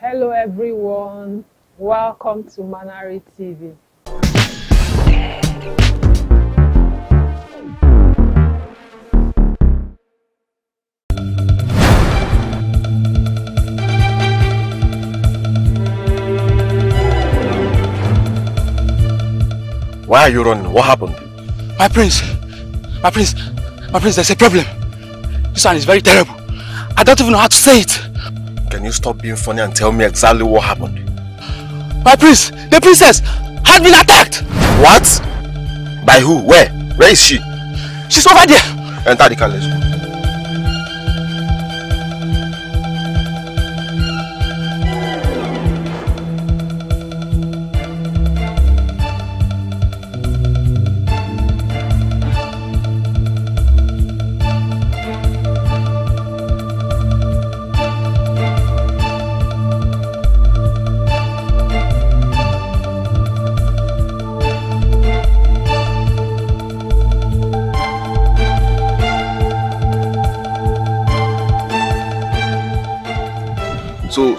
Hello everyone, welcome to Manari TV. Why are you running? What happened? My prince, there's a problem. This one is very terrible. I don't even know how to say it. Can you stop being funny and tell me exactly what happened? My prince, the princess had been attacked. What? By who? Where? Where is she? She's over there. Enter the carriage.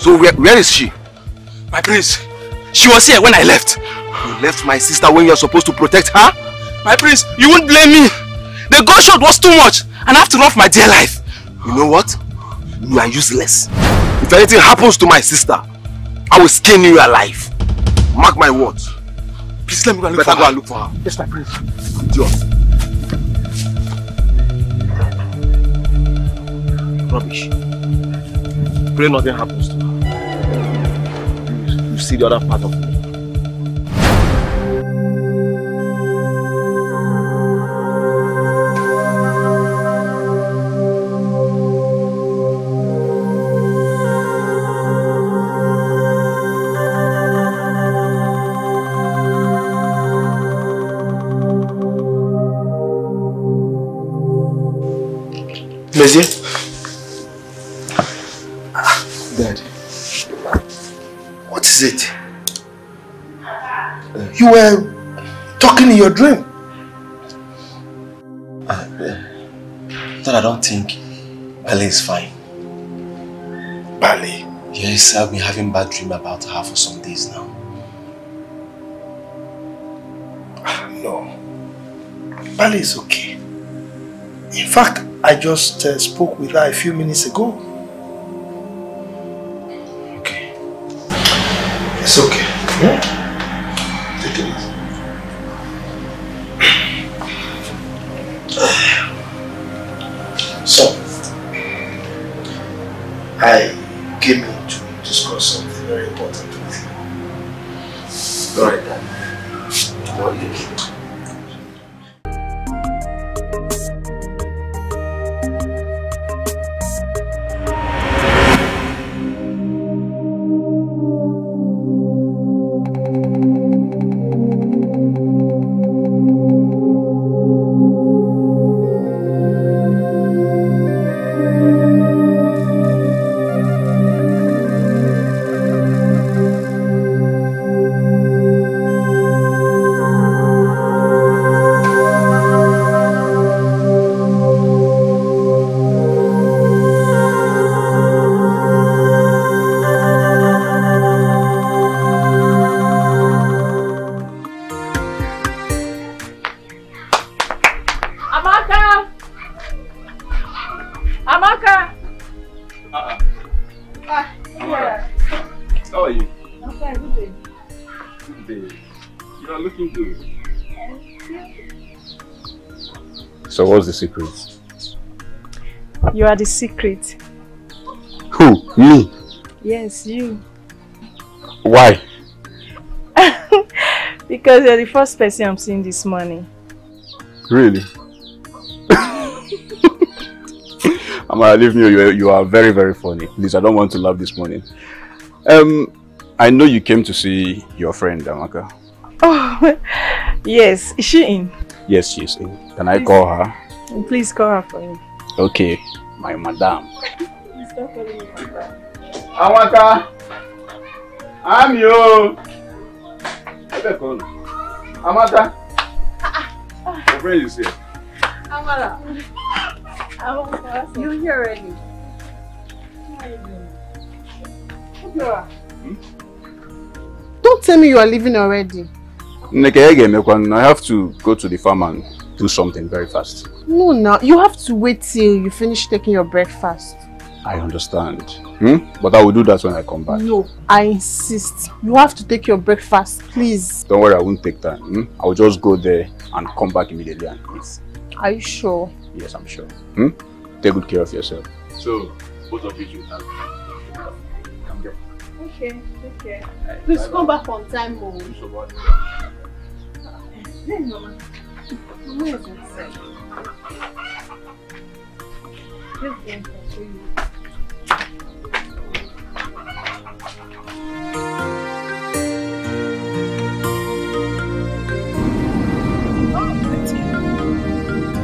So where is she? My prince, she was here when I left. You left my sister when you're supposed to protect her? My prince, you won't blame me. The gunshot was too much and I have to run for my dear life. You know what? You are useless. If anything happens to my sister, I will skin you alive. Mark my words. Please let me go and look for her. Better go and look for her. Yes, my prince. Adios. Rubbish. Pray nothing happens to her. You see the other part of me. Monsieur? Dad. What is it? You were talking in your dream. Dad, I don't think Bali is fine. Bali? Yes, I've been having bad dream about her for some days now. No. Bali is okay. In fact, I just spoke with her a few minutes ago. Okay. It's okay. Yeah? I came in to discuss something very important with you. All right, Dad. What do you What's the secret? You are the secret. Who? Me? Yes, you. Why? Because you're the first person I'm seeing this morning. Really? Amara, leave me. You are very, very funny. Please, I don't want to laugh this morning. I know you came to see your friend, Amaka. Oh, yes. Is she in? Yes, she is in. Can I call her? Please call her for me. Okay, my madam. Please stop calling me madam. Amaka! I'm you! Amaka! My friend is here. Amara! Amaka, you're here already. Don't tell me you are leaving already. I have to go to the farm and do something very fast. No, no, you have to wait till you finish taking your breakfast. I understand. But I will do that when I come back. No, I insist. You have to take your breakfast, please. Don't worry, I won't take time. I will just go there and come back immediately and eat. Are you sure? Yes, I'm sure. Take good care of yourself. So, both of you should come here. Okay, take care. Right, please bye come bye. Back on time, Mom. Hey, Mama. Mama is inside. Just going to show you.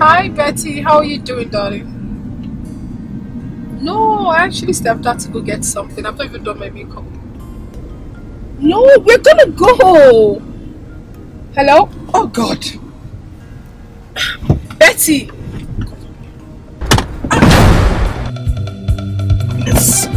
Hi Betty, how are you doing, darling? No, I actually stepped out to go get something. I've not even done my makeup. No, we're gonna go. Hello? Oh God. Betty! Yes.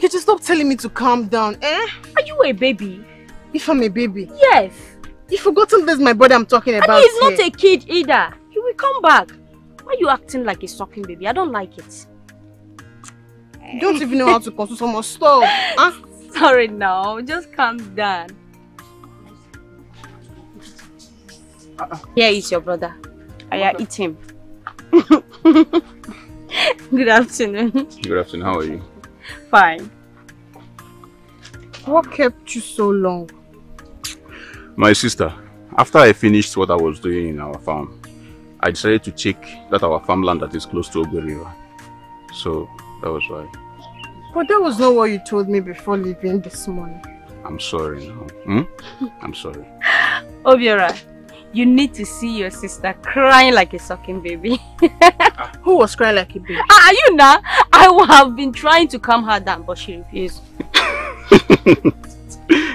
Nkechi, stop telling me to calm down, eh? Are you a baby? If I'm a baby? Yes. You've forgotten this, my brother I'm talking about. And he's not a kid either. He will come back. Why are you acting like a sucking baby? I don't like it. You don't even know how to console someone. Stop. Huh? Sorry now. Just calm down. Here is your brother. Aya, eat him. Good afternoon. Good afternoon. How are you? Fine. What kept you so long? My sister, after I finished what I was doing in our farm, I decided to check that our farmland that is close to Obioriwa. So that was why. But that was not what you told me before leaving this morning. I'm sorry now. I'm sorry. Obiora, you need to see your sister crying like a sucking baby. Who was crying like a baby? Are you now? I have been trying to calm her down, but she refused.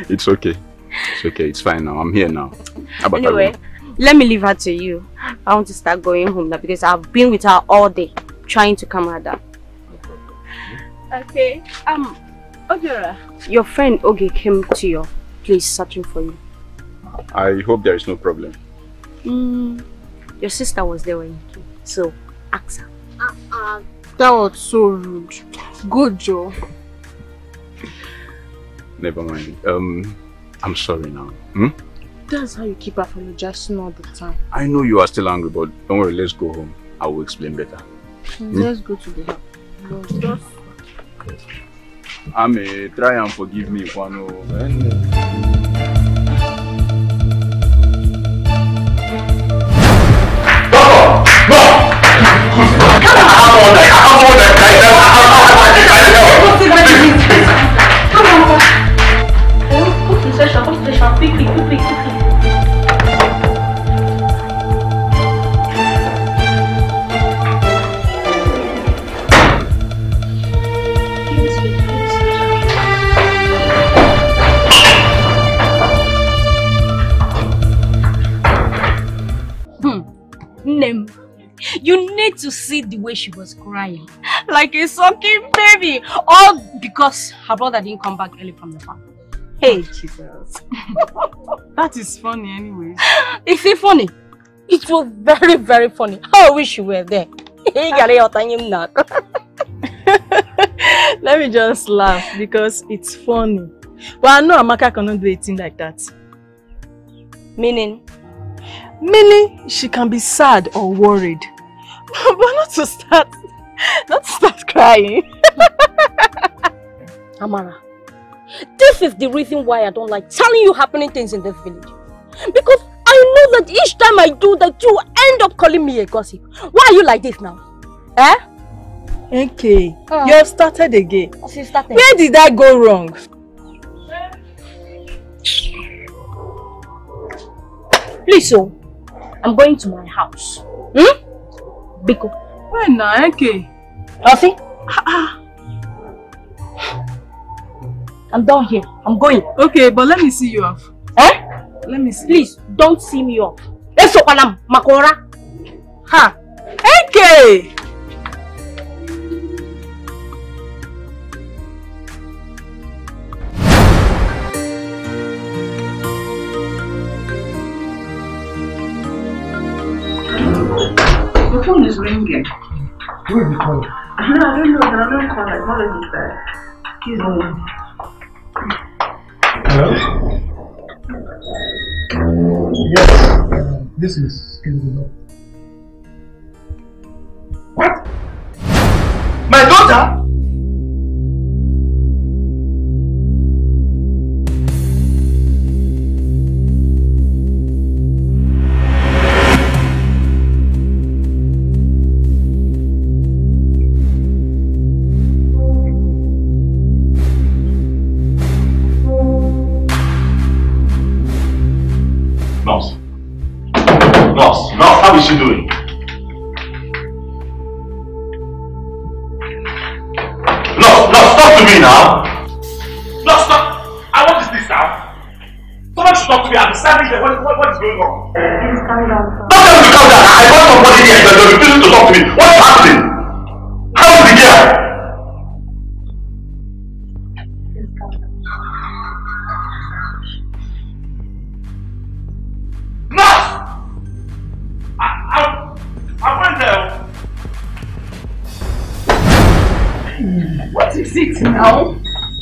It's okay. It's okay. It's fine now. I'm here now. How about anyway, let me leave her to you. I want to start going home now because I've been with her all day trying to calm her down. Okay. Obiora, your friend Oge came to your place searching for you. I hope there is no problem. Your sister was there when you came, so ask her. That was so rude. Good, Joe. Never mind. I'm sorry now. That's how you keep apologizing all the time. I know you are still angry, but don't worry. Let's go home. I will explain better. Let's go to the house. I may try and forgive me if I know. You need to see the way she was crying, like a sucking baby, all because her brother didn't come back early from the farm. Hey, Jesus. That is funny anyway. Is it funny? It was very, very funny. I wish you were there. Let me just laugh because it's funny. Well, I know Amaka cannot do a thing like that. Meaning? Meaning she can be sad or worried. But not to start crying. Amara, this is the reason why I don't like telling you happening things in this village. Because I know that each time I do that, you end up calling me a gossip. Why are you like this now? Eh? Okay, you have started again. Where did that go wrong? Please, so I'm going to my house. Biko. Why not? Okay. Nothing? I'm down here. I'm going. Okay, but let me see you off. Eh? Let me see. Please, don't see me off. Eso panam makora. Ha. Okay. The phone is ringing. Who is the caller? No, I don't know, but I don't call. Like, what is it there? He's home. Hello? Yes, this is Skizzle. What? My daughter? What's happening? How is it here? What is it now?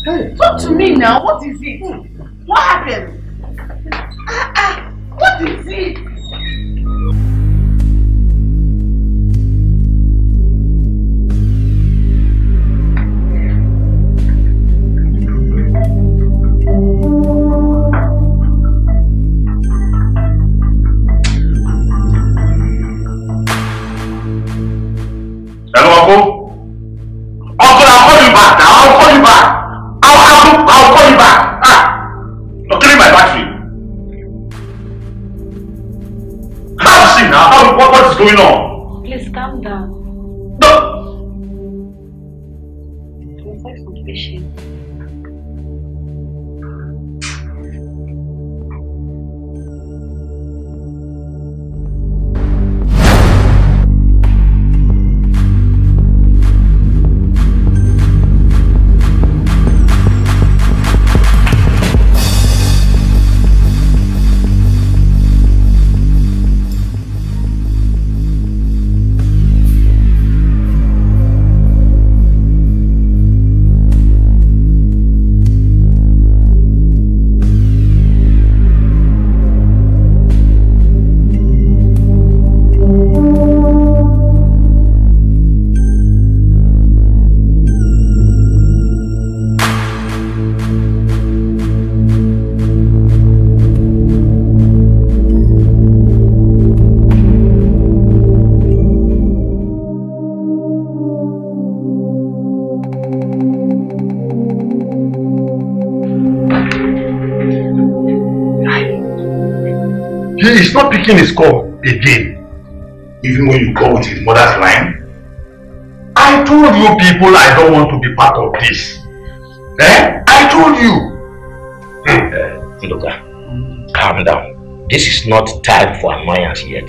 Hey. Talk to me now. What is it? What happened? What is it? His call again, even when you go with his mother's line. I told you people I don't want to be part of this. Eh? I told you. Ndoka, calm down. This is not time for annoyance yet.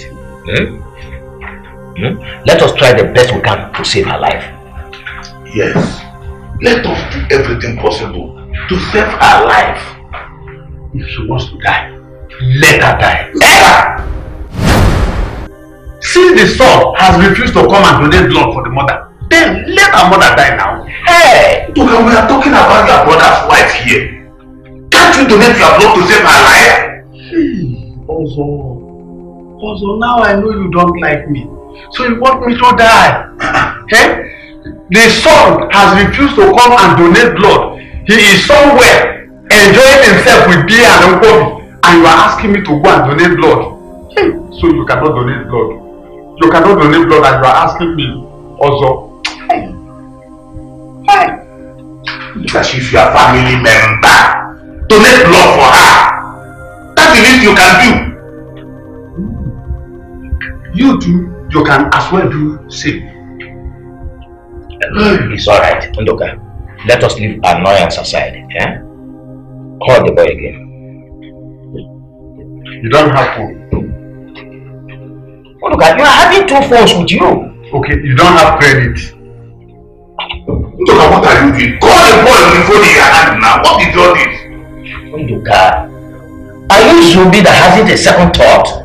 Let us try the best we can to save her life. Yes. Let us do everything possible to save her life. If she wants to die, let her die. Let her! Since the son has refused to come and donate blood for the mother, then let her mother die now. Hey! We are talking about your brother's wife here. Can't you donate your blood to save her life? Ozo, now I know you don't like me. So you want me to die? Hey? The son has refused to come and donate blood. He is somewhere enjoying himself with beer and alcohol, and you are asking me to go and donate blood. Hey. So you cannot donate blood. You cannot donate blood and you are asking me also. Hey! Hey! Look as if you are a family member. Donate blood for her. That's the least you can do. You do, you can as well do same. It's alright, Ndoka. Let us leave annoyance aside. Eh? Call the boy again. You don't have to. Look at you, are having two phones with you. Okay, you don't have credit. Look at what are you doing? Call the boy before they are hand now. What is all this? Nduka, are you zombie that hasn't a second thought?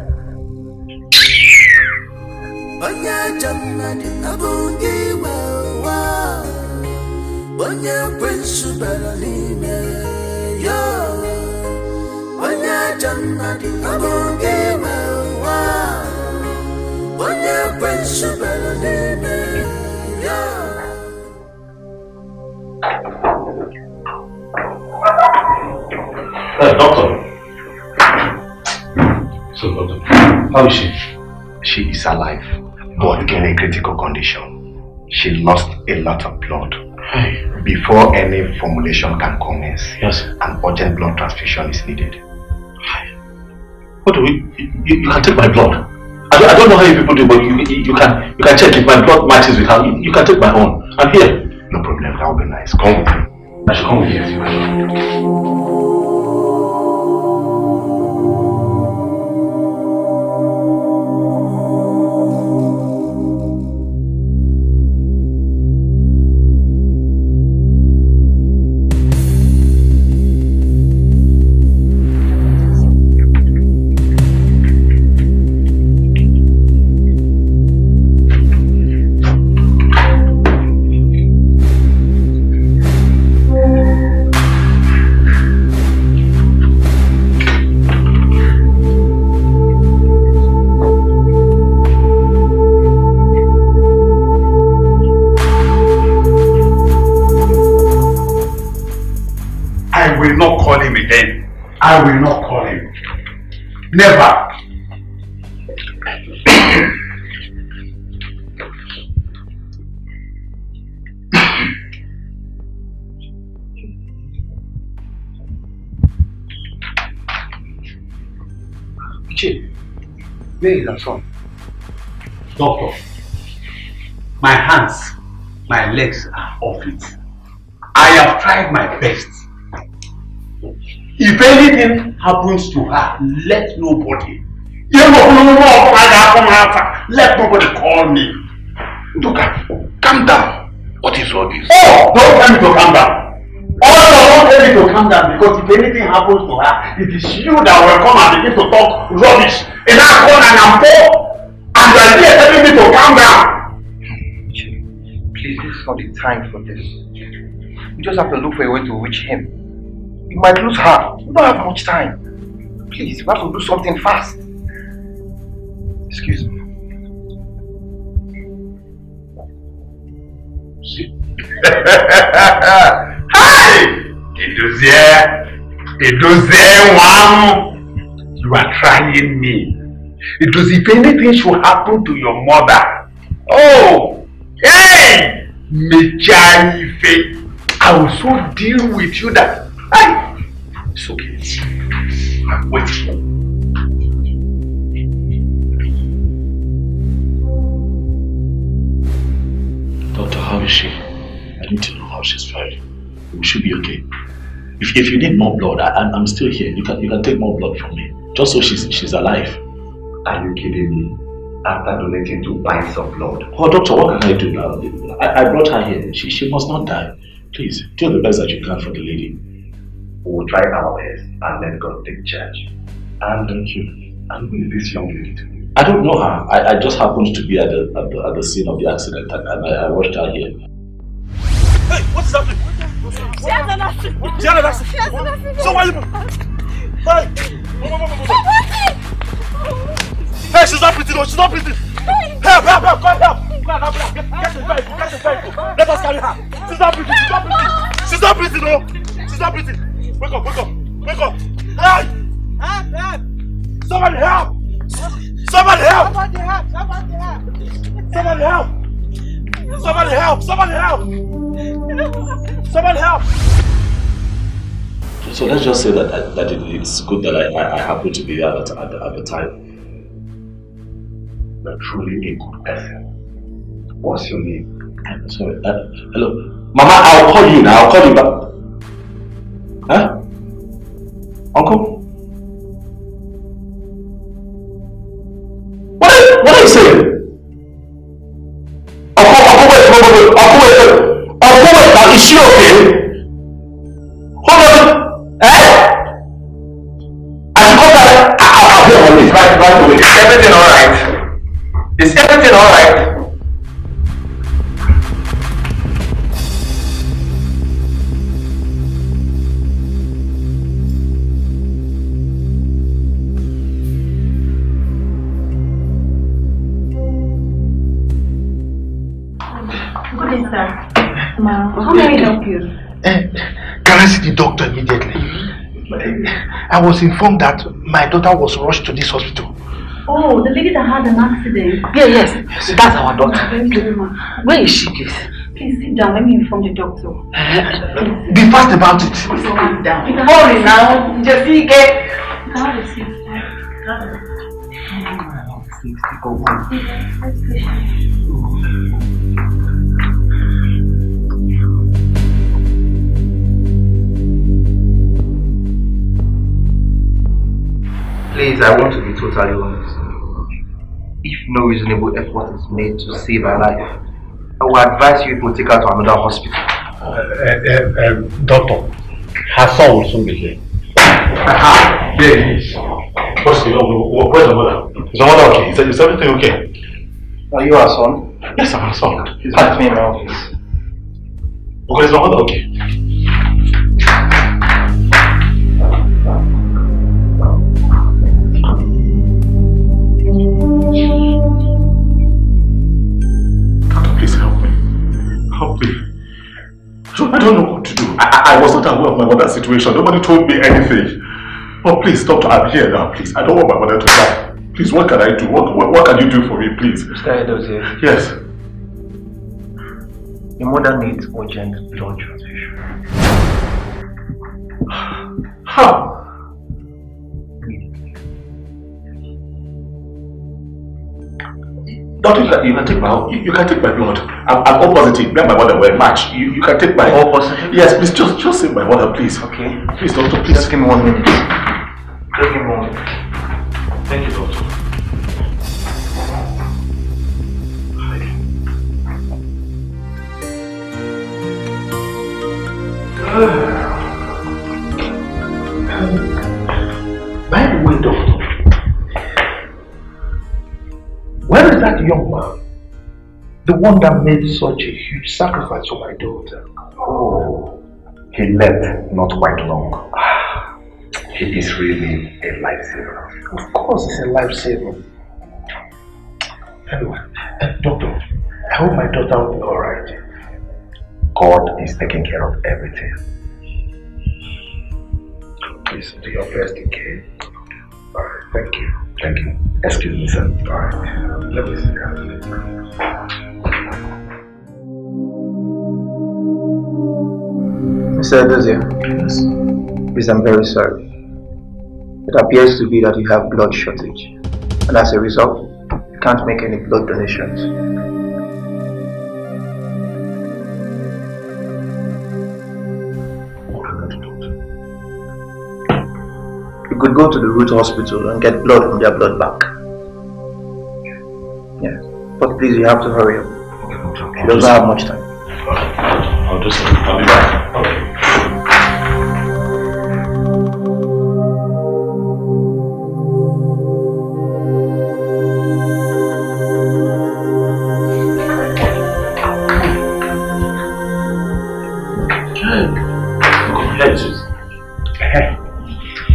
Doctor. So, doctor, how is she? She is alive, but in a critical condition. She lost a lot of blood. Hey. Before any formulation can commence, yes, an urgent blood transfusion is needed. Hey. What do we? You can take my blood. I don't know how you people do, but you can check if my blood matches with her. You can take my own. I'm here. No problem. That would be nice. Come with me. I should come with you. not call him again. I will not call him. Never. Chief, where is that from? Doctor, my hands, my legs are off it. I have tried my best. If anything happens to her, let nobody. Let nobody call me. Duka, calm down. What is all this? Oh, don't tell me to calm down. Oh, don't tell me to calm down, because if anything happens to her, it is you that will come and begin to talk rubbish. And I call and I'm poor. And you are here telling me to calm down! Please, this is not the time for this. You just have to look for a way to reach him. You might lose her. You don't have much time. Please, you have to do something fast. Excuse me. Hi! You are trying me. Because if anything should happen to your mother, oh, hey, I will so deal with you that, hey, it's okay, I'm waiting. Doctor, how is she? I need to know how she's faring. We should be okay. If you need more blood, I'm still here. You can take more blood from me, just so she's alive. Are you kidding me? After donating 2 pints of blood. Oh, doctor, what can I do now? I brought her here. She must not die. Please, do the best that you can for the lady. We will try our best and let God take charge. And thank you. And who is this young lady to me? I don't know her. I just happened to be at the scene of the accident, and I watched her here. Hey, what's happening? She has an accident. So why? Hey! Hey, she's not breathing, she's not breathing! Help! Come help! Get the vehicle! Let us carry her! She's not breathing! She's not breathing! Wake up! Hey! Help! Somebody help! So let's just say that it's good that I happen to be there at the time. You're truly a good person. What's your name? I'm sorry. Hello. Mama, I'll call you now. I'll call you back. Huh? Uncle? What are you saying? Uncle, wait. Now, is she okay? Hold on. Eh? I'll hear her. Right away. Is everything alright? Is everything all right? Good day, sir. Ma'am, how may I help you? Can I see the doctor immediately? I was informed that my daughter was rushed to this hospital. Oh, the lady that had an accident. Yes. That's our daughter. Thank you very much. Where is she, please? Please sit down. Let me inform the doctor. Be fast about it. So sit down. Hurry now. Please, I want to be totally honest. If no reasonable effort is made to save her life, I would advise you to take her to another hospital. Doctor, her son will soon be here. Aha! There he is. What's the mother? Where's the mother? Is the mother okay? Is everything okay? Are you her son? Yes, I'm her son. He's with me in my office. Okay, is the mother okay? Please help me. I don't know. what to do. I was not aware of my mother's situation. Nobody told me anything. But please, doctor, I'm here now, please. I don't want my mother to die. Please, what can I do? What can you do for me, please? Mr. Edozie. Yes. Your mother needs urgent blood transfusion. How? Doctor, you can take my blood. I'm all positive. Me and my mother were a match. You can take my... All positive? Yes, please, just save my mother, please. Okay. Please, doctor, please. Just give me 1 minute. Just give me 1 minute. Thank you, doctor. By the way, doctor, where is that young man? The one that made such a huge sacrifice for my daughter. Oh, he left not quite long. He is really a lifesaver. Of course he's a lifesaver. Anyway, doctor, I hope my daughter will be alright. God is taking care of everything. Please do your best, okay? Alright, thank you. Thank you. Excuse me, sir. Alright, let me see you. Mr. Edozie. Yes. Please, I'm very sorry. It appears to be that you have blood shortage, and as a result, you can't make any blood donations. You could go to the Root Hospital and get blood from their blood bank. Yes, but please, you have to hurry up. You don't have much time. I'll be back. Okay.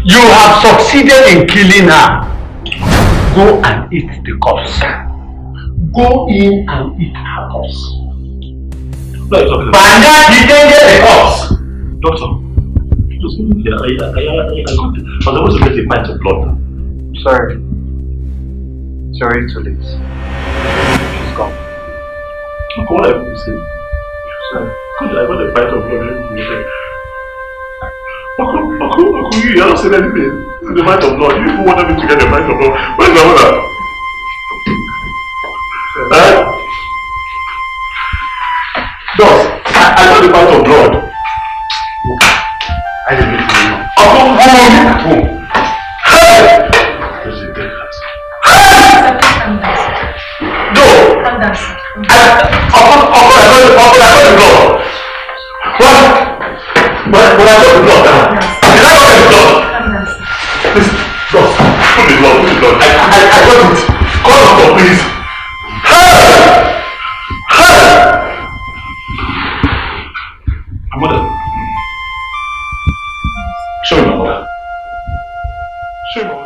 You have succeeded in killing her. Go and eat the corpse. Go in and eat her corpse. Doctor, I was supposed to get a pint of blood. Sorry. Sorry, it's too late. She's gone. Look what I will say. Sorry. Could I want a pint of blood? You haven't said anything. The mind of blood. You wanted me to get the mind of blood. Where's my mother? Eh? Doss, I got the mind of blood. I didn't need to know. I'm not home. Hey! No! I got the blood. What? Lord, I got it. Call doctor, please. Hey! My mother. Show me my mother. Show me my mother.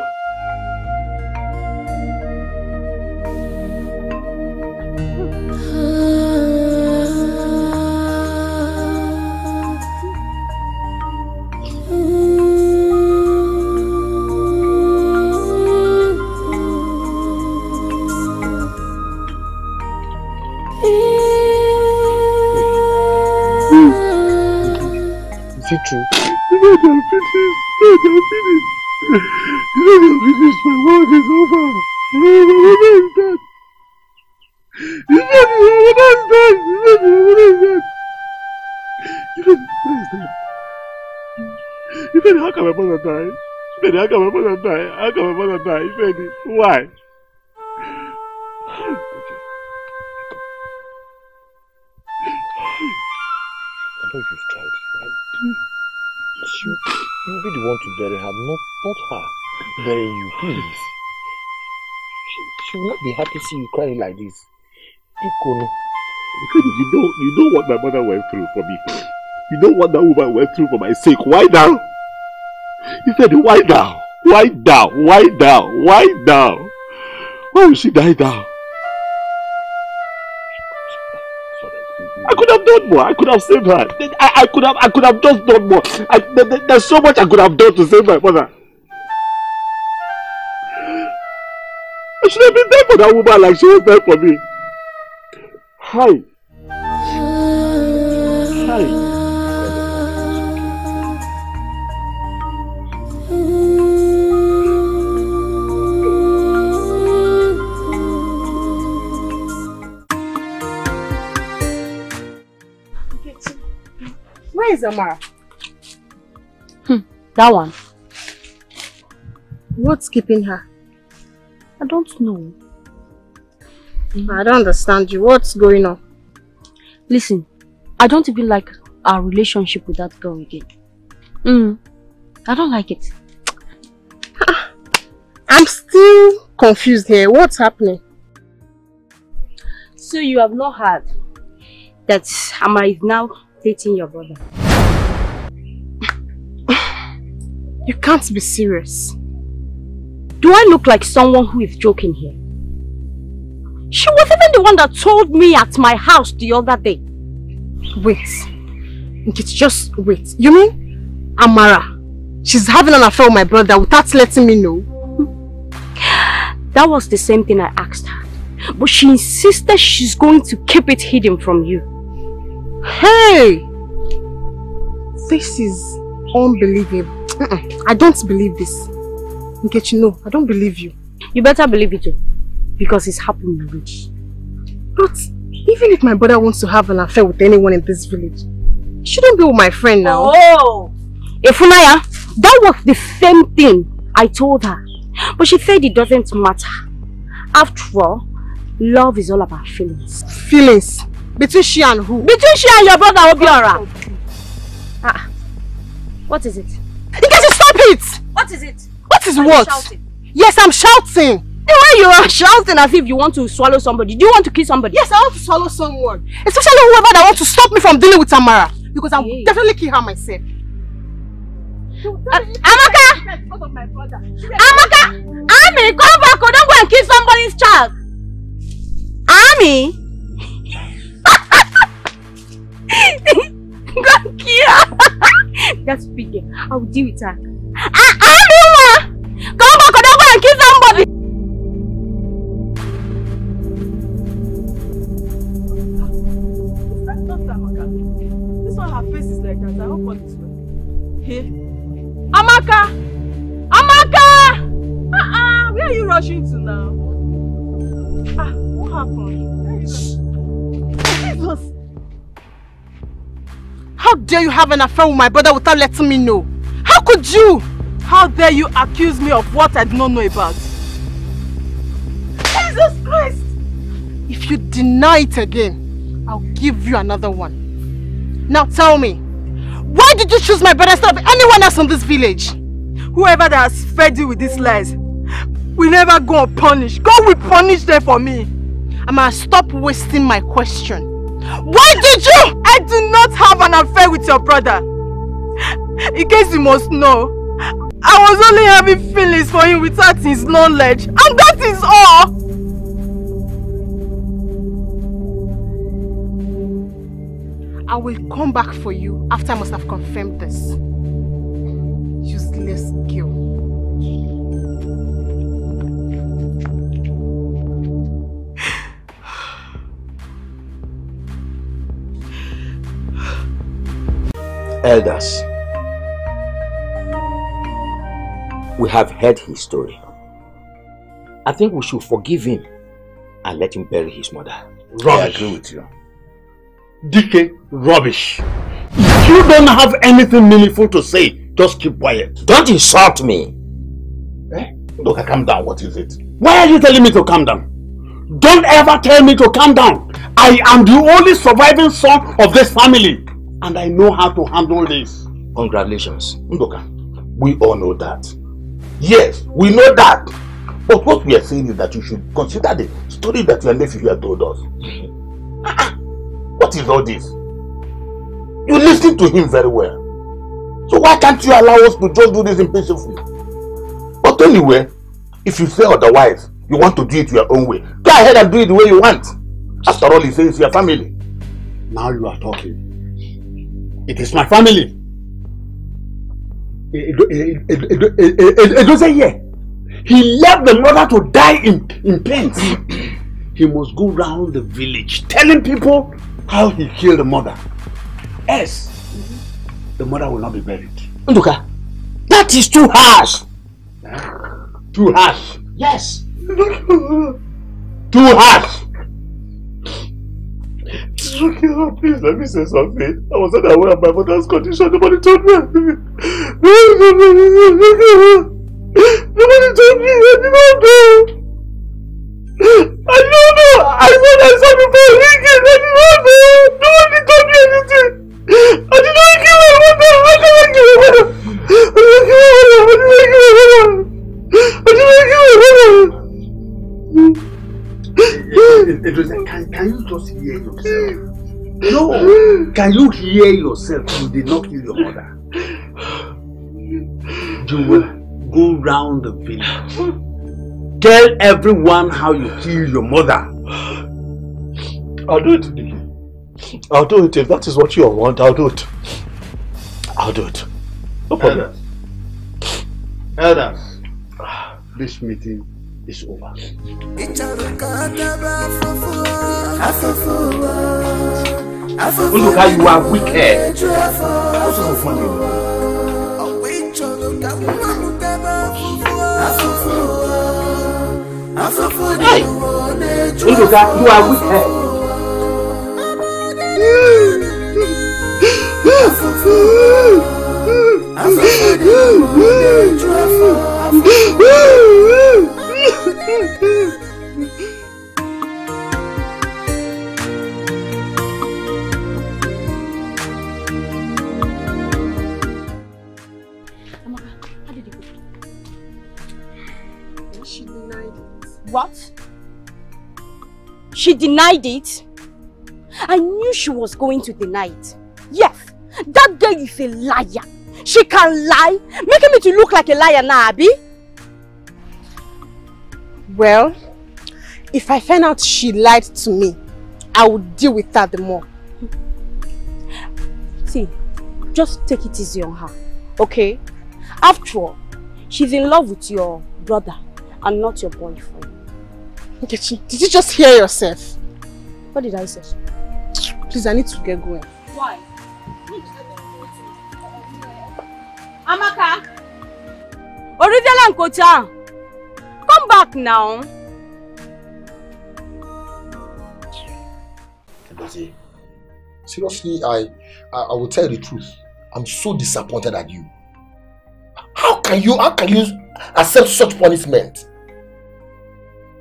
Victor. They don't finish. They don't finish. My work is over. You said how can my mother die? Why? I know you've tried. You really want to bury her, not her. Bury you, please. She will not be happy seeing you crying like this. You know what my mother went through for me. You know what that woman went through for my sake. Why now? He said, why now? Why now? Why will she die now? could have done more. I could have saved her. I could have just done more. There's so much I could have done to save my mother. I should have been there for that woman like she was there for me. Hi. Hi. Where is Amara? That one. What's keeping her? I don't know. I don't understand you. What's going on? Listen, I don't even like our relationship with that girl again. I don't like it. I'm still confused here. What's happening? So you have not heard that Amara is now dating your brother? You can't be serious. Do I look like someone who is joking here? She was even the one that told me at my house the other day. Wait. It's just wait. You mean Amara? She's having an affair with my brother without letting me know? That was the same thing I asked her. But she insisted she's going to keep it hidden from you. Hey! This is unbelievable. I don't believe this. Nkechi, no, I don't believe you. You better believe it too, because it's happening in village. But even if my brother wants to have an affair with anyone in this village, it shouldn't be with my friend now. Oh! Efunaya, that was the same thing I told her. But she said it doesn't matter. After all, love is all about feelings. Feelings? Between she and who? Between she and your brother, Obiora. Okay. What is it? Nkechi, stop it! What is it? What is what? Shouting? Yes, I'm shouting. The way you are shouting as if you want to swallow somebody. Do you want to kill somebody? Yes, I want to swallow someone. Especially whoever that wants to stop me from dealing with Amara. Because I will definitely kill her myself. Amaka! Amaka! Ami, come back or don't go and kill somebody's child. Ami! Go kill her. That's speaking. I will deal with her. Ami! Come back or don't go and kill somebody! I hope all is well. Here. Amaka! Amaka! Where are you rushing to now? What happened? Jesus! How dare you have an affair with my brother without letting me know? How could you? How dare you accuse me of what I did not know about? Jesus Christ! If you deny it again, I'll give you another one. Now tell me, why did you choose my brother instead of anyone else in this village? Whoever that has fed you with these lies will never go unpunished. God will punish them for me. Amara, stop wasting my question. Why did you? I do not have an affair with your brother. In case you must know, I was only having feelings for him without his knowledge, and that is all. I will come back for you after I must have confirmed this. Useless girl. Elders, we have heard his story. I think we should forgive him and let him bury his mother. Right. I agree with you. Decay, rubbish. If you don't have anything meaningful to say, just keep quiet. Don't insult me. Eh? Look, calm down. What is it? Why are you telling me to calm down? Don't ever tell me to calm down. I am the only surviving son of this family, and I know how to handle this. Congratulations. Ndoka, we all know that. Yes, we know that. But what we are saying is that you should consider the story that your nephew here told us. What is all this? You listen to him very well. So why can't you allow us to just do this impatiently? But anyway, if you say otherwise, you want to do it your own way, go ahead and do it the way you want. After all, he says it's your family. Now you are talking. It is my family. It doesn't hear. He left the mother to die in pain. He must go round the village telling people how he killed the mother. Else, the mother will not be buried. Nduka, that is too harsh. Huh? Too harsh? Yes. Too harsh. Please, let me say something. I was not aware of my mother's condition. Nobody told me. Nobody told me. I did not know. I don't know. I thought I saw people ringing. I did not know. Nobody told me anything. I did not give my mother. I did not give my mother. I did not give my mother. It was, can you just hear yourself? No, can you hear yourself? You did not kill your mother. You will go round the village. Tell everyone how you killed your mother. I'll do it. I'll do it. If that is what you want, I'll do it. I'll do it. No problem. Elders, this meeting is over. Look how you are wicked. Hey! Look how you are wicked. She denied it. What? She denied it? I knew she was going to deny it. Yes, that girl is a liar. She can lie, making me to look like a liar now, Abby. Well, if I find out she lied to me, I will deal with her the more. See, just take it easy on her, okay? After all, she's in love with your brother and not your boyfriend. Nkechi, did you just hear yourself? What did I say? Please, I need to get going. Why? Amaka! Oridela Nkota! Come back now. Seriously, I will tell you the truth. I'm so disappointed at you. How can you accept such punishment?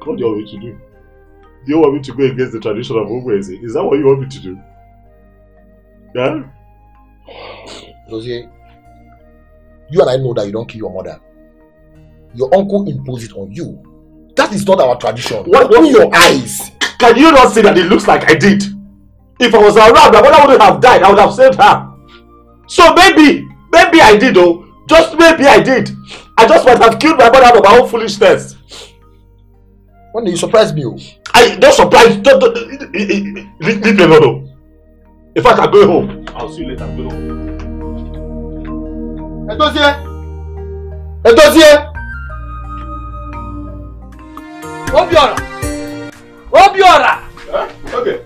What do you want me to do? Do you want me to go against the tradition of Umunze? Is that what you want me to do? Yeah? Dozie, you and I know that you don't kill your mother. Your uncle imposed it on you. That is not our tradition. Open your eyes. Can you not see that it looks like I did? If I was around, my mother wouldn't have died. I would have saved her. So maybe I did though. Just maybe I did. I just might have killed my mother out of my own foolishness. When you surprise me. I don't surprise. Leave me alone. In fact, I'm going home. I'll see you later. I'm going home. Edozie! Obiora! Huh? Okay.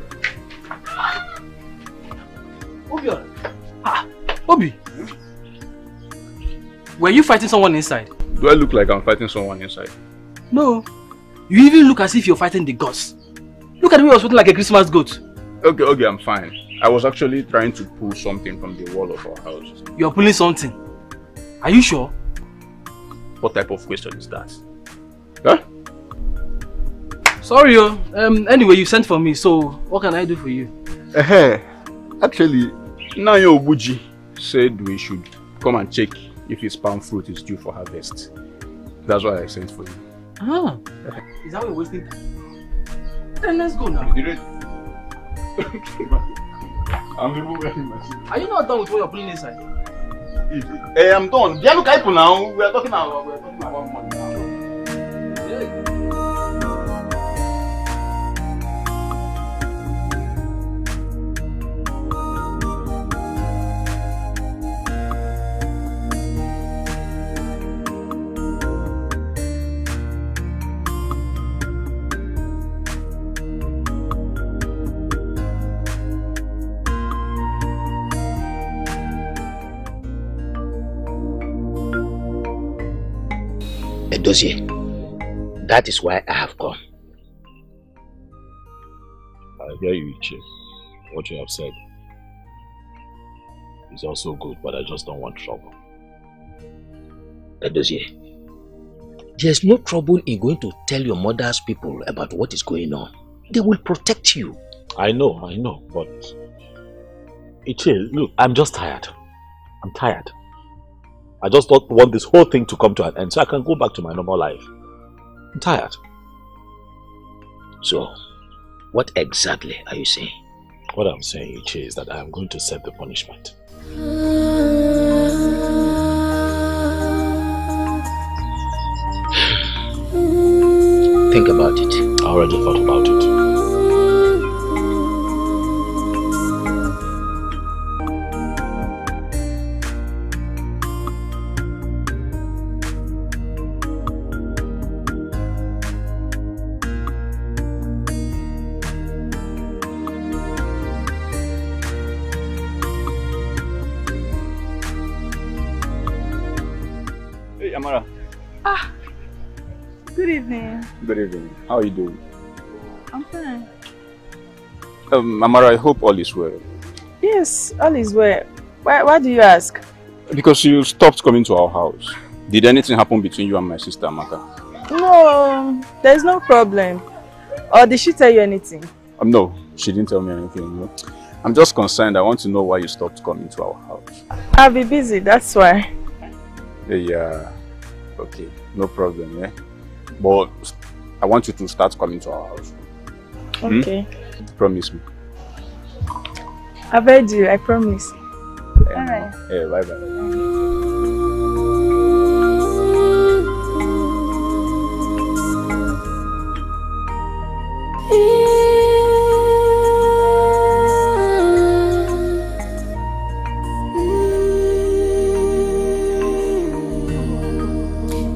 Obiora. Ah, Obi. Were you fighting someone inside? Do I look like I'm fighting someone inside? No. You even look as if you're fighting the gods. Look at me, I was fighting like a Christmas goat. Okay, I'm fine. I was actually trying to pull something from the wall of our house. You're pulling something? Are you sure? What type of question is that? Huh? Sorry, anyway, you sent for me, so what can I do for you? Actually, Nayo Obuji said we should come and check if his palm fruit is due for harvest. That's why I sent for you. Ah, is that what you're wasting time? Then let's go now. I'm removing myself. Are you not done with what you're putting inside? Hey, I'm done. Yeah, look, people now. We are talking about money now. Edozie. That is why I have come. I hear you, Chief. What you have said is also good, but I just don't want trouble. Edozie, there's no trouble in going to tell your mother's people about what is going on. They will protect you. I know, but... Ichie, look, I'm just tired. I'm tired. I just don't want this whole thing to come to an end so I can go back to my normal life. I'm tired. So, what exactly are you saying? What I'm saying, Ichie, is that I'm going to set the punishment. Think about it. I already thought about it. Good evening. How are you doing? I'm fine. Amara, I hope all is well. Yes, all is well. Why do you ask? Because you stopped coming to our house. Did anything happen between you and my sister, Amaka? No, there's no problem. Or did she tell you anything? No, she didn't tell me anything. No. I'm just concerned. I want to know why you stopped coming to our house. I'll be busy, that's why. Yeah, okay. No problem, yeah? But I want you to start coming to our house. Okay. Promise me. I beg you, I promise. Alright. Yeah, bye-bye.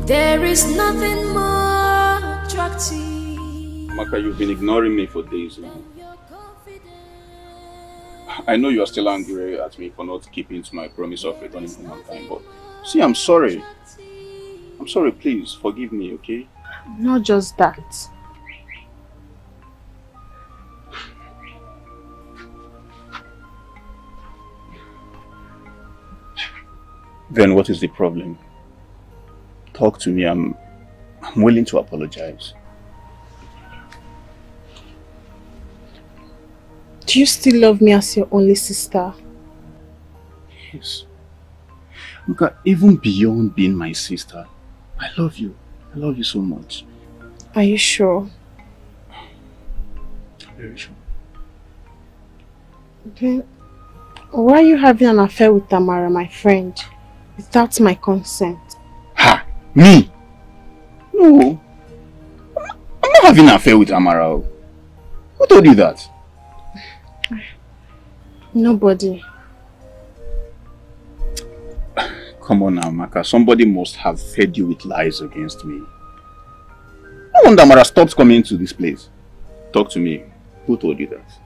There is nothing more. Maka, you've been ignoring me for days now. I know you're still angry at me for not keeping to my promise of returning home on time, but see, I'm sorry. I'm sorry, please forgive me, okay? Not just that. Then what is the problem? Talk to me, I'm willing to apologize. Do you still love me as your only sister? Yes. Look, even beyond being my sister, I love you. I love you so much. Are you sure? I'm very sure. Then, why are you having an affair with Tamara, my friend, without my consent? Ha! Me? No. I'm not having an affair with Tamara. Who told you that? Nobody. Come on now, Maka. Somebody must have fed you with lies against me. No wonder Mara stopped coming to this place. Talk to me. Who told you that?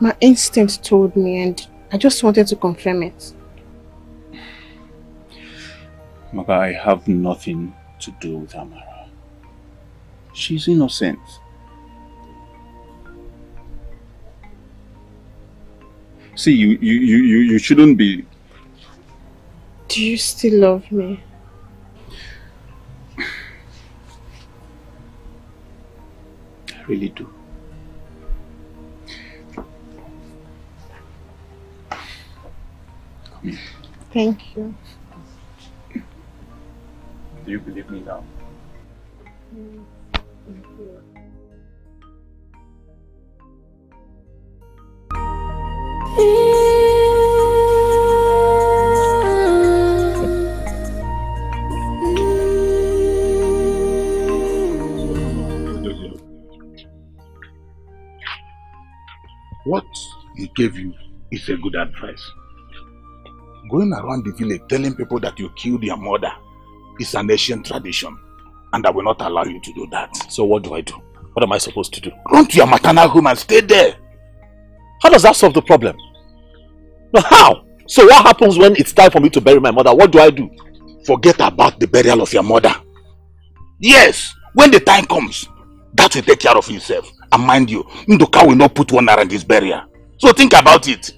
My instinct told me and I just wanted to confirm it. Maka, I have nothing to do with Amara. She's innocent. See, you shouldn't be... Do you still love me? I really do. Come here. Thank you. Do you believe me now? Thank you. What he gave you is a good advice. Going around the village telling people that you killed your mother is an ancient tradition, and I will not allow you to do that. So what do I do? What am I supposed to do? Run to your maternal home and stay there. How does that solve the problem? No, how? So what happens when it's time for me to bury my mother? What do I do? forget about the burial of your mother. Yes, when the time comes, that will take care of himself. And mind you, Nduka will not put one around his burial. So think about it.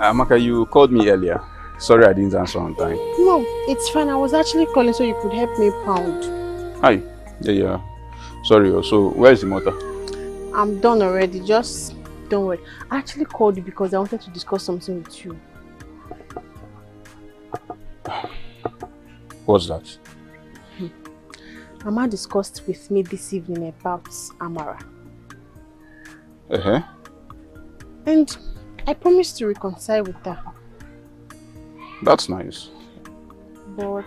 Amaka, you called me earlier. Sorry I didn't answer on time. No, it's fine. I was actually calling so you could help me pound. Hi. Yeah. Sorry. So, where is the motor? I'm done already. Just don't worry. I actually called you because I wanted to discuss something with you. What's that? Mama discussed with me this evening about Amara. And I promised to reconcile with her. That's nice. But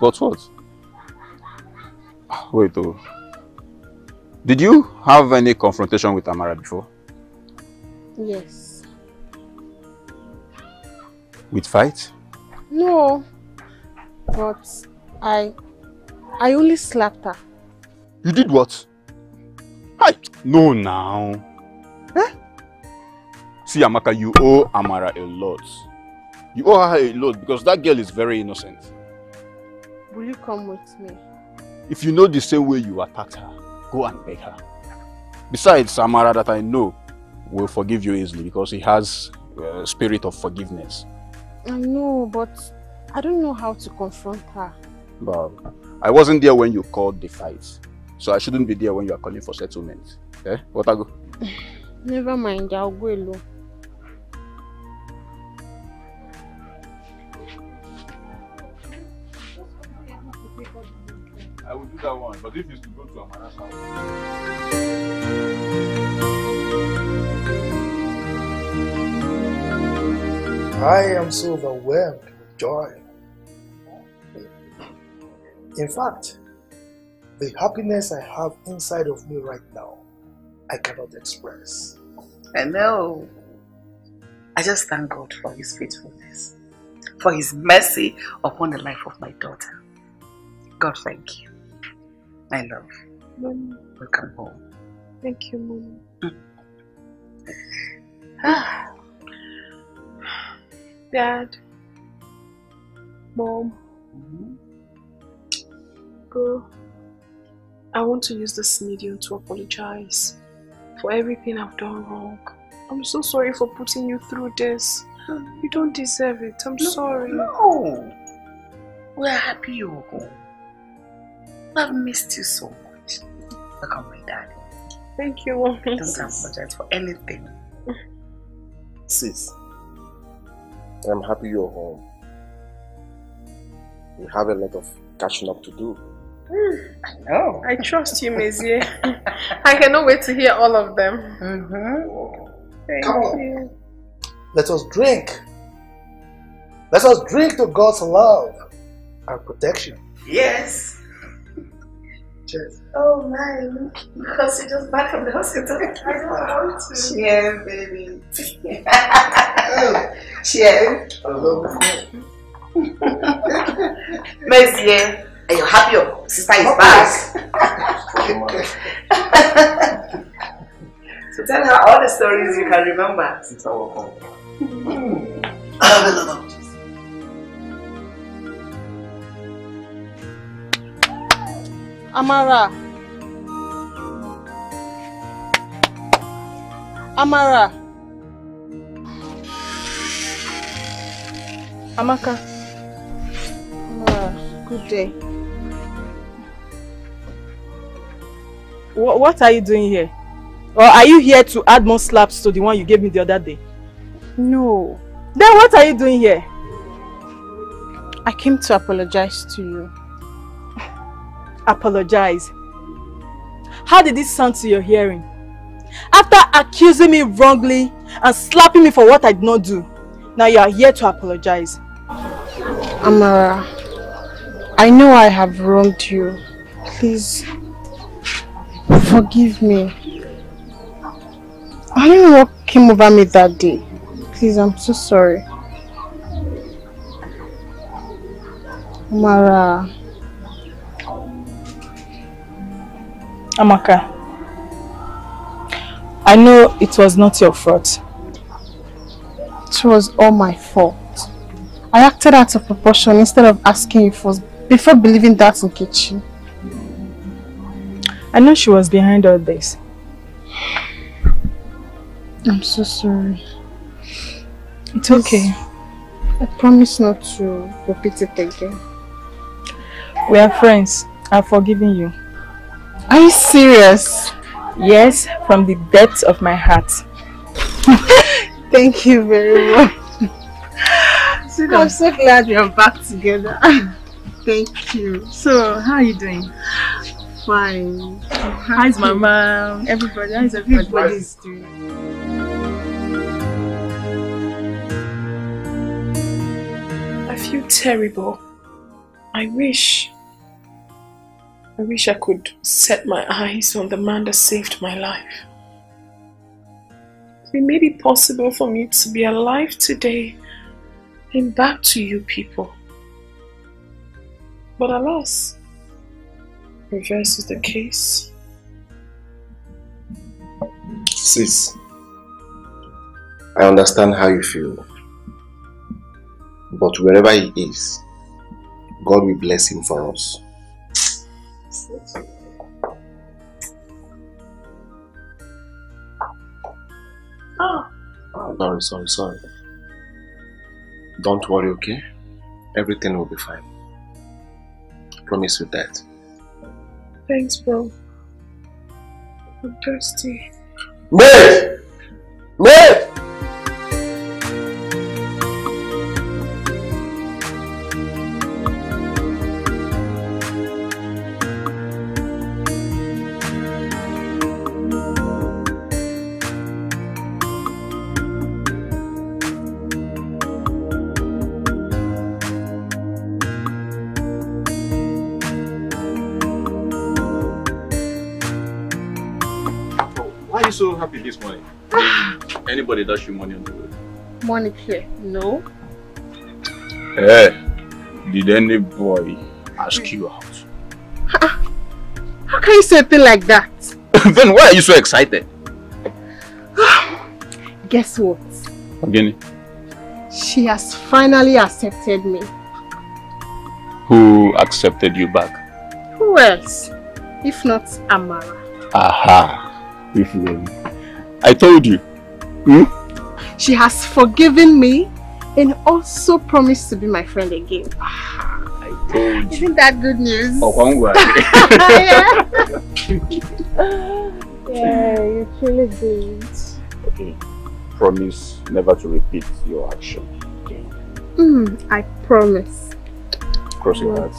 what? Wait, though. Did you have any confrontation with Amara before? Yes. With fight? No. But I only slapped her. You did what? Hi. No, now. Eh? See, Amaka, you owe Amara a lot. You owe her a lot because that girl is very innocent. Will you come with me? If you know the same way you attacked her, go and beg her. Besides, Amara that I know will forgive you easily because he has a spirit of forgiveness. I know, but I don't know how to confront her. Well, I wasn't there when you called the fight, so I shouldn't be there when you are calling for settlement. Eh? What I go? Never mind, I'll go alone. I will do that one, but if it's to go to Amara's house. I am so overwhelmed with joy. In fact, the happiness I have inside of me right now, I cannot express. I know. I just thank God for His faithfulness, for His mercy upon the life of my daughter. God, thank you. My love, Mommy. Welcome home. Thank you, Mommy. Dad, Mom, Girl, I want to use this medium to apologize for everything I've done wrong. I'm so sorry for putting you through this. You don't deserve it. I'm sorry. No! We're happy you will go. I've missed you so much. Welcome, my daddy. Thank you, Mom. Don't apologize for anything. Sis, I'm happy you're home. You have a lot of catching up to do. I know. I trust you, Maisie. I cannot wait to hear all of them. Thank you. Come on. Let us drink. Let us drink to God's love and protection. Yes. Cheers. Oh my, because she just back from the hospital. I don't want to. Cheers, baby. Cheers. Maisie. Are you happy your sister is back? So tell her all the stories you can remember. Sister, welcome. Amara. Amaka. Amara, good day. What are you doing here? Or are you here to add more slaps to the one you gave me the other day? No. Then what are you doing here? I came to apologize to you. Apologize? How did this sound to your hearing? After accusing me wrongly and slapping me for what I did not do, now you are here to apologize. Amara, I know I have wronged you. Please, forgive me. I don't know what came over me that day. Please, I'm so sorry. Amara, Amaka, I know it was not your fault. It was all my fault. I acted out of proportion instead of asking you first before believing that Nkechi. I know she was behind all this. I'm so sorry. It's okay. I promise not to repeat it again. We are friends. I've forgiven you. Are you serious? Yes, from the depths of my heart. Thank you very much. I'm so glad we are back together. Thank you. So, how are you doing? Fine. How is my mom? Everybody, how is everybody? Everybody's doing. I feel terrible. I wish I could set my eyes on the man that saved my life. It made it possible for me to be alive today and back to you people. But alas, reverse is the case. Sis, I understand how you feel. But wherever he is, God will bless him for us. Oh. Sorry. Don't worry, okay? Everything will be fine. I promise you that. Thanks, bro. I'm thirsty. Mate! So happy this morning. Anybody dash you money on the road? Money here? No. Hey, did any boy ask you out? How can you say a thing like that? Then why are you so excited? Guess what? Again? She has finally accepted me. Who accepted you back? Who else? If not Amara. Aha. I told you. She has forgiven me and also promised to be my friend again. I told you. Isn't that good news? Oh, one word. Yeah. Yeah, you truly did. Okay. Promise never to repeat your action. Okay. I promise. Cross your heart.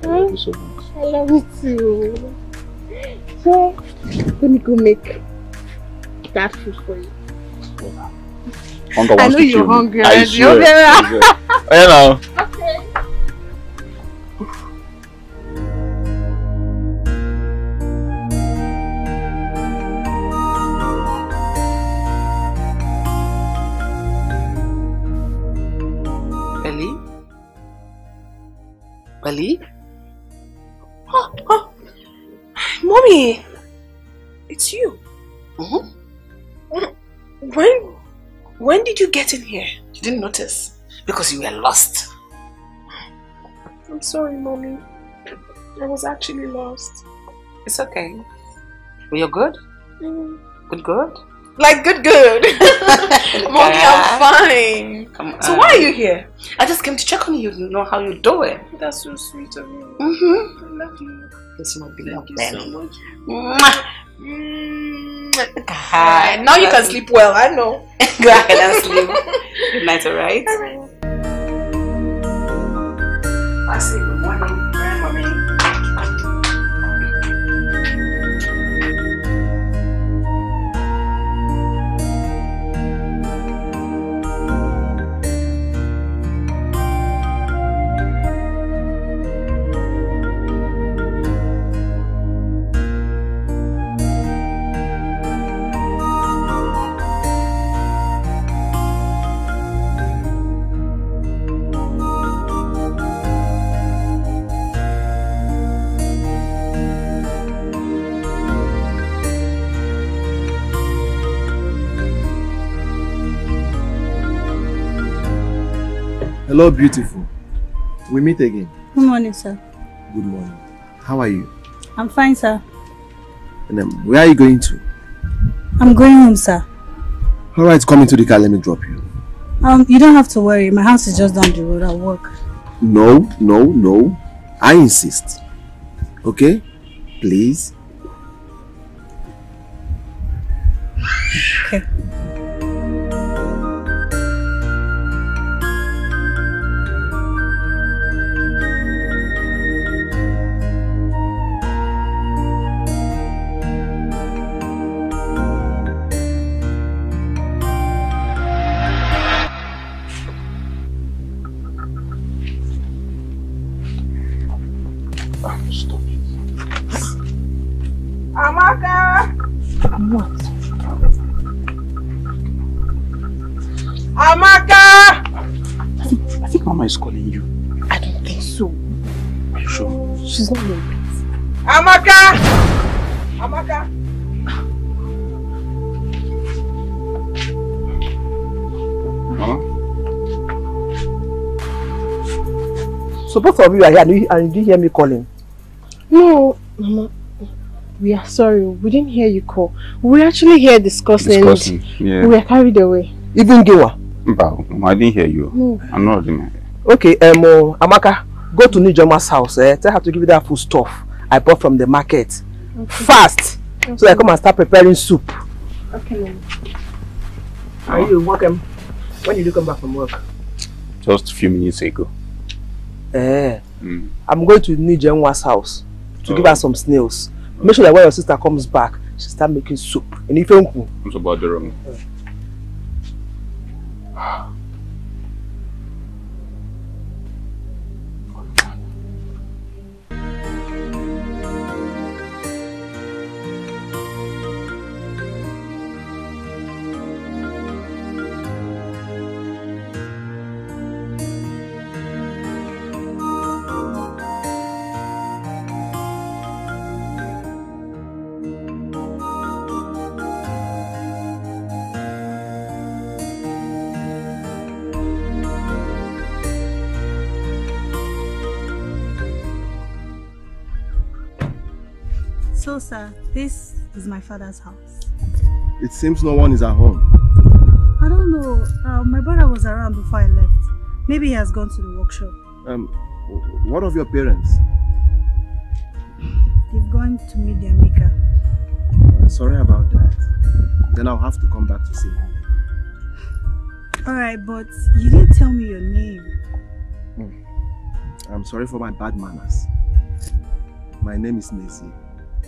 Thank you so much. I love you too. So, let me go make that food for you. I know you're hungry. I swear. Hello. Okay. Bali? Oh, Mommy, it's you. When did you get in here? You didn't notice because you were lost. I'm sorry, Mommy. I was actually lost. It's okay. Well, you're good? Good? Like, good. Mommy, I'm fine. Come on. So why are you here? I just came to check on you to know how you're doing. That's so sweet of you. I love you. This might be love, man. Thank you so much. Hi. Now you can sleep well, I know. Go ahead and sleep. Good night, alright? Alright. I say good morning. Good morning. Hello, beautiful. We meet again. Good morning, sir. Good morning. How are you? I'm fine, sir. And where are you going to? I'm going home, sir. Alright, come into the car, let me drop you. You don't have to worry. My house is just down the road. I'll walk. No, no, no. I insist. Okay? Please. Okay. Is calling you. I don't think so. Are you sure? She's not there. Amaka! Amaka! Huh? So both of you are here and you didn't hear me calling? No, Mama. We are sorry. We didn't hear you call. We actually heard discussing. Yeah. We were carried away. Even Gewa? No, I didn't hear you. No. I'm not the man. Okay, Amaka, go to Nijoma's house. Tell her to give you that food stuff I bought from the market. Okay. Fast! Okay. So I come and start preparing soup. Okay, Mama. Are you welcome? When did you come back from work? Just a few minutes ago. I'm going to Nijoma's house to give her some snails. Okay. Make sure that when your sister comes back, she start making soup. And if you it's about the wrong. So, sir, this is my father's house. It seems no one is at home. I don't know. My brother was around before I left. Maybe he has gone to the workshop. What of your parents? They've gone to meet their maker. Sorry about that. Then I'll have to come back to see him. Alright, but you didn't tell me your name. I'm sorry for my bad manners. My name is Macy.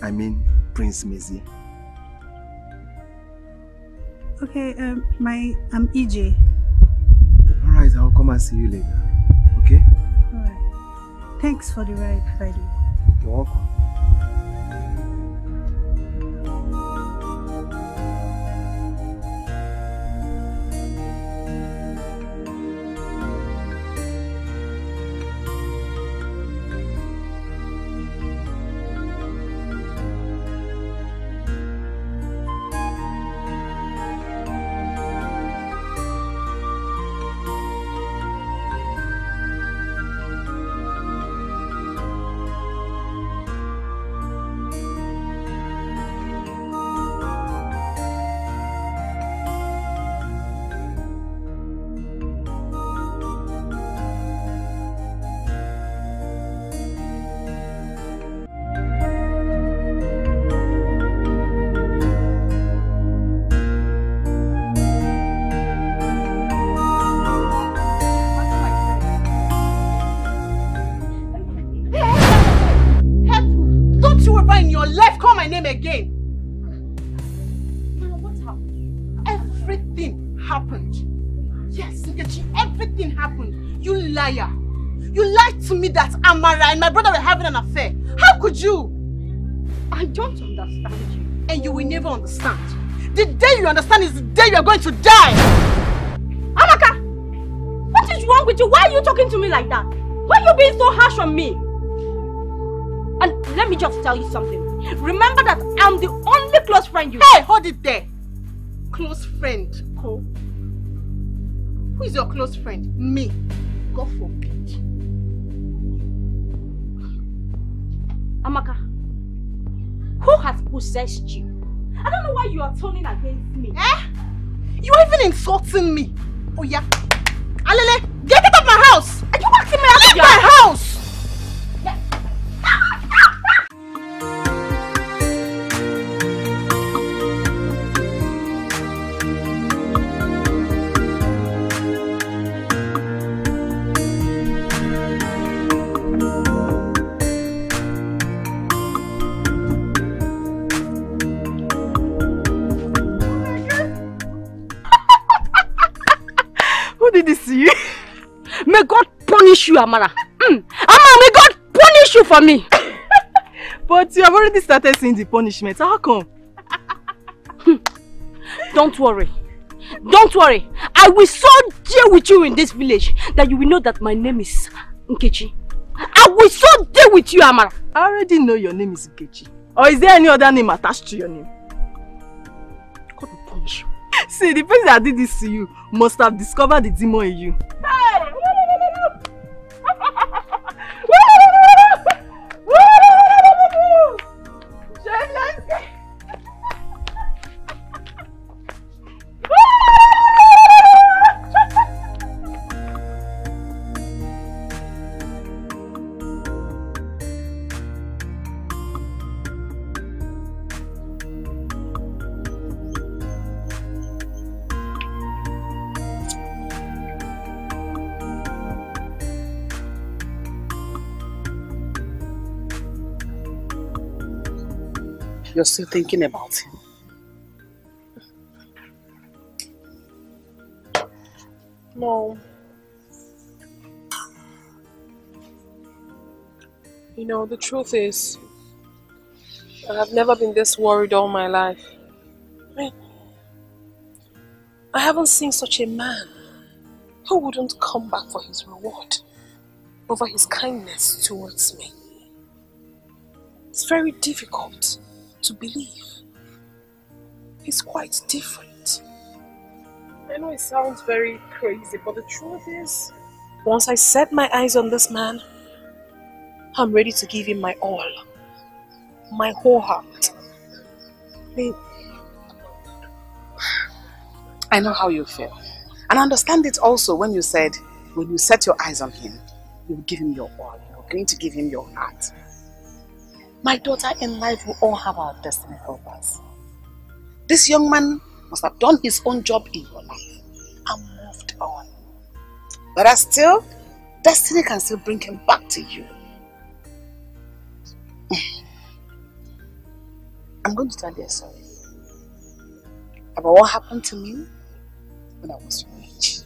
I mean, Prince Mazie. Okay, I'm EJ. Alright, I'll come and see you later. Okay? Alright. Thanks for the ride, by the way. You're welcome. And my brother were having an affair. How could you? I don't understand you. And you will never understand. The day you understand is the day you are going to die. Amaka, what is wrong with you? Why are you talking to me like that? Why are you being so harsh on me? And let me just tell you something. Remember that I'm the only close friend you have. Hey, hold it there. Close friend, Ko. Who is your close friend? Me. God forbid. Amaka, who has possessed you? I don't know why you are turning against me. Eh? You are even insulting me. Oh yeah. Alele, get out of my house! Are you asking me to leave my house? May God punish you, Amara. Amara, may God punish you for me. But you have already started seeing the punishment. How come? Don't worry. Don't worry. I will so deal with you in this village that you will know that my name is Nkechi. I will so deal with you, Amara. I already know your name is Nkechi. Or is there any other name attached to your name? God will punish you. See, the person that did this to you must have discovered the demon in you. Hey! You're still thinking about it. No. You know, the truth is, I have never been this worried all my life. I haven't seen such a man who wouldn't come back for his reward over his kindness towards me. It's very difficult to believe. He's quite different. I know it sounds very crazy, but the truth is, once I set my eyes on this man, I'm ready to give him my all, my whole heart. Babe, I know how you feel, and I understand it also when you said, when you set your eyes on him, you will give him your all, you're going to give him your heart. My daughter, in life, we all have our destiny helpers. This young man must have done his own job in your life and moved on. But as still, destiny can still bring him back to you. I'm going to tell you a story about what happened to me when I was rich.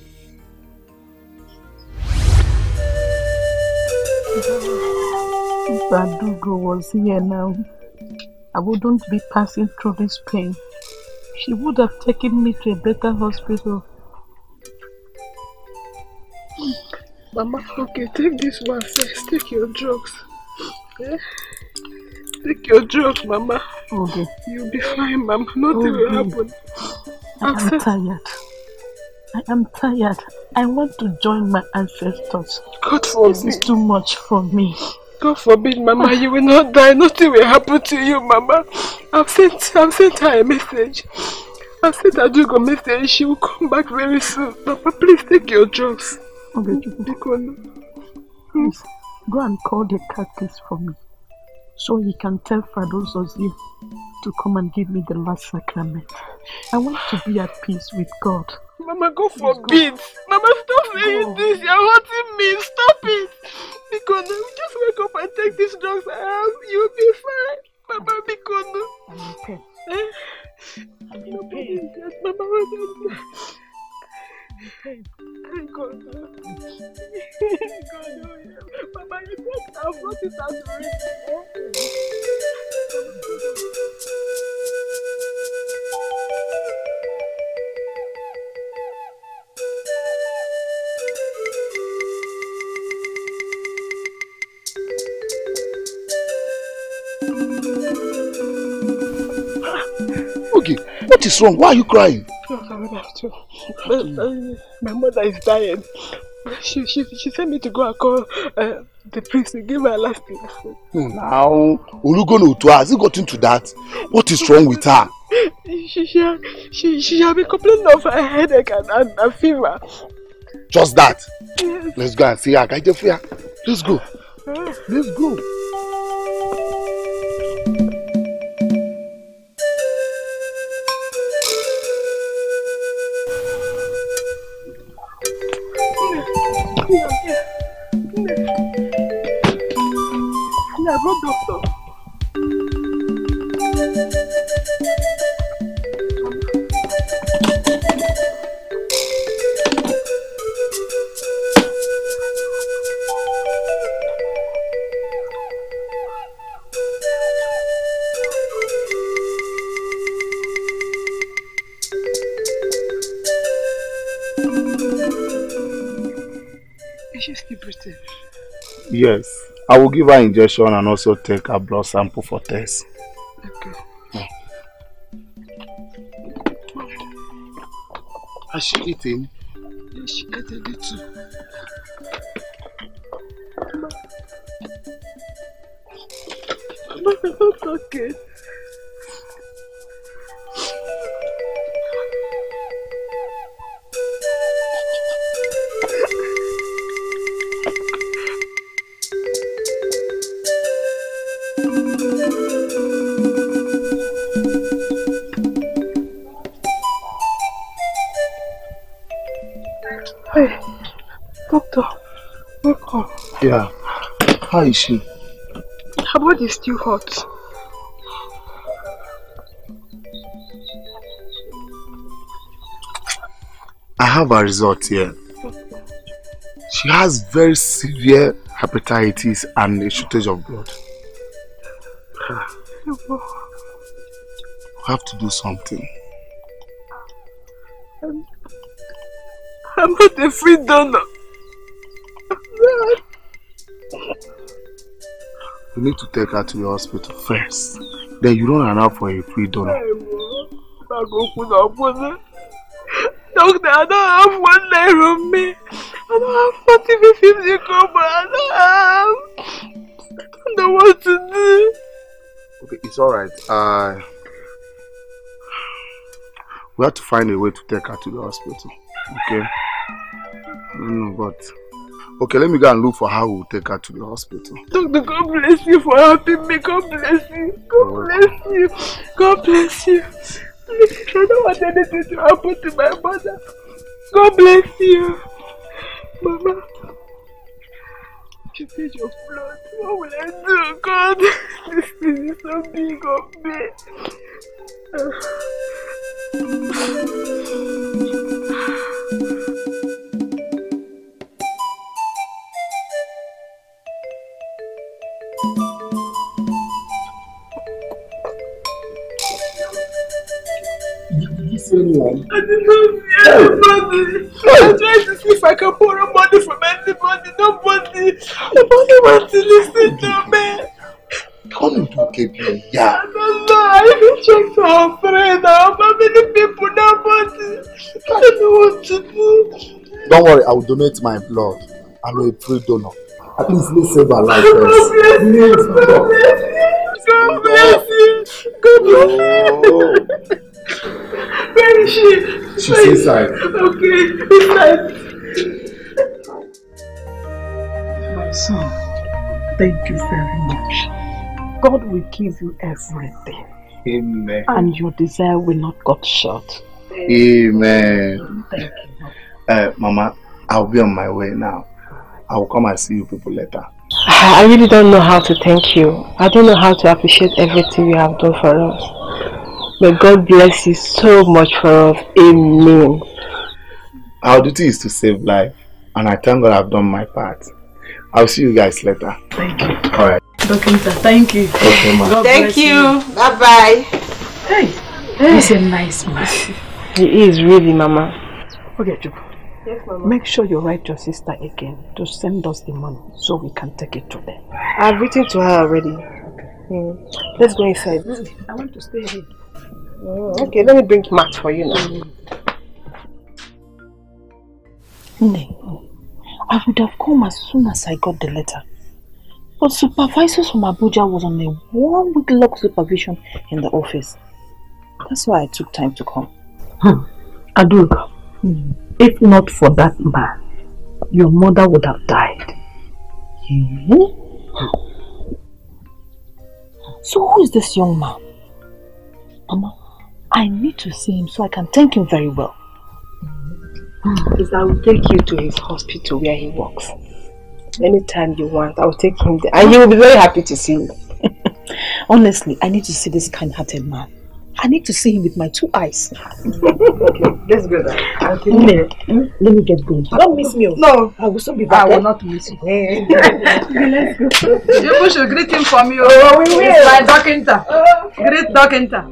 If Badugo was here now, I wouldn't be passing through this pain. She would have taken me to a better hospital. Mama, okay, take this one first. Take your drugs. Yeah? Take your drugs, Mama. Okay. You'll be fine, Mama. Nothing will happen. I am tired. I want to join my ancestors. God forbid. This is too much for me. God forbid, Mama, you will not die. Nothing will happen to you, Mama. I've sent her a message. I've sent her a message. She will come back very soon. Papa, please take your drugs. Okay. Please, go and call the cactus for me, so he can tell Fado's of you to come and give me the last sacrament. I want to be at peace with God. Mama, God forbid. Mama, stop saying this. You're hurting me. Stop it. Because just wake up and take these drugs. You'll be fine. Mama, because I'm in pain. Yes, Mama, thank God. Mama, you think I've got it out already? What is wrong? Why are you crying? My mother is dying. She sent me to go and call the priest to give her last blessing. Now, Olugonotua, has it gotten to that? What is wrong with her? She has been complaining of her headache and fever. Just that? Yes. Let's go and see her. Let's go. Let's go. Doctor. Is she still breathing? Yes. I will give her injection and also take her blood sample for test. Okay. Yeah. Has she eaten? Yes, she ate a little. Mama, I'm not okay. Yeah. How is she? Her body is still hot. I have a result here. She has very severe hepatitis and a shortage of blood. We have to do something. I'm not a free donor. You need to take her to the hospital first. Then you run around for a free donor. Doctor, I don't have 1 naira on me. I don't have 40 to 50 kobo. I don't know what to do. Okay, it's alright. We have to find a way to take her to the hospital. Okay? But... Okay, let me go and look for how we'll take her to the hospital. Doctor, God bless you for helping me. God bless you. God bless you. God bless you. Please, I don't want anything to happen to my mother. God bless you. Mama. She said your blood. What will I do, God? This thing is so big of me. Anyone. I did not see anybody. I tried to see if I can borrow money from anybody. Nobody. Nobody wants to listen to me. Come to KP, yeah. I don't know. I even checked our friend. How many people? Nobody. I don't know what to do. Don't worry. I will donate my blood. I'm a free donor. At least let's save our life first. God bless you. God bless you. God bless you. Where is she? She's inside. Okay, inside. My son, thank you very much. God will give you everything. Amen. And your desire will not get short. Amen. Thank you. Mama, I'll be on my way now. I will come and see you people later. I really don't know how to thank you. I don't know how to appreciate everything you have done for us. May God bless you so much for us. Amen. Our duty is to save life, and I thank God I've done my part. I'll see you guys later. Thank you. All right. Doctor, thank you. Okay, ma. Thank you. Bye bye. Hey, he's a nice man. He is really, Mama. Okay, Joe. Yes, Mama. Make sure you write your sister again to send us the money so we can take it to them. I've written to her already. Okay. Mm. Let's go inside. I want to stay here. Oh, okay, let me bring mat for you now. Nne, I would have come as soon as I got the letter. But supervisors from Abuja was on a 1 week long supervision in the office. That's why I took time to come. Aduka, if not for that man, your mother would have died. So who is this young man? Mama, I need to see him so I can thank him very well. I will take you to his hospital where he works. Anytime you want, I will take him there. And he will be very happy to see you. Honestly, I need to see this kind-hearted man. I need to see him with my two eyes. Okay, let's go there. Let me get going. Don't miss me. No, I will soon be back. I will not miss you. Let's go. People should greet him for me. Oh, we will. It's my doctor. Oh, okay. Great doctor.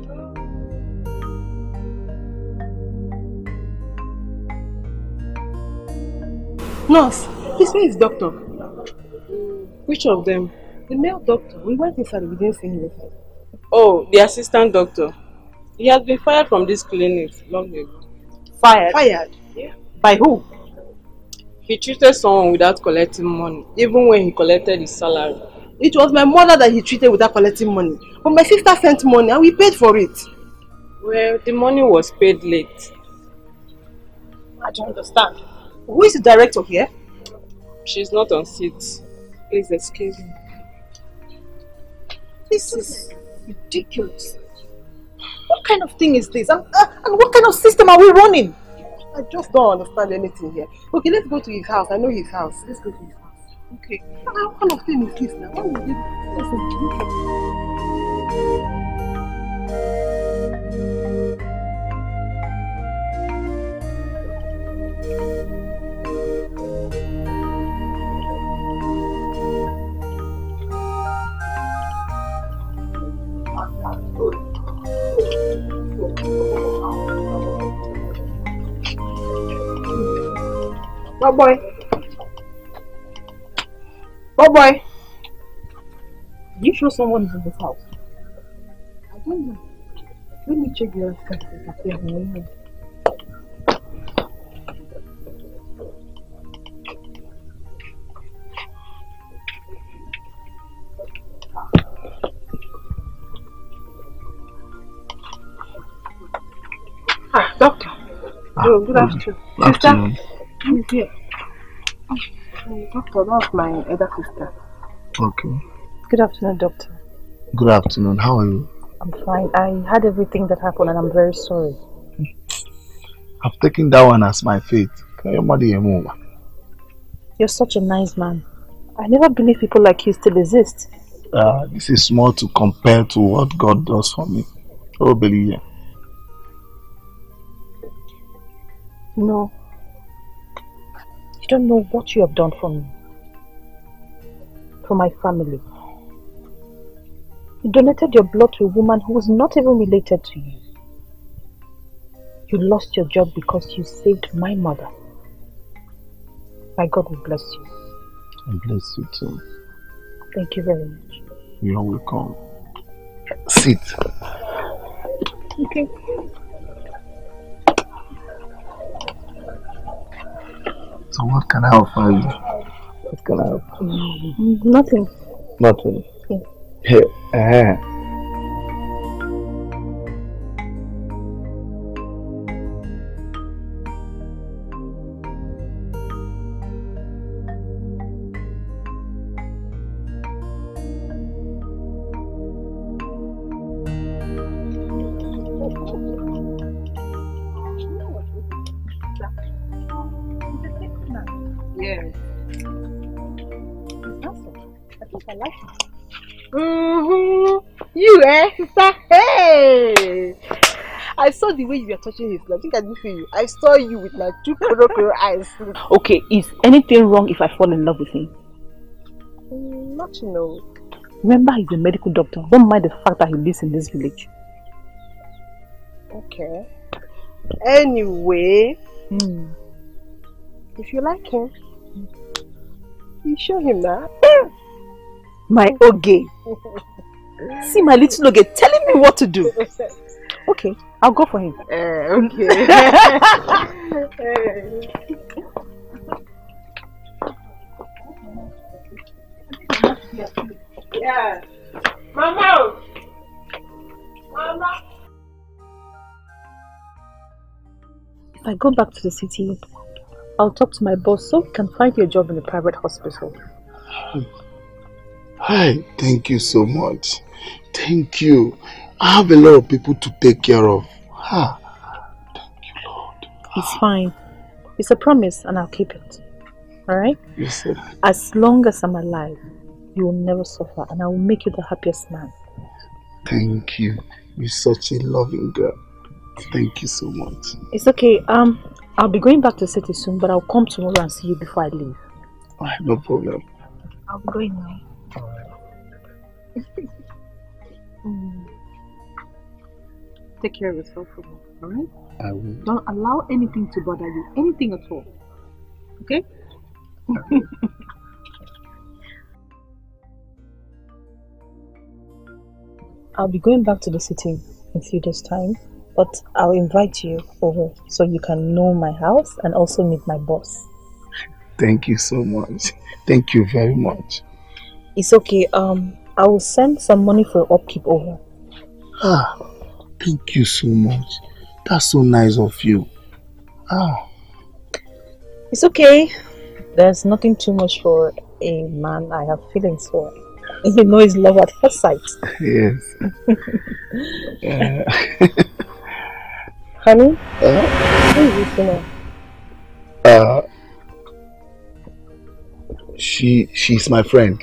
Nurse, this one is doctor. Which of them? The male doctor. We went inside, we didn't see him. Oh, the assistant doctor. He has been fired from this clinic long ago. Fired? Fired? Yeah. By who? He treated someone without collecting money, even when he collected his salary. It was my mother that he treated without collecting money. But my sister sent money and we paid for it. Well, the money was paid late. I don't understand. Who is the director here? She's not on seat. Please excuse me. This is ridiculous. What kind of thing is this? And what kind of system are we running? I just don't understand anything here. Okay, let's go to his house. I know his house. Let's go to his house. Okay. What kind of thing is this now? What is this? Oh boy. Oh boy. You sure someone is in this house? I don't know. Let me check the other stuff. Ah, doctor. Oh, good afternoon. Good afternoon. Who's here? Doctor, that's my other sister. Okay. Good afternoon, doctor. Good afternoon. How are you? I'm fine. I had everything that happened and I'm very sorry. I've taken that one as my fate. You're such a nice man. I never believed people like you still exist. This is small to compare to what God does for me. Oh, believe it. No. You don't know what you have done for me, for my family. You donated your blood to a woman who was not even related to you. You lost your job because you saved my mother. My God will bless you. And bless you too. Thank you very much. You are welcome. Sit. Okay. So what can I offer you? What can I offer you? Nothing. Nothing? Yeah. Here. The way you are touching his blood, I think I do feel you. I saw you with my two crocodile eyes. Okay, is anything wrong if I fall in love with him? Not to know. Remember, he's a medical doctor. Don't mind the fact that he lives in this village. Okay. Anyway, if you like him, you show him that. My Oge. See my little Oge telling me what to do. Okay, I'll go for him. Okay. Yeah. Mama! Mama! If I go back to the city, I'll talk to my boss so we can find you a job in a private hospital. Hi, thank you so much. Thank you. I have a lot of people to take care of. Ah, thank you, Lord. It's fine. It's a promise and I'll keep it. Alright? Yes, sir. As long as I'm alive, you will never suffer and I will make you the happiest man. Thank you. You're such a loving girl. Thank you so much. It's okay. I'll be going back to the city soon, but I'll come tomorrow and see you before I leave. Alright, no problem. I'll be going now. Alright. Take care of yourself, alright? I will. Don't allow anything to bother you, anything at all. Okay? I'll be going back to the city in a few days' time, but I'll invite you over so you can know my house and also meet my boss. Thank you so much. Thank you very much. It's okay. I will send some money for upkeep over. Ah, thank you so much. That's so nice of you. Ah. It's okay. There's nothing too much for a man I have feelings for. You know it's love at first sight. Yes. Honey? Who is this woman? She's my friend.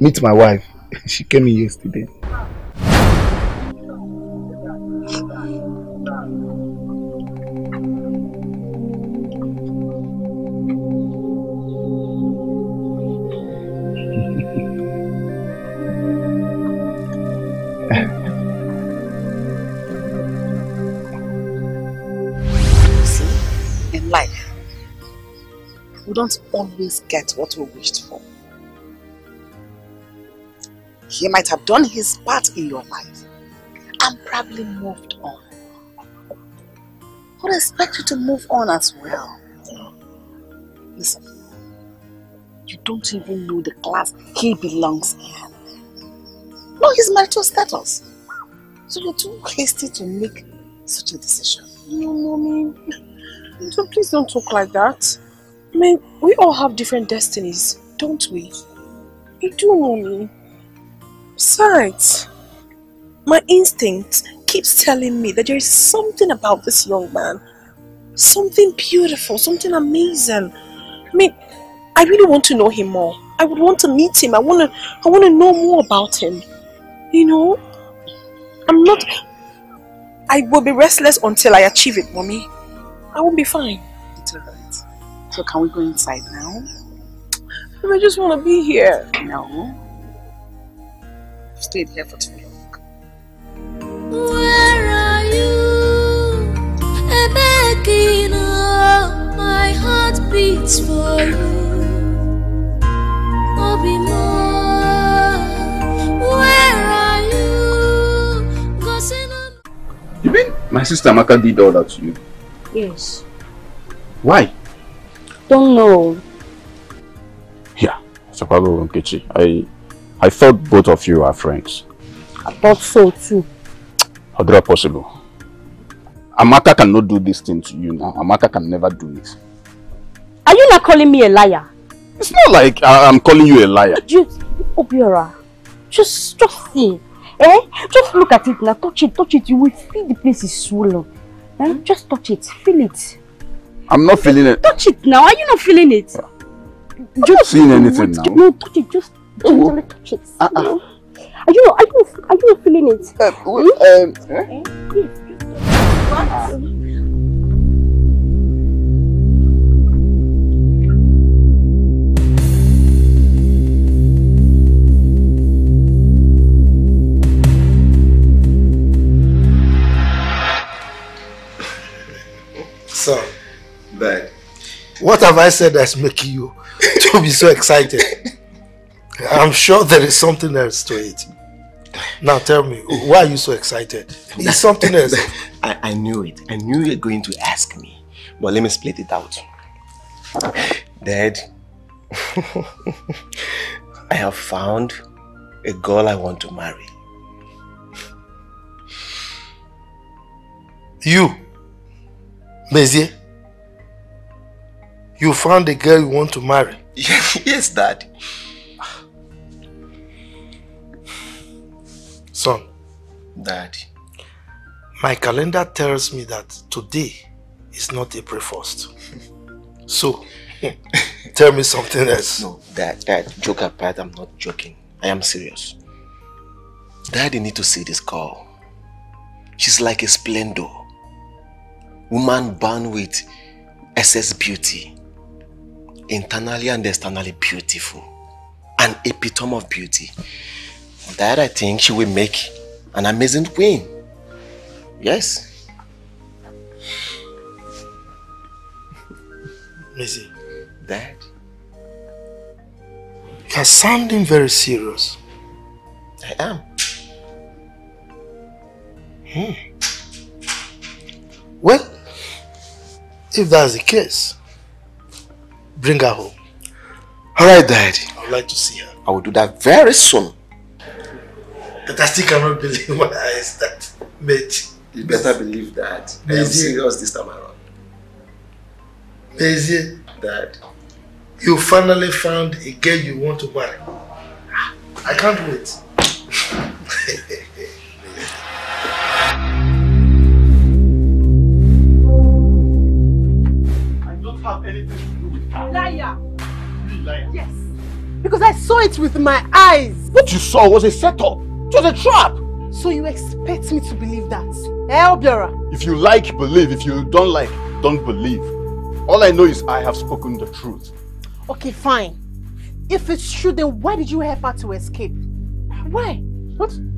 Meet my wife. She came in yesterday. See, in life, we don't always get what we wished for. He might have done his part in your life and probably moved on. I would expect you to move on as well. Listen, you don't even know the class he belongs in. No, his marital status. So you're too hasty to make such a decision. No, mommy. So please don't talk like that. I mean, we all have different destinies, don't we? You do, mommy. Besides, my instinct keeps telling me that there is something about this young man. Something beautiful, something amazing. I mean, I really want to know him more. I would want to meet him. I want to know more about him. You know? I will be restless until I achieve it, mommy. I won't be fine. It's alright. So can we go inside now? I just want to be here. No. Stayed here for too long. Where are you? I'm begging, oh, my heart beats for you. Obimo, where are you? You mean my sister Maka did all that to you? Yes. Why? Don't know. Yeah, it's a problem, Nkechi. I thought both of you are friends. I thought so too. How is that possible? Amaka cannot do this thing to you now. Amaka can never do it. Are you not calling me a liar? It's not like I'm calling you a liar. Obiora, just see. Eh? Just look at it now. Touch it. You will feel the place is swollen. Eh? Just touch it. Feel it. I'm not feeling it. Touch it now. Are you not feeling it? Yeah. I'm not seeing anything now. No, touch it. Just gently touch it. Are you feeling it? So, babe, what have I said that's making you to be so excited? I'm sure there is something else to it. Now tell me, why are you so excited? It's something else. I knew it. I knew you were going to ask me. But let me split it out. Dad, I have found a girl I want to marry. You, Mezie, you found a girl you want to marry? Yes, Dad. Son. Dad. My calendar tells me that today is not April 1st. So, tell me something else. No, Dad, joke apart, I'm not joking. I am serious. Dad, you need to see this girl. She's like a splendor. Woman born with excess beauty. Internally and externally beautiful. An epitome of beauty. Dad, I think she will make an amazing queen. Yes. Missy. Dad. You're sounding very serious. I am. Well, if that's the case, bring her home. Alright, Dad. I would like to see her. I will do that very soon. But I still cannot believe my eyes that, mate. You better believe that. I am serious this time around. Mezie, Dad, you finally found a girl you want to marry. I can't wait. I don't have anything to do with her. Liar. You liar. Yes. Because I saw it with my eyes. What you saw was a setup. It was a trap. So you expect me to believe that? Eh, Obiora? If you like, believe. If you don't like, don't believe. All I know is I have spoken the truth. Okay, fine. If it's true, then why did you help her to escape? Why? What? You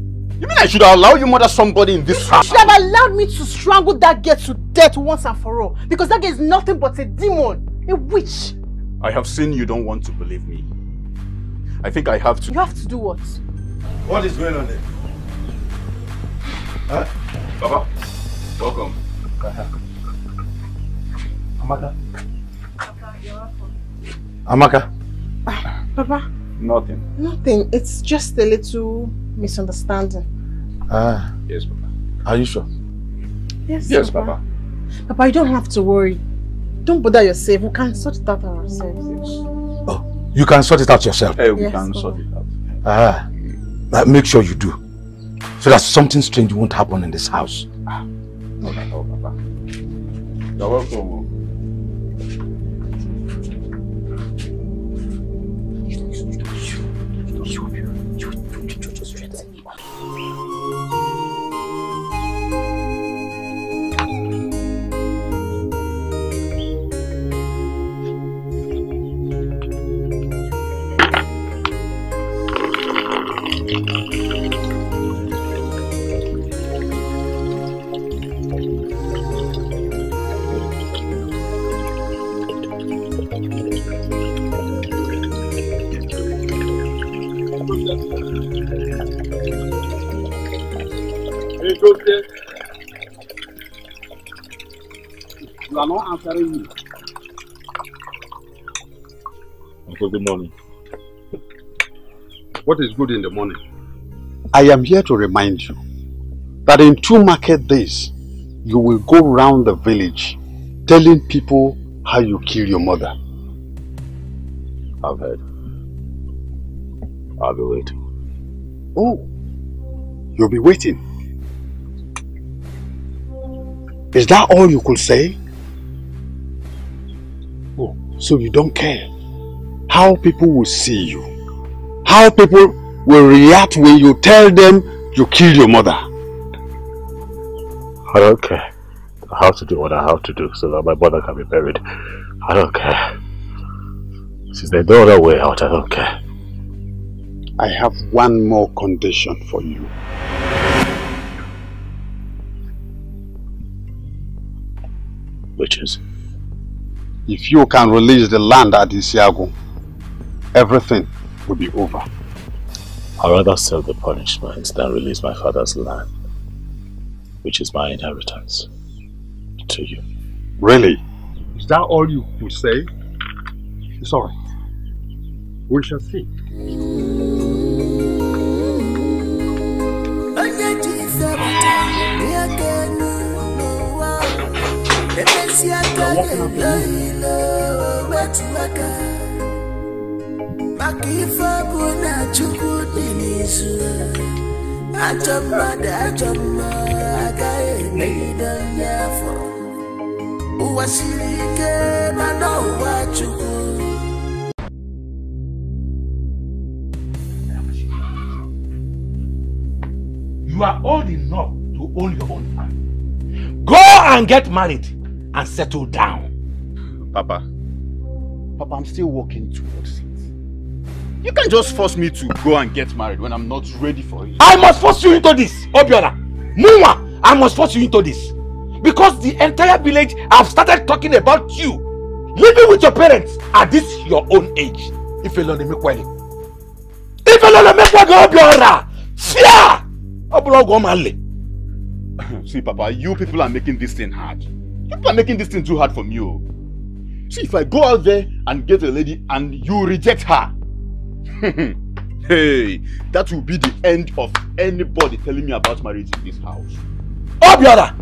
mean I should allow you murder somebody in this house? You should have allowed me to strangle that girl to death once and for all. Because that girl is nothing but a demon. A witch. I have seen you don't want to believe me. I think I have to... You have to do what? What is going on there? Huh? Baba, welcome. Amaka. Baba, you're welcome. Amaka. Baba. Nothing. Nothing. It's just a little misunderstanding. Ah. Yes, Baba. Are you sure? Yes, yes, Baba. Baba. Baba, you don't have to worry. Don't bother yourself. We can sort it out ourselves. Yes. Oh, you can sort it out yourself? Hey, we yes, can Baba. Sort it out. Ah. Make sure you do. So that something strange won't happen in this house. Ah. No, no, no, Baba. You're welcome. Uncle, good morning. What is good in the morning? I am here to remind you that in 2 market days, you will go round the village telling people how you killed your mother. I've heard. I'll be waiting. Oh, you'll be waiting? Is that all you could say? Oh, so you don't care how people will see you, how people will react when you tell them you killed your mother. I don't care. I have to do what I have to do so that my mother can be buried. I don't care. Since there's no other way out, I don't care. I have one more condition for you. Which is? If you can release the land at Isiago, everything will be over. I'd rather sell the punishments than release my father's land, which is my inheritance, to you. Really? Is that all you could say? It's alright. We shall see. You are old enough to own your own family. Go and get married and settle down. Papa, I'm still working towards it. You can't just force me to go and get married when I'm not ready for it. I must force you into this, Obiora. Muma, I must force you into this. Because the entire village have started talking about you living with your parents at this your own age. If you don't make money. If you don't make money, Obiora. Fear! See, Papa, you people are making this thing hard. You people are making this thing too hard for me. See, if I go out there and get a lady and you reject her, hey, that will be the end of anybody telling me about marriage in this house. Obiora,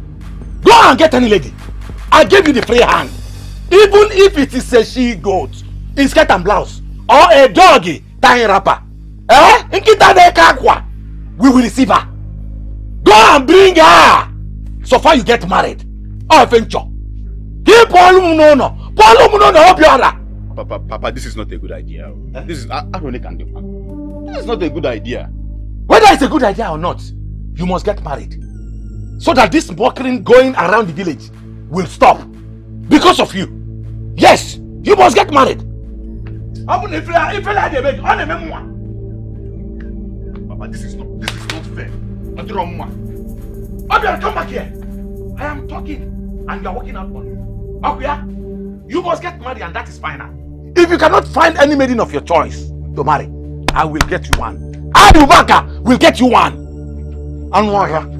go and get any lady. I give you the free hand. Even if it is a she-goat in skirt and blouse, or a doggy tying wrapper, we will receive her. Go and bring her. So far you get married. Or venture. Papa, this is not a good idea. This is ironic and different. This is not a good idea. Whether it's a good idea or not, you must get married. So that this buckling going around the village will stop. Because of you. Yes, you must get married. Papa, this is not fair. Obiora, come back here. I am talking and you are walking out on me. Obiora, you must get married and that is final. If you cannot find any maiden of your choice to marry, I will get you one. Abubaka will get you one. And one.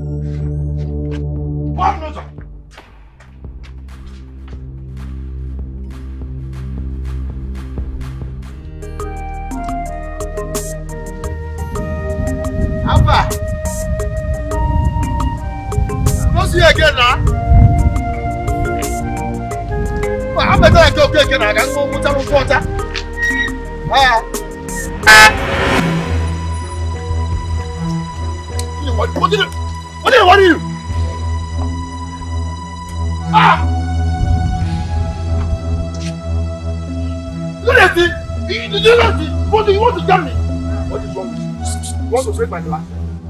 Abba! Don't see you again now! Well, I'm better go again. I can go put some water. What do you? What do you want to tell me? What is wrong with you? You want to break my glass?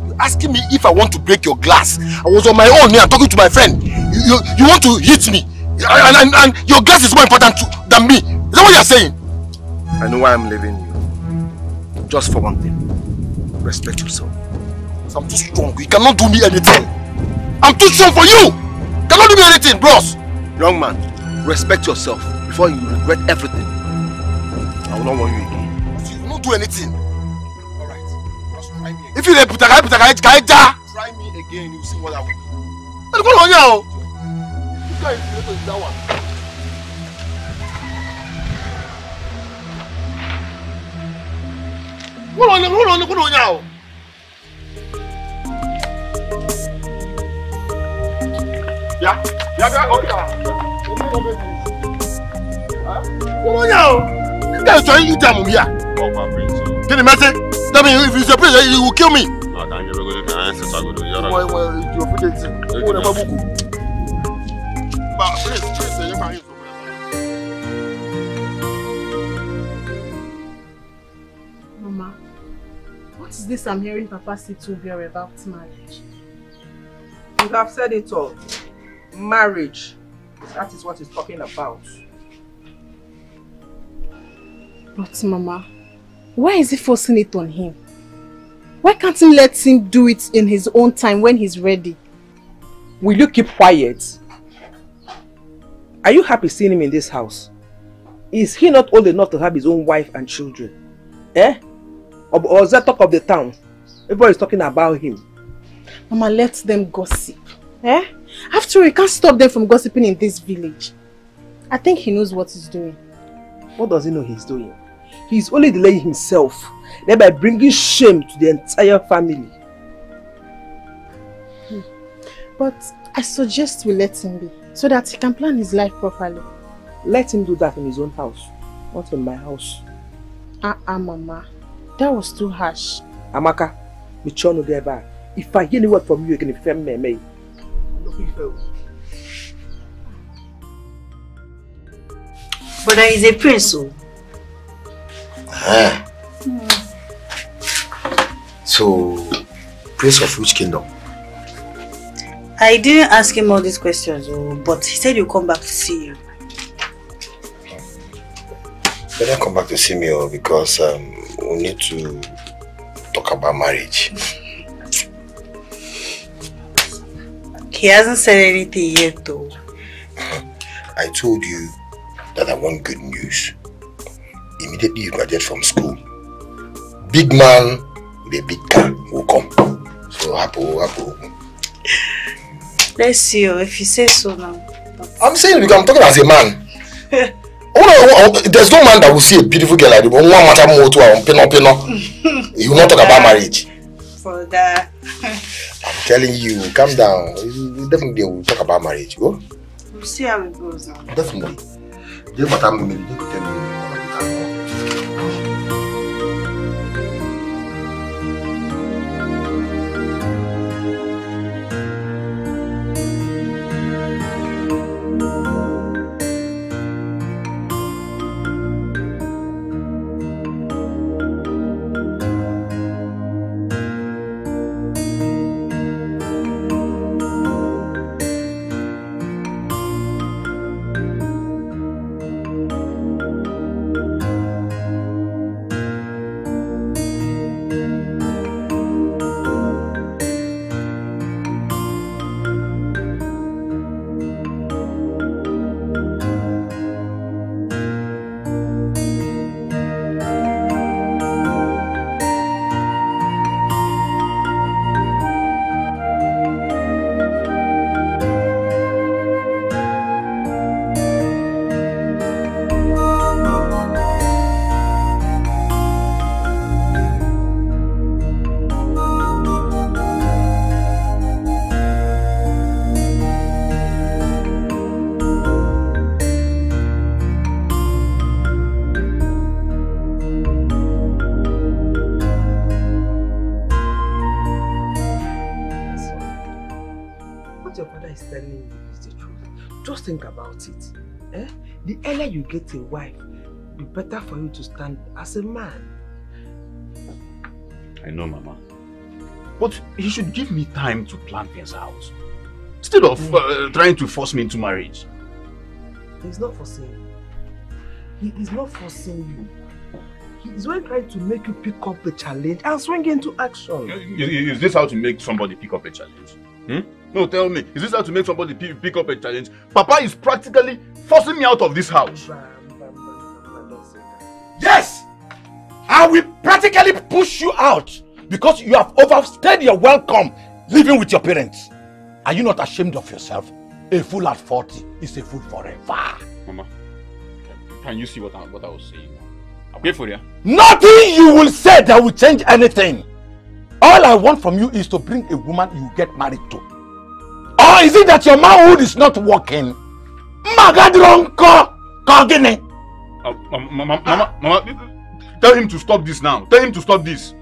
You're asking me if I want to break your glass. I was on my own here, I'm talking to my friend. You want to hit me. And your glass is more important than me. Is that what you're saying? I know why I'm leaving you. Just for one thing. Respect yourself. I'm too strong. You cannot do me anything. I'm too strong for you. You cannot do me anything, bros. Young man, respect yourself before you regret everything. I will not want you again. But you will not do anything. If you put a guy, try me again, you'll see what I will do. But go on now. You can't do that one. Go on now. Yeah. I mean, if it's a place, you will kill me. No, thank you. Mama, what is this I'm hearing Papa say to Obiora about marriage? You have said it all. Marriage. That is what he's talking about. But Mama, why is he forcing it on him? Why can't he let him do it in his own time when he's ready? Will you keep quiet? Are you happy seeing him in this house? Is he not old enough to have his own wife and children? Or is that talk of the town? Everybody's talking about him. Mama, let them gossip. After all, you can't stop them from gossiping in this village. I think he knows what he's doing. What does he know he's doing? He's only delaying himself, thereby bringing shame to the entire family. But I suggest we let him be. so that he can plan his life properly. Let him do that in his own house, not in my house. Ah, Mama, that was too harsh. Amaka, me chono deba. If I hear any word from you again, if I'm me, but there is a prince, so. Ah. Mm. So, prince of which kingdom? I didn't ask him all these questions, but he said he'll come back to see you. Better come back to see me, because we need to talk about marriage. He hasn't said anything yet, though. I told you that I want good news. Immediately you graduate from school, big man with a big car will come. So happy, happy. Let's see if you say so now. I'm saying, because I'm talking as a man. There's no man that will see a beautiful girl like this. One matter more to her, he will not talk about marriage. For that, I'm telling you, calm down. We definitely will talk about marriage. Go. We'll see how it goes now. Definitely. You get a wife, be better for you to stand as a man. I know, Mama, but he should give me time to plan things out instead of trying to force me into marriage. He's not forcing you. He is not forcing you. He is only trying to make you pick up the challenge and swing into action. Is this how to make somebody pick up a challenge? Hmm? No, tell me, is this how to make somebody pick up a challenge? Papa is practically forcing me out of this house. Yes! I will practically push you out because you have overstayed your welcome living with your parents. Are you not ashamed of yourself? A fool at 40 is a fool forever. Mama, can you see what I was saying? I'll pay for you. Nothing you will say that will change anything. All I want from you is to bring a woman you get married to. Or is it that your manhood is not working? Mama, tell him to stop this now. Tell him to stop this.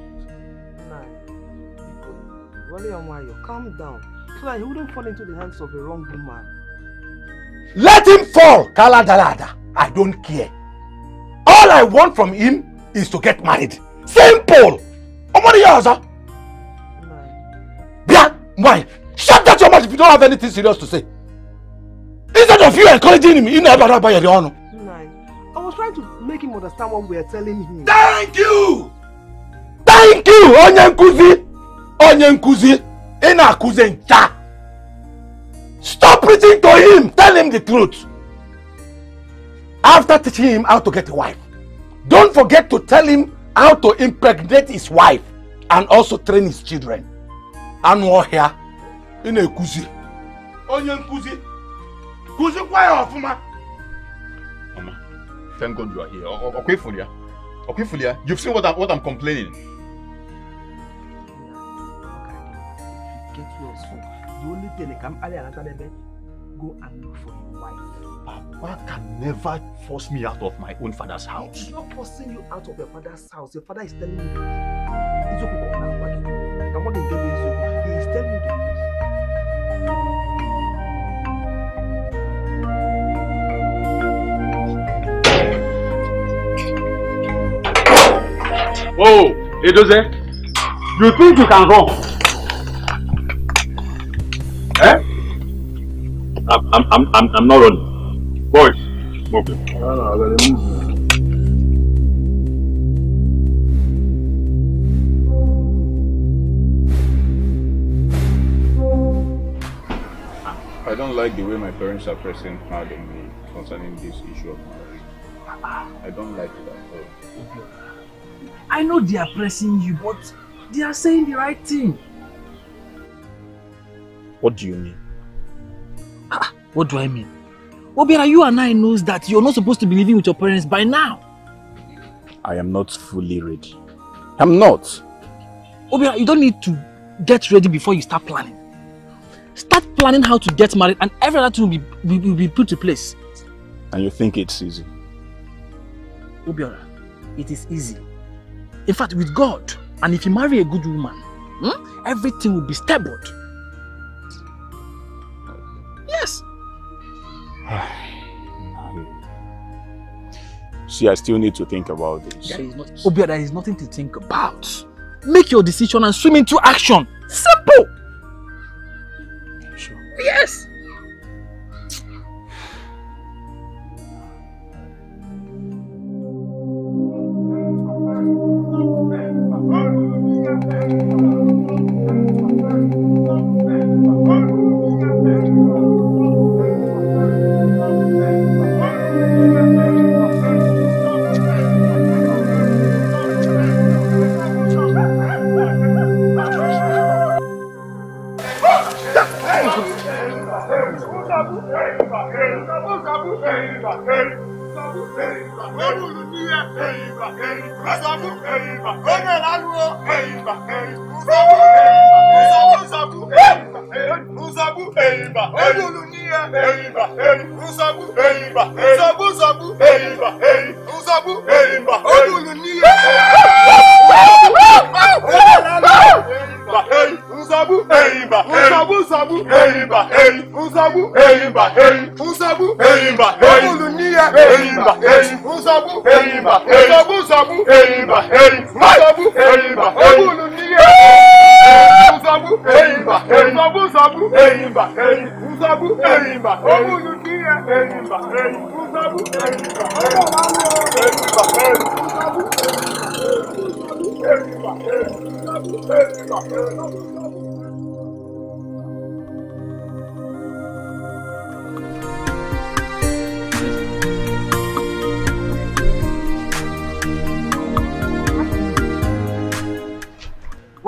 Calm down, so that he wouldn't fall into the hands of a wrong woman. Let him fall, Kala Dalada. I don't care. All I want from him is to get married. Simple. Why? Shut that your mouth if you don't have anything serious to say. Instead of you encouraging him, you never have your honor. I was trying to make him understand what we are telling him. Thank you! Thank you! Onyenkuzi! Inakuzencha! Stop preaching to him! Tell him the truth! After teaching him how to get a wife, don't forget to tell him how to impregnate his wife and also train his children. Anwo here, Inakuzi. Onyenkuzi! Mama, thank God you are here. Okay, Fulia. Okay, Fulia. You've seen what I'm complaining. The only thing I can Go and look for your wife. Papa can never force me out of my own father's house. He's not forcing you out of your father's house. Your father is telling you to do this. It's okay, but I'm working. I'm working to do this. He is telling you to do this. Oh, Edoze, you think you can run? Eh? I'm not running. Boys, move them. No, I gotta move. I don't like the way my parents are pressing hard on me concerning this issue of marriage. I don't like it at all. I know they are pressing you, but they are saying the right thing. What do you mean? What do I mean? Obiora, you and I knows that you're not supposed to be living with your parents by now. I am not fully ready. I'm not. Obiora, you don't need to get ready before you start planning. Start planning how to get married and every other thing will be put to place. And you think it's easy? Obiora, it is easy. In fact, with God, and if you marry a good woman, everything will be stable. Yes. See, I still need to think about this. Obia, there is nothing to think about. Make your decision and swim into action. Simple. Sure. Yes.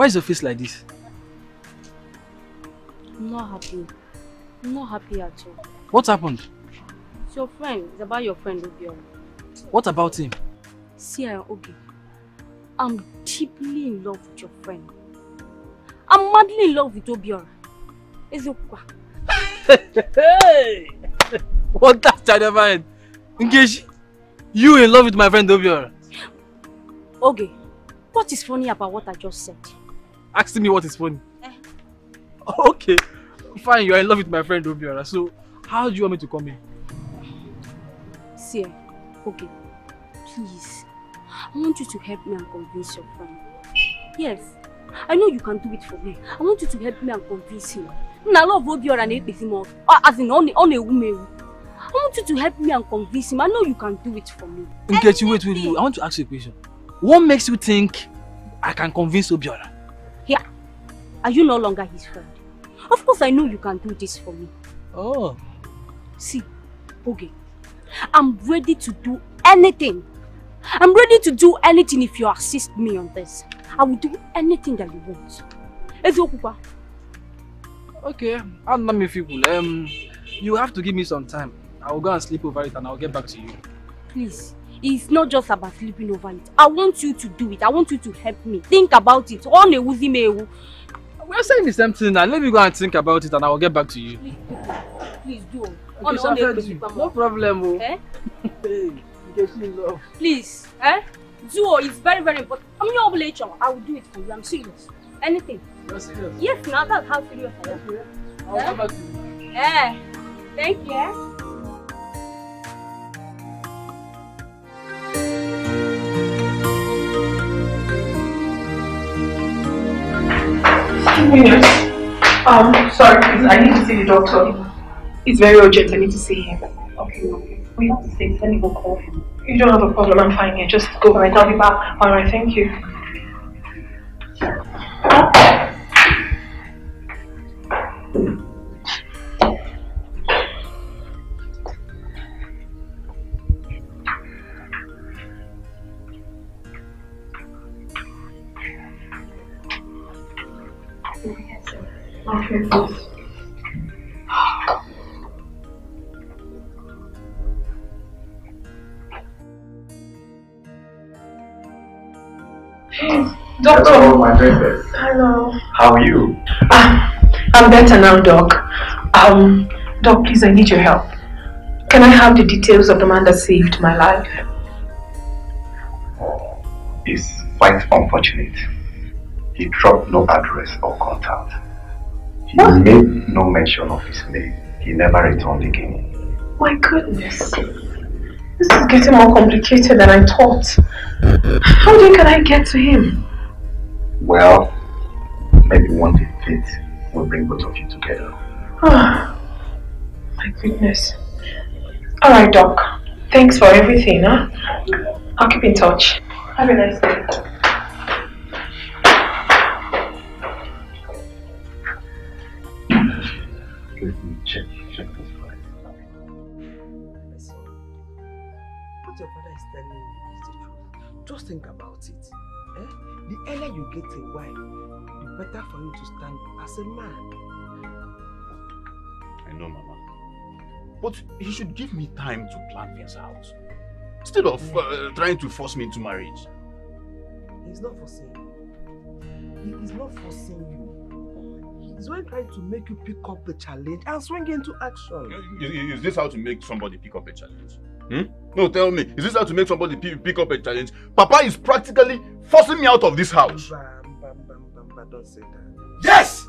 Why is your face like this? I'm not happy. I'm not happy at all. What happened? It's your friend. It's about your friend, Obioriwa. What about him? See, Obi, I'm deeply in love with your friend. I'm madly in love with Obioriwa. Hey! What that child of mine? Nkechi, you in love with my friend Obioriwa? Okay. What is funny about what I just said? Ask me what is funny. Okay, fine, you are in love with my friend Obiora, so how do you want me to come in? See, okay, please, I want you to help me and convince your friend. Yes, I know you can do it for me. I want you to help me and convince him. I love Obiora and Epizimo, as in only a woman. I want you to help me and convince him. I know you can do it for me. Nkechi, wait, I want to ask you a question. What makes you think I can convince Obiora? Yeah. Are you no longer his friend? Of course I know you can do this for me. Oh. See, Oge, I'm ready to do anything. I'm ready to do anything if you assist me on this. I will do anything that you want. Ezokupa. Okay, I'm not people. You have to give me some time. I will go and sleep over it and I'll get back to you. Please. It's not just about sleeping over it. I want you to do it. I want you to help me. Think about it. We are saying the same thing now. Let me go and think about it and I will get back to you. Please, please do. Okay, no problem. Eh? Hey, love. Please, eh? Do it's very important. I'm your obligation. I will do it for you. I'm serious. Anything. You're serious? Yes, now that's how serious I am. Okay. I'll come back to you. Eh? Thank you. Eh? Sorry, please. I need to see the doctor. It's very urgent. I need to see him. Okay, okay. We have to see. Let me go call him. You don't have a problem. I'm fine here. Just go right. I'll be back. All right. Thank you. Okay, please. Doctor. Hello, my baby. Hello. How are you? I'm better now, Doc. Doc, please, I need your help. Can I have the details of the man that saved my life? It's quite unfortunate. He dropped no address or contact. He made no mention of his name. He never returned again. My goodness. This is getting more complicated than I thought. How then can I get to him? Well, maybe one day fate will bring both of you together. My goodness. Alright, Doc. Thanks for everything, huh? I'll keep in touch. Have a nice day. Let me check this file. What your father is telling you is the truth. Just think about it. Eh? The earlier you get a wife, the better for you to stand as a man. I know, Mama. But he should give me time to plan things out. Instead of trying to force me into marriage. He's not forcing you. He is not forcing you. He's when trying to make you pick up the challenge and swing into action. Is this how to make somebody pick up a challenge? No, tell me. Is this how to make somebody pick up a challenge? Papa is practically forcing me out of this house. Don't say that. Yes!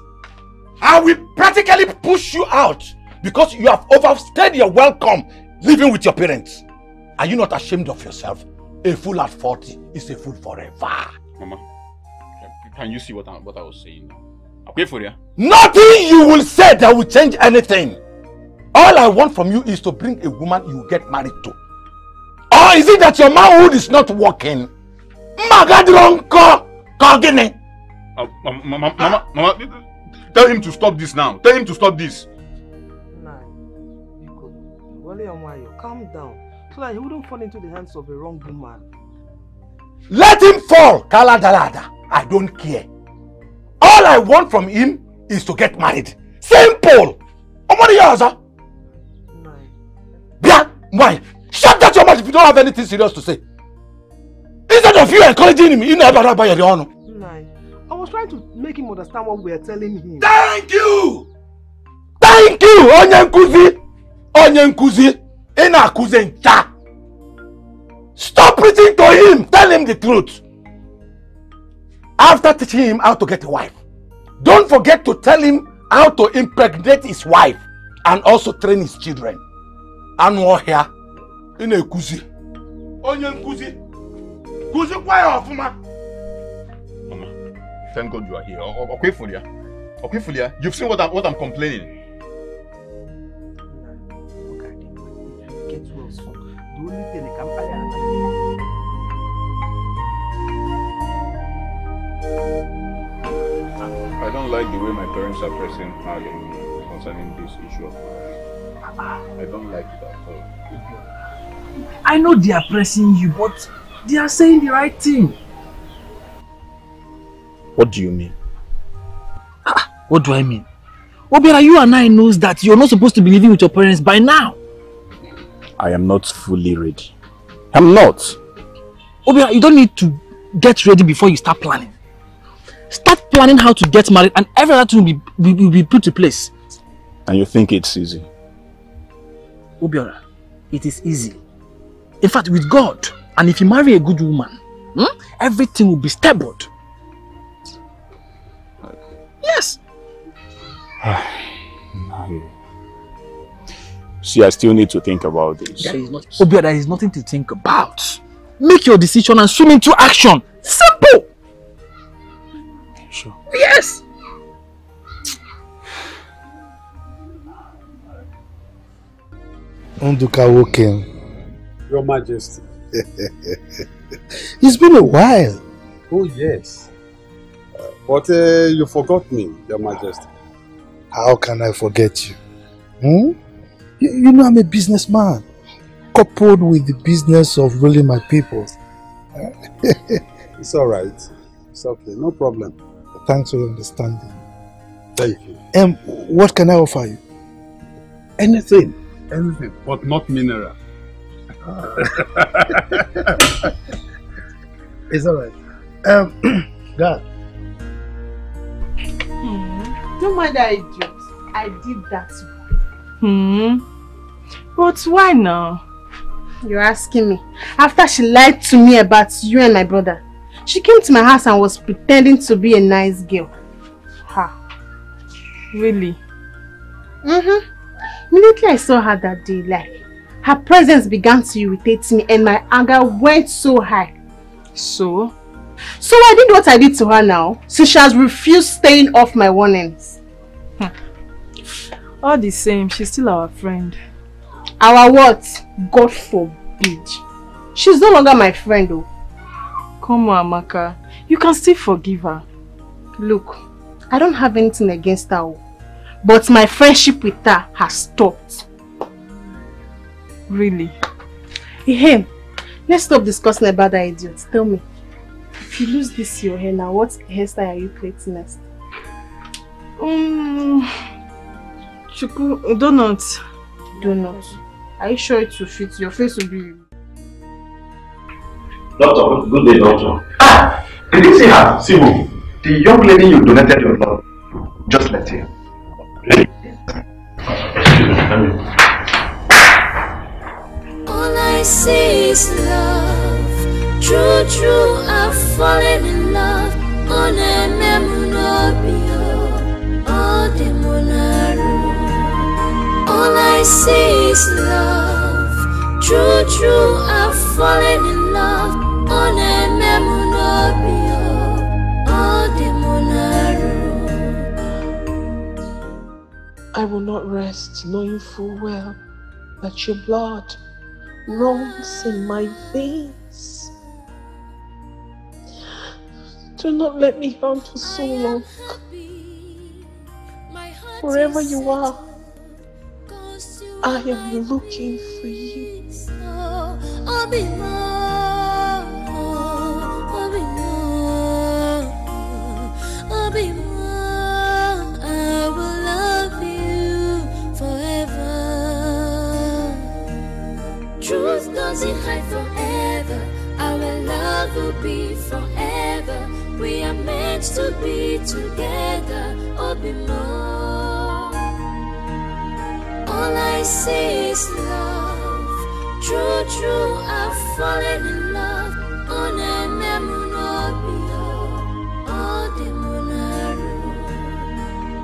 I will practically push you out because you have overstayed your welcome living with your parents. Are you not ashamed of yourself? A fool at 40 is a fool forever. Mama, can you see what I was saying now? Okay, for you. Nothing you will say that will change anything. All I want from you is to bring a woman you get married to. Or is it that your manhood is not working? Magadronko Kogine. Mama, tell him to stop this now. Tell him to stop this. Nah, calm down. So that he wouldn't fall into the hands of a wrong woman. Let him fall, Kala Dalada. I don't care. All I want from him is to get married. Simple! Obioriwa! Why? Shut that your mouth if you don't have anything serious to say. Instead of you encouraging him, you never buy your honor. I was trying to make him understand what we are telling him. Thank you! Thank you! Onye nkuzi! Ina kuzi ncha! Stop preaching to him! Tell him the truth! After teaching him how to get a wife, don't forget to tell him how to impregnate his wife and also train his children. Anwo here, in a kuzi. Onye nkuzi. Kuzi kwaya ofuma. Mama, thank God you are here. Okay, Fulia. Okay, Fulia. You've seen what I'm complaining. Get well soon. The only thing I can buy. I don't like the way my parents are pressing me concerning this issue of marriage. I don't like it at all. I know they are pressing you, but they are saying the right thing. What do you mean? What do I mean? Obiora, you and I know that you're not supposed to be living with your parents by now. I am not fully ready. I'm not. Obiora, you don't need to get ready before you start planning. Start planning how to get married and everything will be put in place. And you think it's easy? Obiora, it is easy. In fact, with God, and if you marry a good woman, everything will be stable. Yes. See, I still need to think about this. Obiora, there is nothing to think about. Make your decision and swim into action. Simple. Sure. Yes. Your Majesty. It's been a while. Oh, yes. But you forgot me, Your Majesty. How can I forget you? You know I'm a businessman, coupled with the business of ruling my people. It's all right. It's okay. No problem. Thanks for your understanding. Thank you. What can I offer you? Anything. Everything, but not mineral. It's alright. Dad. Don't mind that idiot. I did that too. But why now? You're asking me. After she lied to me about you and my brother, she came to my house and was pretending to be a nice girl. Really? Immediately I saw her that day, like, her presence began to irritate me and my anger went so high. So I did what I did to her now, so she has refused staying off my warnings. All the same, she's still our friend. Our what? God forbid. She's no longer my friend though. Come on, Amaka. You can still forgive her. Look, I don't have anything against her. But my friendship with her has stopped. Really? Hey, let's stop discussing about that idiot. Tell me, if you lose this your hair now, what hairstyle are you creating next? Chuku, donuts. Donuts. Are you sure it will fit? Your face will be... Doctor, good day, doctor. Did you see her? See who? The young lady you donated your blood. Just let her. Really? All I see is love. True, I've fallen in love. On a memunobio, all the monaro. All I see is love. True, I've fallen in love. On a memunobio, all the monaro. I will not rest, knowing full well that your blood runs in my veins. Do not let me harm for so long. Wherever you are, I am looking for you. I'll be more. Truth doesn't hide forever. Our love will be forever. We are meant to be together. Or be more. All I see is love. True, I've fallen in love. On a memory. All the moon.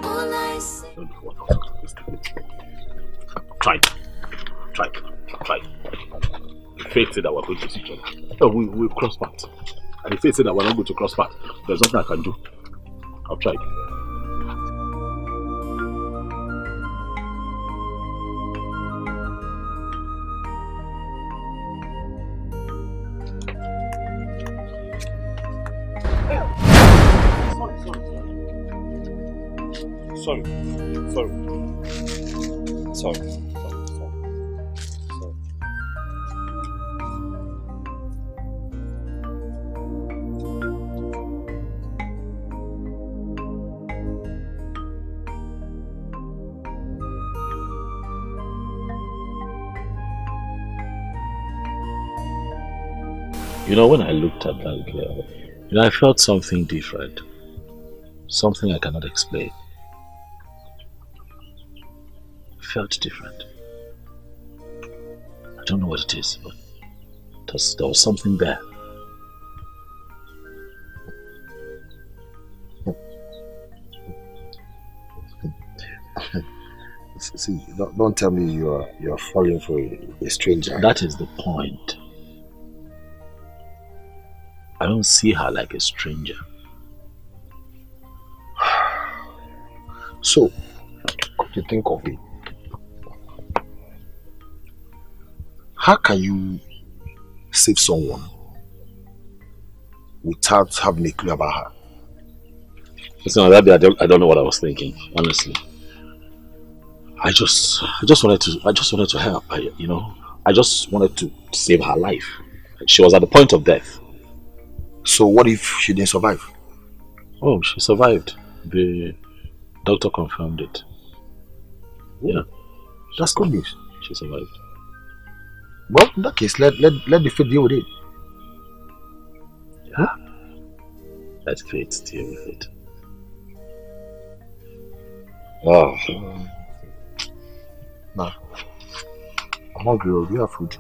All I see. Try. The faith said that we're going to see each other. So we'll cross paths. And the faith said that we're not going to cross paths. There's nothing I can do. I've tried. Sorry. You know, when I looked at that girl, I felt something different. Something I cannot explain. Felt different. don't know what it is, but there was something there. See, don't tell me you're falling for a stranger. That is the point. I don't see her like a stranger. So, what do you think of it? How can you save someone without having a clue about her? Listen, on that day, I don't know what I was thinking, honestly. I just wanted to help. I just wanted to save her life. She was at the point of death. So what if she didn't survive? Oh, she survived. The doctor confirmed it. Yeah, that's good news. She survived. Well, in that case, let the fate deal with it. Yeah, let fate deal with it. Wow. Nah, I'm hungry. Do you have food?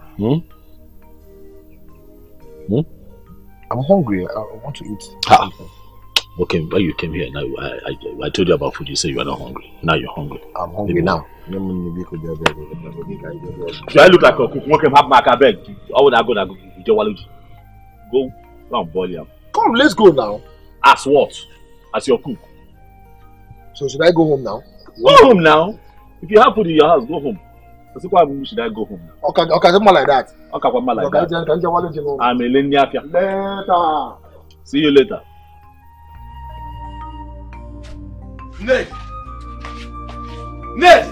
I'm hungry. I want to eat. Ah. Okay, but you came here now. I told you about food. You said you are not hungry. Now you're hungry. I'm hungry maybe now. Should I look like a cook? What can happen? I beg. I would go now. Go and boil him. Come, let's go now. As what? As your cook. So should I go home now? Go home now. If you have food in your house, go home. That's why we should I go home now. Okay, okay, something like that. Okay, something like that. I'm a leniafia. Later. See you later. Ned! Ned!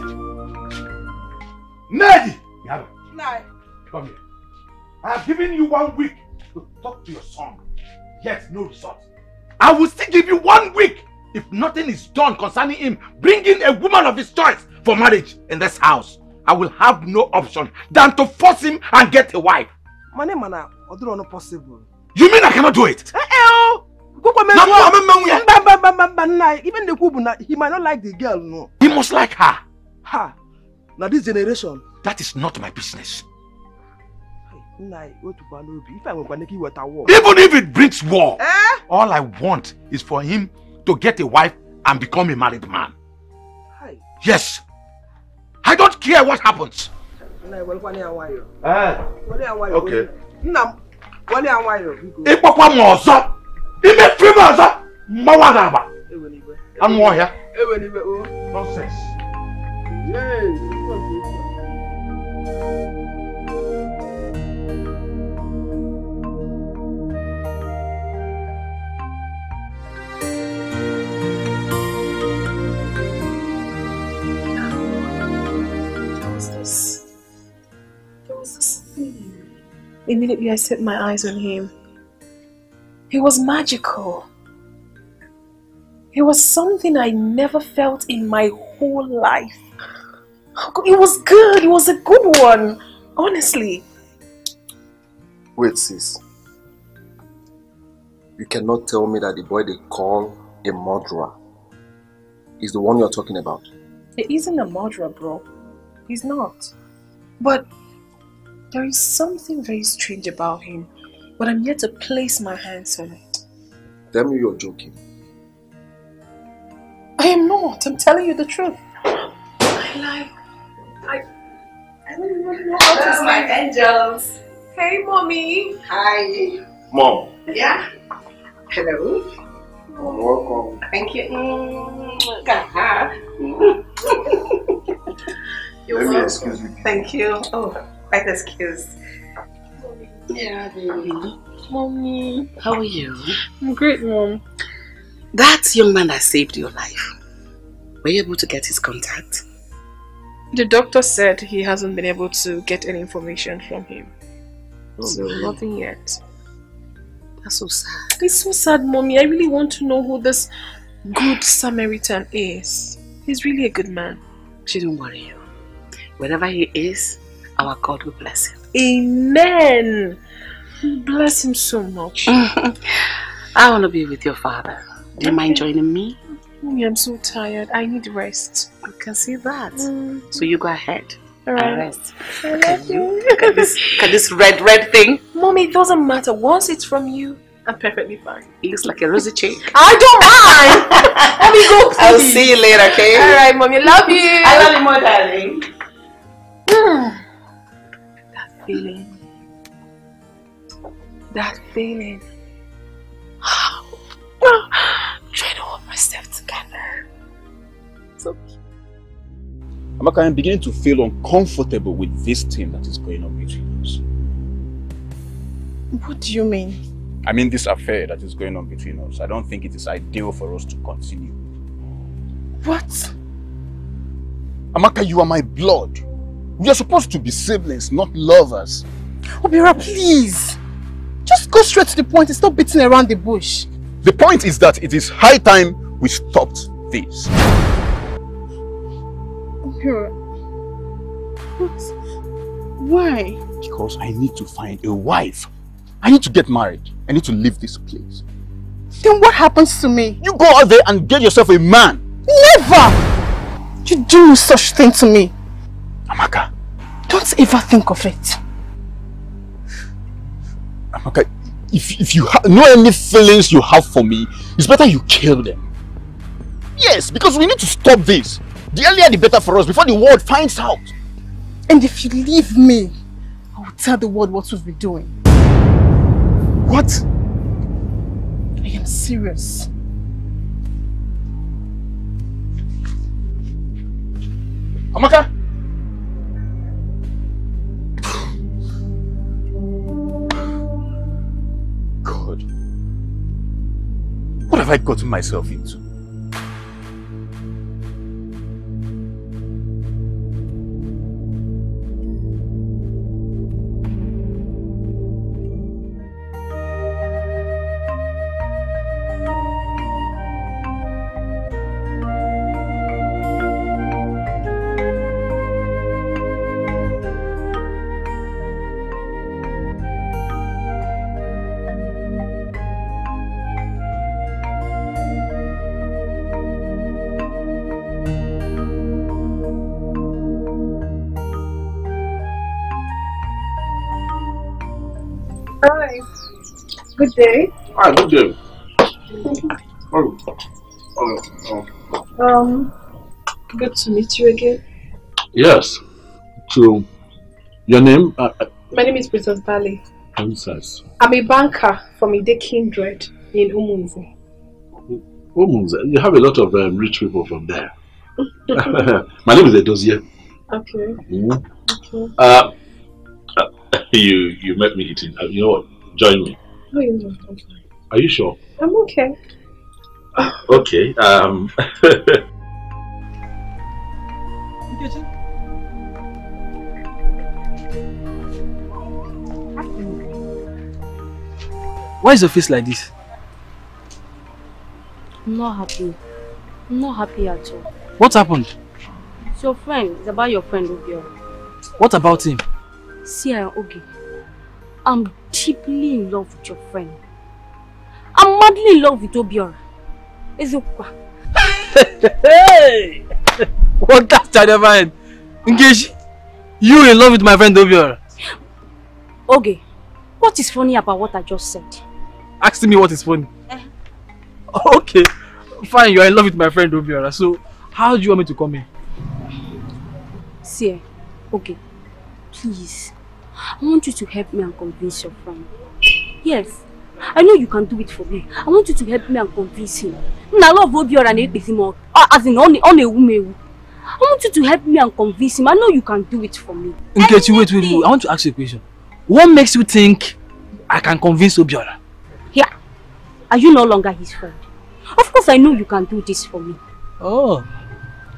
Ned! Yara. Ned. Come here. I have given you 1 week to talk to your son. Yet, no result. I will still give you 1 week if nothing is done concerning him bringing a woman of his choice for marriage in this house. I will have no option than to force him and get a wife. My name is not possible. You mean I cannot do it? Even the Kubuna, he might not like the girl, no. He must like her. Ha! Now this generation. That is not my business. Even if it brings war, all I want is for him to get a wife and become a married man. Yes. I don't care what happens. Okay. I'm more here. Nonsense. Yay. Immediately I set my eyes on him. He was magical. He was something I never felt in my whole life. It was good. It was a good one. Honestly. Wait, sis. You cannot tell me that the boy they call a murderer is the one you're talking about. It isn't a murderer, bro. He's not. But there is something very strange about him, but I'm yet to place my hands on it. Tell me you're joking. I am not. I'm telling you the truth. I don't even know how to say. My angels. Hey, mommy. Hi. Mom. Yeah. Hello. Mom, welcome. Thank you. You're welcome. Excuse me. Thank you. Oh. Excuse. Yeah, baby. Mommy. How are you? I'm great, Mom. That young man that saved your life, were you able to get his contact? The doctor said he hasn't been able to get any information from him. Oh, so really? Nothing yet. That's so sad. It's so sad, Mommy. I really want to know who this good Samaritan is. He's really a good man. Shouldn't worry you. Wherever he is, our God will bless him. Amen. Bless him so much. I want to be with your father. Do you mind joining me? I'm so tired. I need rest. I can see that. So you go ahead. All right. Rest. I love you. Look at this red thing. Mommy, it doesn't matter. Once it's from you, I'm perfectly fine. It looks like a rosy cheek. I don't mind. Let me go, please. I'll see you later, okay? All right, Mommy. Love you. I love you more, darling. That feeling. That feeling. I'm trying to hold myself together. It's okay. Amaka, I'm beginning to feel uncomfortable with this thing that is going on between us. What do you mean? I mean this affair that is going on between us. I don't think it is ideal for us to continue. What? Amaka, you are my blood. We are supposed to be siblings, not lovers. Obiora, please. Just go straight to the point and stop beating around the bush. The point is that it is high time we stopped this. Obiora, what? Why? Because I need to find a wife. I need to get married. I need to leave this place. Then what happens to me? You go out there and get yourself a man. Never! You do such thing to me. Amaka. Don't ever think of it. Amaka, if you know any feelings you have for me, it's better you kill them. Yes, because we need to stop this. The earlier the better for us, before the world finds out. And if you leave me, I will tell the world what we've been doing. What? I am serious. Amaka! God. What have I gotten myself into? Good day. Hi, good day. Oh. Good to meet you again. Yes. So, your name? My name is Princess Bali. I'm a banker from Ide Kindred in Umunze. Umunze? You have a lot of rich people from there. My name is Edozie. Okay. Okay. You met me eating. You know what? Join me. Are you sure? I'm okay. Okay. Why is your face like this? I'm not happy. I'm not happy at all. What happened? It's your friend. It's about your friend, Obioriwa. What about him? See, okay. I'm deeply in love with your friend. I'm madly in love with Obiora. Hey! What that child of mine? Nkechi, you in love with my friend Obiora? Okay. What is funny about what I just said? Asking me what is funny? Okay. Fine, you are in love with my friend Obiora. So, how do you want me to come here? See, okay. Please. I want you to help me and convince your friend. Yes, I know you can do it for me. I want you to help me and convince him. I love Obiora and Epizimo, as in on a woman. I want you to help me and convince him. I know you can do it for me. Nkechi, wait. I want to ask you a question. What makes you think I can convince Obiora? Yeah. Are you no longer his friend? Of course, I know you can do this for me. Oh.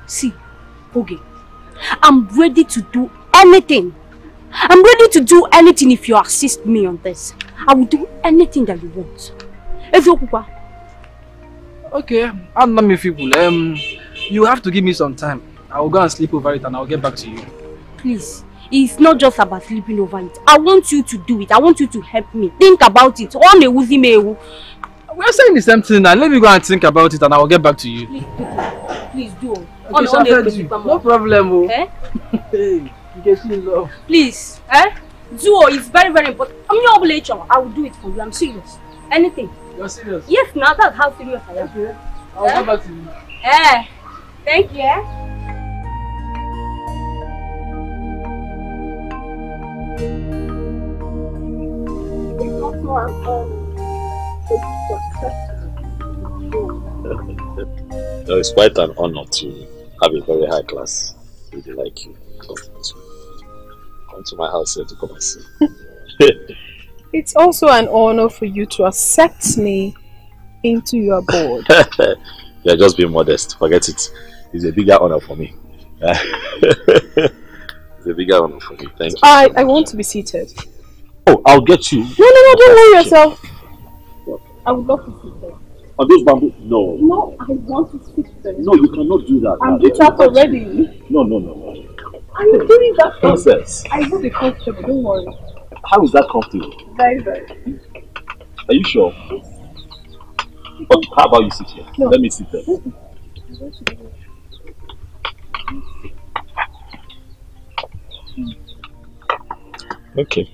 See, okay. I'm ready to do anything. I'm ready to do anything if you assist me on this. I will do anything that you want. Okay, I'm not my people. You have to give me some time. I will go and sleep over it and I will get back to you. Please, it's not just about sleeping over it. I want you to do it. I want you to help me. Think about it. We are saying the same thing now. Let me go and think about it and I will get back to you. Please do. Okay, no problem. Okay? getting love. Please, Zuo is very, very important. I'm your obligation. I will do it for you. I'm serious. Anything. You're serious? Yes, now that's how serious I am. Okay. I'll come back to you. Thank you. No, it's quite an honor to have a very high class. Really like you. Come to my house here to come and see. It's also an honor for you to accept me into your board. You're just being modest. Forget it. It's a bigger honor for me. It's a bigger honor for me. Thank you. I want to be seated. Oh, I'll get you. No, don't worry yourself. What? I would love to sit there. On this bamboo? No. No, I want to sit there. No, you cannot do that. I'm trapped already. No. I'm doing that process. I will be comfortable, don't worry. How is that comfortable? Very, very. Are you sure? Yes. But how about you sit here? No. Let me sit there. Okay.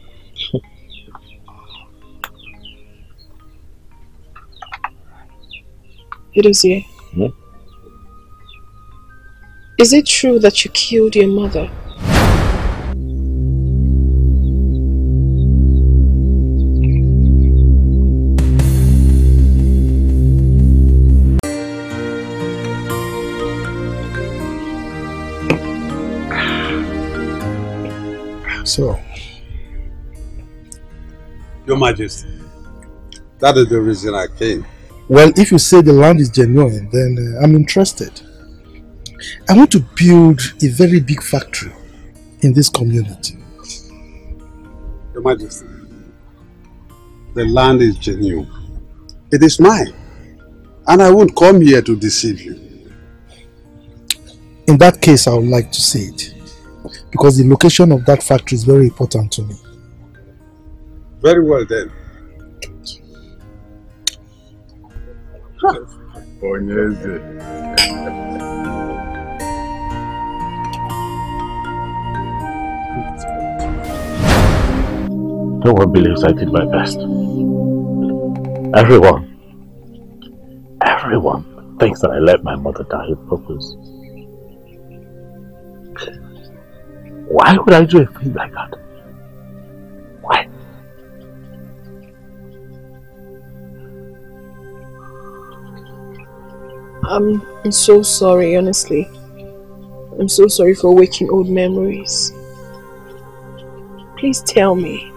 It is you. Hmm? Is it true that you killed your mother? So, Your Majesty, that is the reason I came. Well, if you say the land is genuine, then I'm interested. I want to build a very big factory in this community. Your Majesty, the land is genuine. It is mine. And I won't come here to deceive you. In that case, I would like to see it. Because the location of that factory is very important to me. Very well then. No one believes I did my best. Everyone thinks that I let my mother die with purpose. Why would I do a thing like that? Why? I'm so sorry, honestly. I'm so sorry for waking old memories. Please tell me,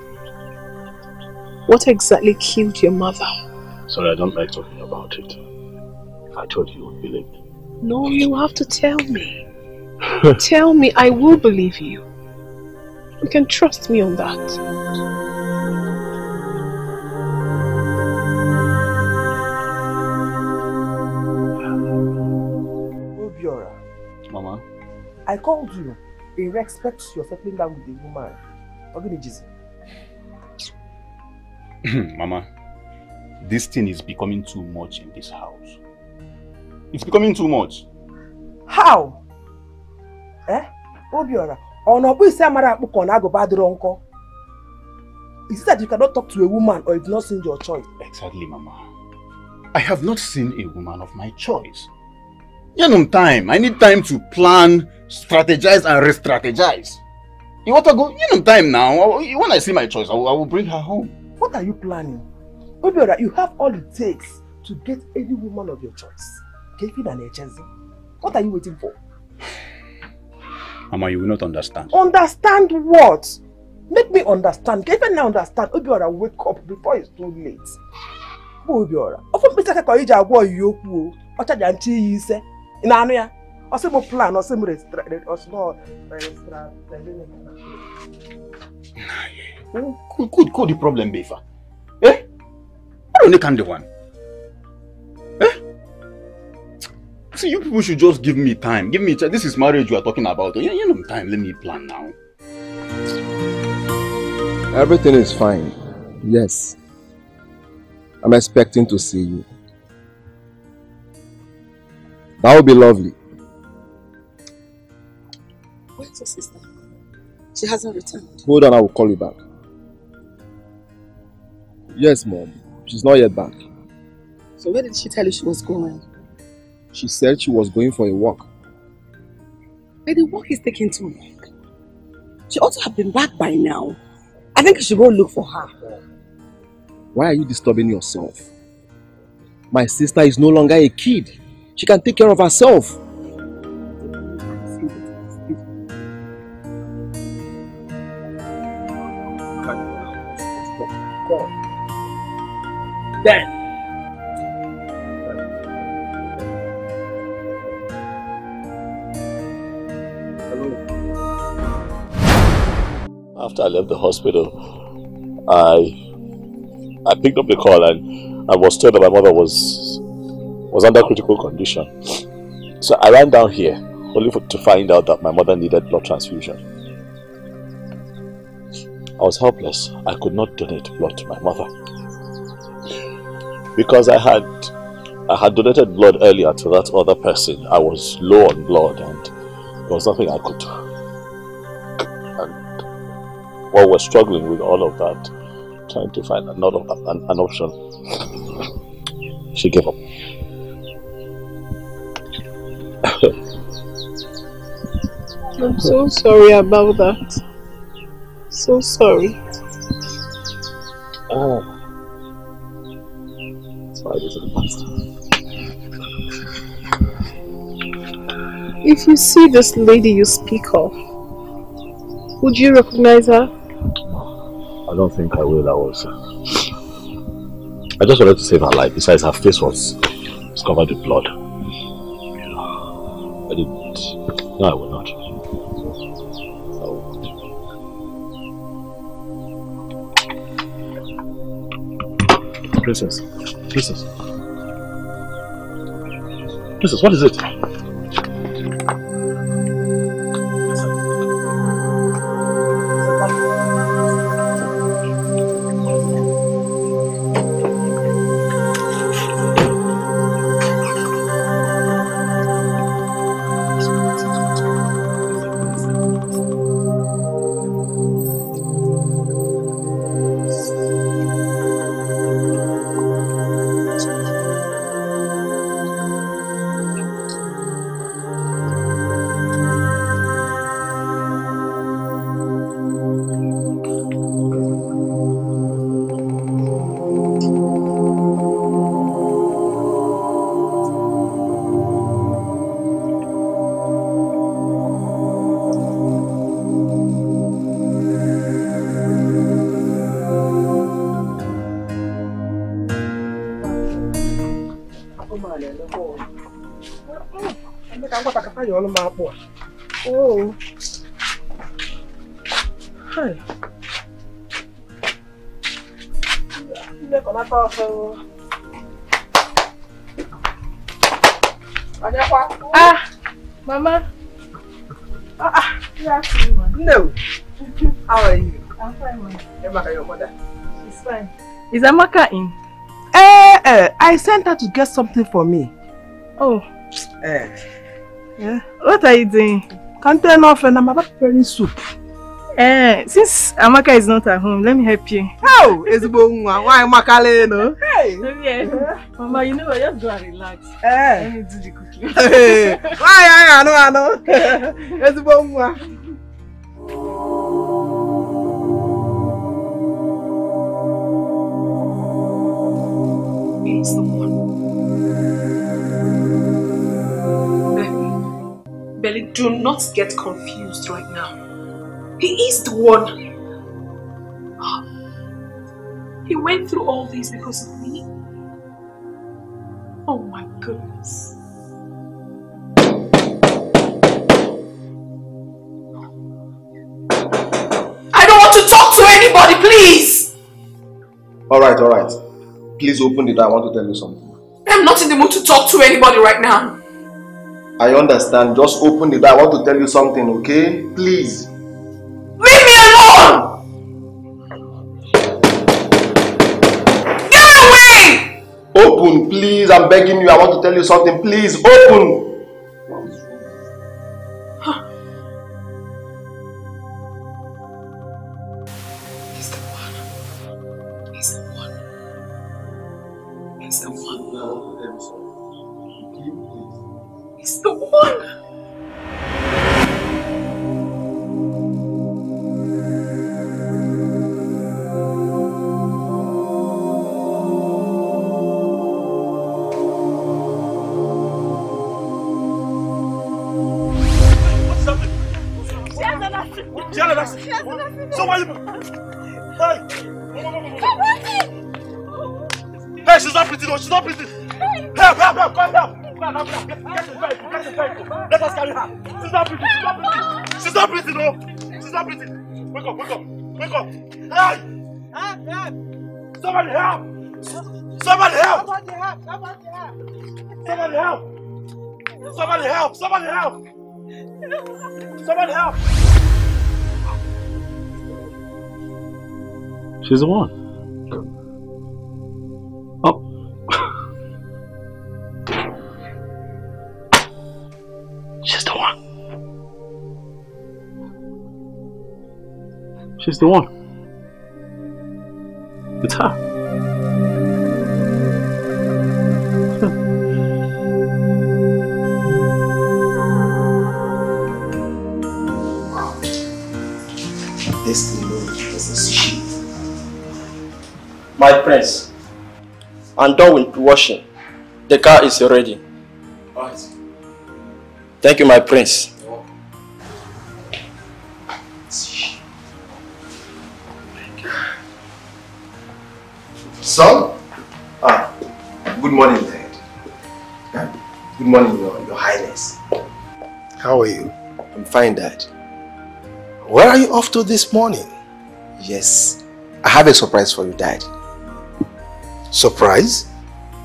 what exactly killed your mother? Sorry, I don't like talking about it. If I told you, you would believe me. No, you have to tell me. Tell me, I will believe you. You can trust me on that. Obiora. Mama. I called you in respect to your settling down with the woman. Mama, this thing is becoming too much in this house. It's becoming too much. How? Obiora, is it that you cannot talk to a woman or it's not seen your choice? Exactly, Mama. I have not seen a woman of my choice. You know, time. I need time to plan, strategize, and re-strategize. You want to go? You know, time now. When I see my choice, I will bring her home. What are you planning? Obiora, you have all it takes to get any woman of your choice. What are you waiting for? Mama, you will not understand. Understand what? Make me understand. Even now understand. Obiora, wake up before it's too late. Obiora. Could the problem be for? Eh? I don't can do one. Eh? See, you people should just give me time. Give me a chance. This is marriage you are talking about. You know, time. Let me plan now. Everything is fine. Yes. I'm expecting to see you. That would be lovely. Where's your sister? She hasn't returned. Hold on, I will call you back. Yes, Mom. She's not yet back. So where did she tell you she was going? She said she was going for a walk. But the walk is taking too long. She ought to have been back by now. I think you should go look for her. Why are you disturbing yourself? My sister is no longer a kid. She can take care of herself. Then after I left the hospital, I picked up the call and I was told that my mother was under critical condition. So I ran down here only to find out that my mother needed blood transfusion. I was helpless. I could not donate blood to my mother, because I had donated blood earlier to that other person. I was low on blood and there was nothing I could do. And while we're struggling with all of that, trying to find an option, she gave up. I'm so sorry about that. So sorry. Oh. If you see this lady you speak of, would you recognize her? I don't think I will. I just wanted to save her life. Besides, her face was covered with blood. I didn't. No, I will not. Princess, Princess, Princess, what is it? Oh. Hi. Ah, Mama. Ah, no. How are you? I'm fine, Mama. Amaka, your mother. She's fine. Is Amaka in? I sent her to get something for me. Oh. Yeah. What are you doing? Can't turn off, and I'm about preparing soup. Since Amaka is not at home, let me help you. Oh, it's bon. Why Amaka, no? Hey, Mama, you know, just go and relax. Let me do the cooking. Hey, why? I know. It's bon. Do not get confused right now. He is the one. He went through all this because of me. Oh my goodness. I don't want to talk to anybody, please! Alright. Please open the door. I want to tell you something. I'm not in the mood to talk to anybody right now. I understand. Just open the door. I want to tell you something, okay? Please. Leave me alone! Get away! Open, please. I'm begging you. I want to tell you something. Please, open. answer. It's the one! She's not pretty. Help, help, help, come help. Get the vehicle, get the vehicle. Let us carry her. She's not pretty, she's not pretty. She's not pretty, no. She's not pretty. Wake up, wake up, wake up. Help! Help, help. Somebody help! Somebody help! Somebody help! Somebody help! Somebody help! Somebody help! Somebody help! Somebody help! She's the one. She's the one. It's her. Wow. This alone is achieved. My prince, I'm done with washing. The car is ready. Alright. Thank you, my prince. Son? Ah, good morning, Dad. Good morning, your Highness. How are you? I'm fine, Dad. Where are you off to this morning? Yes, I have a surprise for you, Dad. Surprise?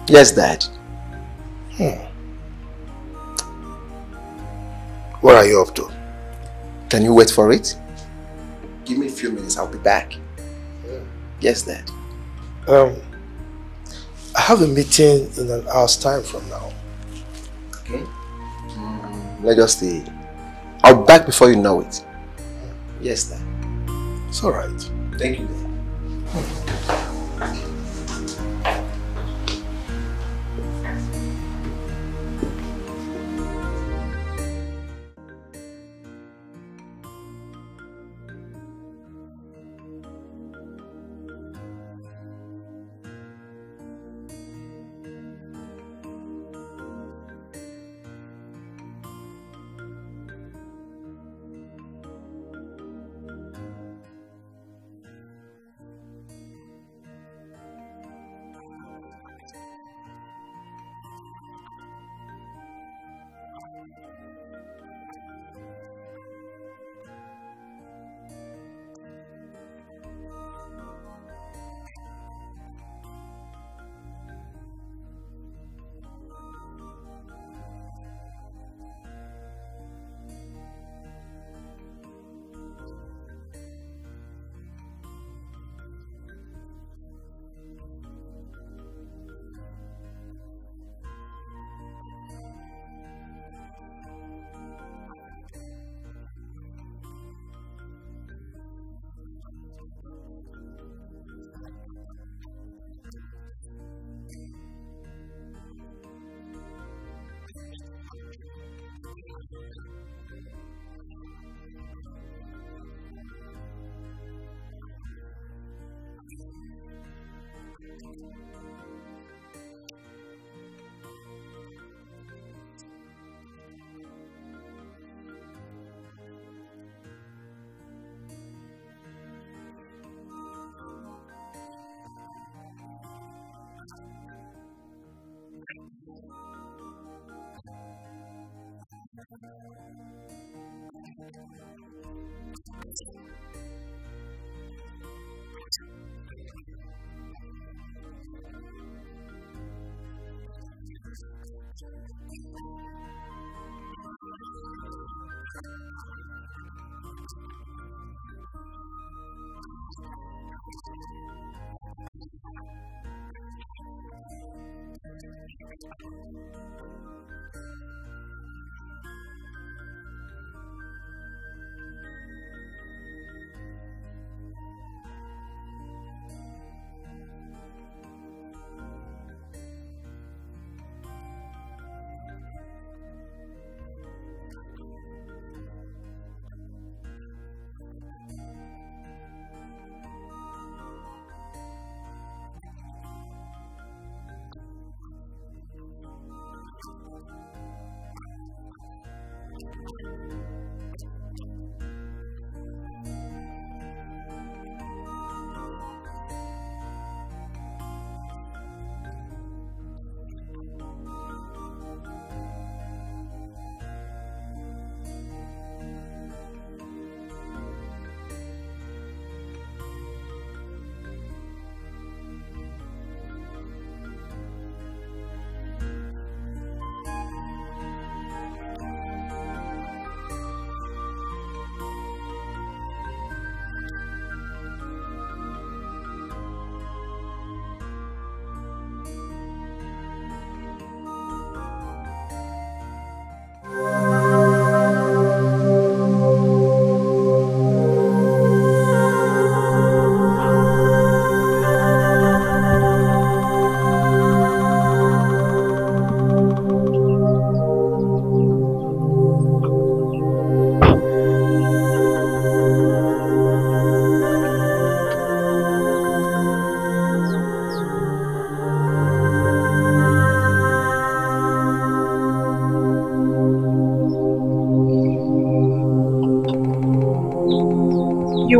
Yes, Dad. Where are you off to? Can you wait for it? Give me a few minutes, I'll be back. Yeah. Yes, Dad. I have a meeting in an hour's time from now. Okay. Let us stay. I'll be back before you know it. Yes, Dad. It's all right. Thank you, Dad.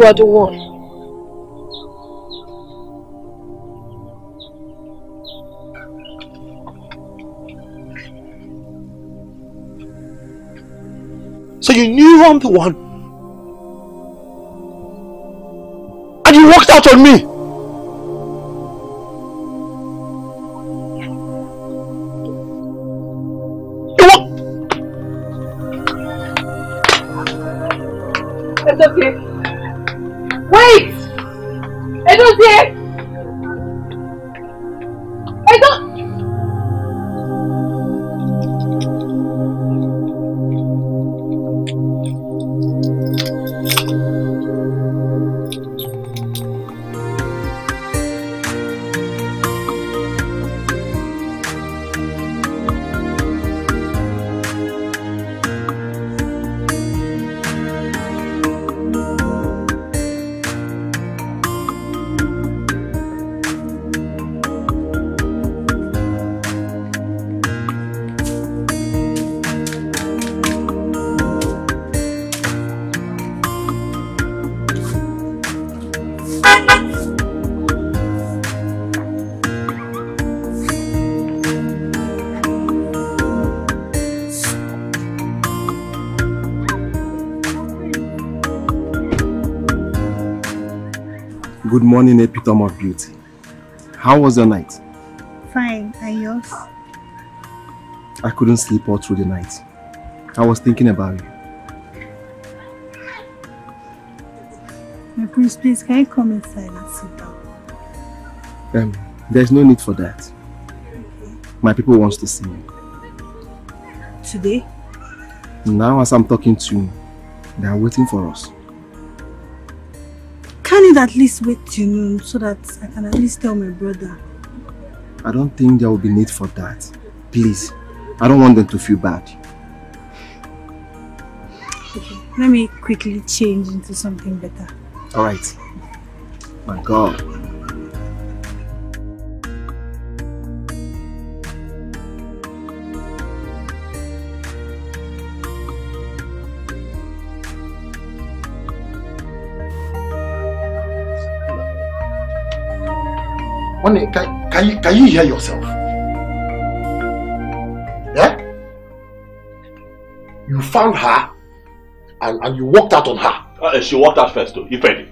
were the one. So you knew I'm the one. And you walked out on me. Good morning, epitome of beauty. How was the night? Fine, and yours? I couldn't sleep all through the night. I was thinking about you. My prince, please, can you come inside and sit down? There's no need for that. Okay. My people wants to see me. Today? Now as I'm talking to you, they are waiting for us. Can it at least wait till noon so that I can at least tell my brother? I don't think there will be need for that. Please, I don't want them to feel bad. Okay, let me quickly change into something better. Alright. My God. Can you hear yourself? Yeah? You found her and you walked out on her. She walked out first though, Ifedi.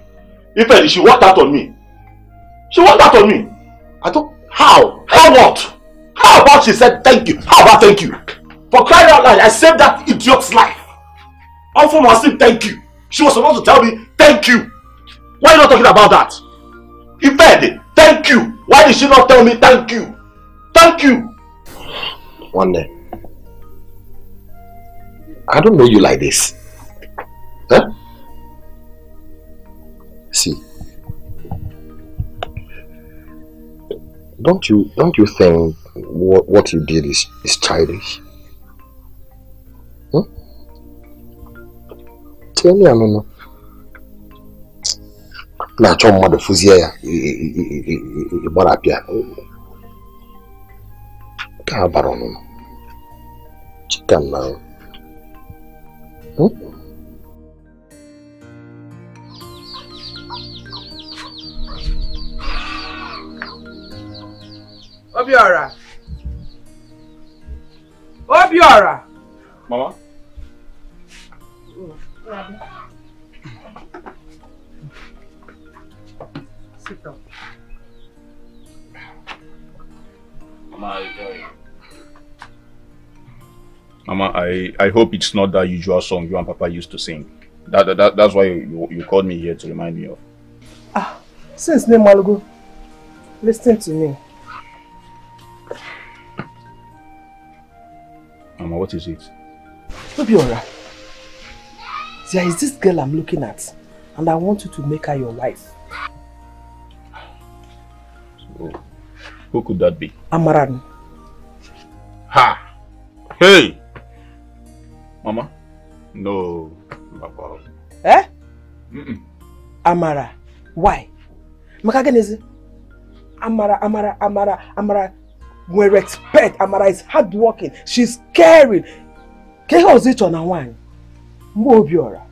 Ifedi, she walked out on me. She walked out on me. I thought, how? How what? How about she said thank you? How about thank you? For crying out loud, I saved that idiot's life. How for must say thank you? She was supposed to tell me thank you. Why are you not talking about that? Ifedi, thank you. Why did she not tell me thank you? Thank you! One day. I don't know you like this. Huh? See. Don't you think what you did is childish? Huh? Tell me, I don't know. Na choma do fuziya ibora pia ka barono chikan na Obiora mama Mama, I hope it's not that usual song you and Papa used to sing. That's why you called me here to remind me of. Ah, since Nemalugu, listen to me. Mama, what is it? Obiora, there is this girl I'm looking at, and I want you to make her your wife. So, who could that be? Amaran. Ha! Hey! Mama? No. Papa. Eh? Mm-mm. Amara. Why? Makagenezi. Amara. We respect. Amara is hardworking. She's caring. Kehozicho na one. Mbo Obiora.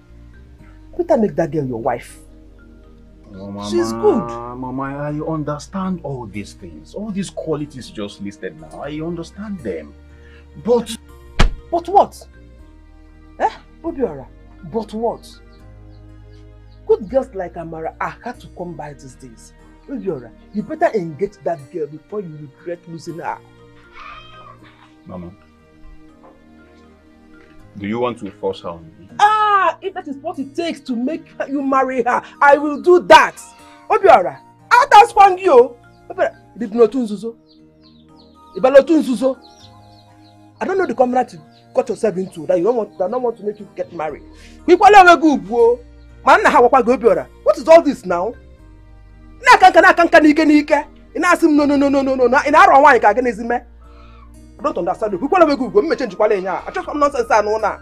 Better make that girl your wife. Oh, Mama, she's good. Mama, I understand all these things. All these qualities just listed now. I understand them. But what? Eh, Obiora? But what? Good girls like Amara are hard to come by these days. Obiora, you better engage that girl before you regret losing her. Mama, do you want to force her on me? Ah, if that is what it takes to make you marry her, I will do that. Obiora, I that's one you. Obiora, I don't know the comrade you got yourself into that you don't want to make you get married. What is all this now? No. I don't understand you. Who change I just come nonsense and no na.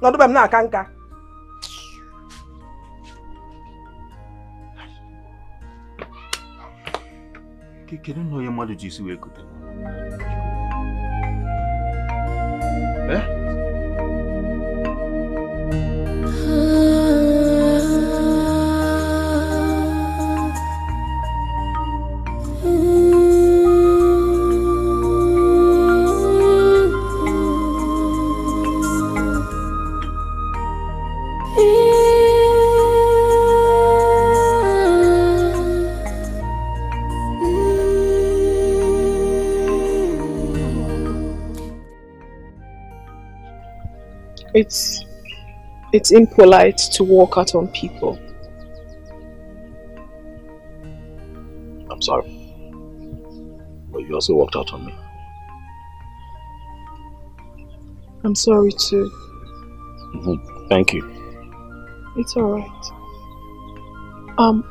No do be na kanka. Keke no your mother Jesus we go. Eh? It's impolite to walk out on people. I'm sorry, but you also walked out on me. I'm sorry too. Thank you. It's alright. I'm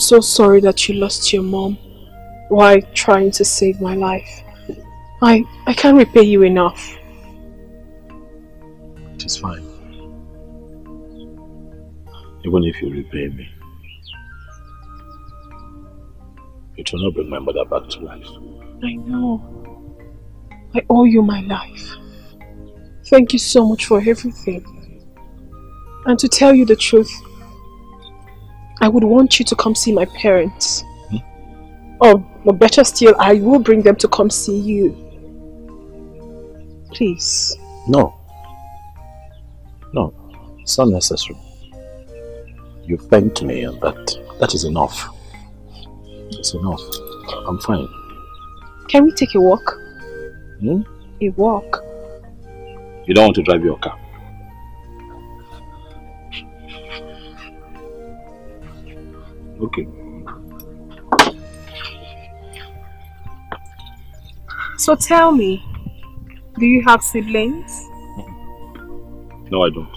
so sorry that you lost your mom while trying to save my life. I can't repay you enough. It's fine. Even if you repay me, it will not bring my mother back to life. I know. I owe you my life. Thank you so much for everything. And to tell you the truth, I would want you to come see my parents. Or better still, I will bring them to come see you. Please. No. No, it's not necessary. You've thanked me and that is enough. It's enough. I'm fine. Can we take a walk? Hmm? A walk? You don't want to drive your car? Okay. So tell me, do you have siblings? No, I don't.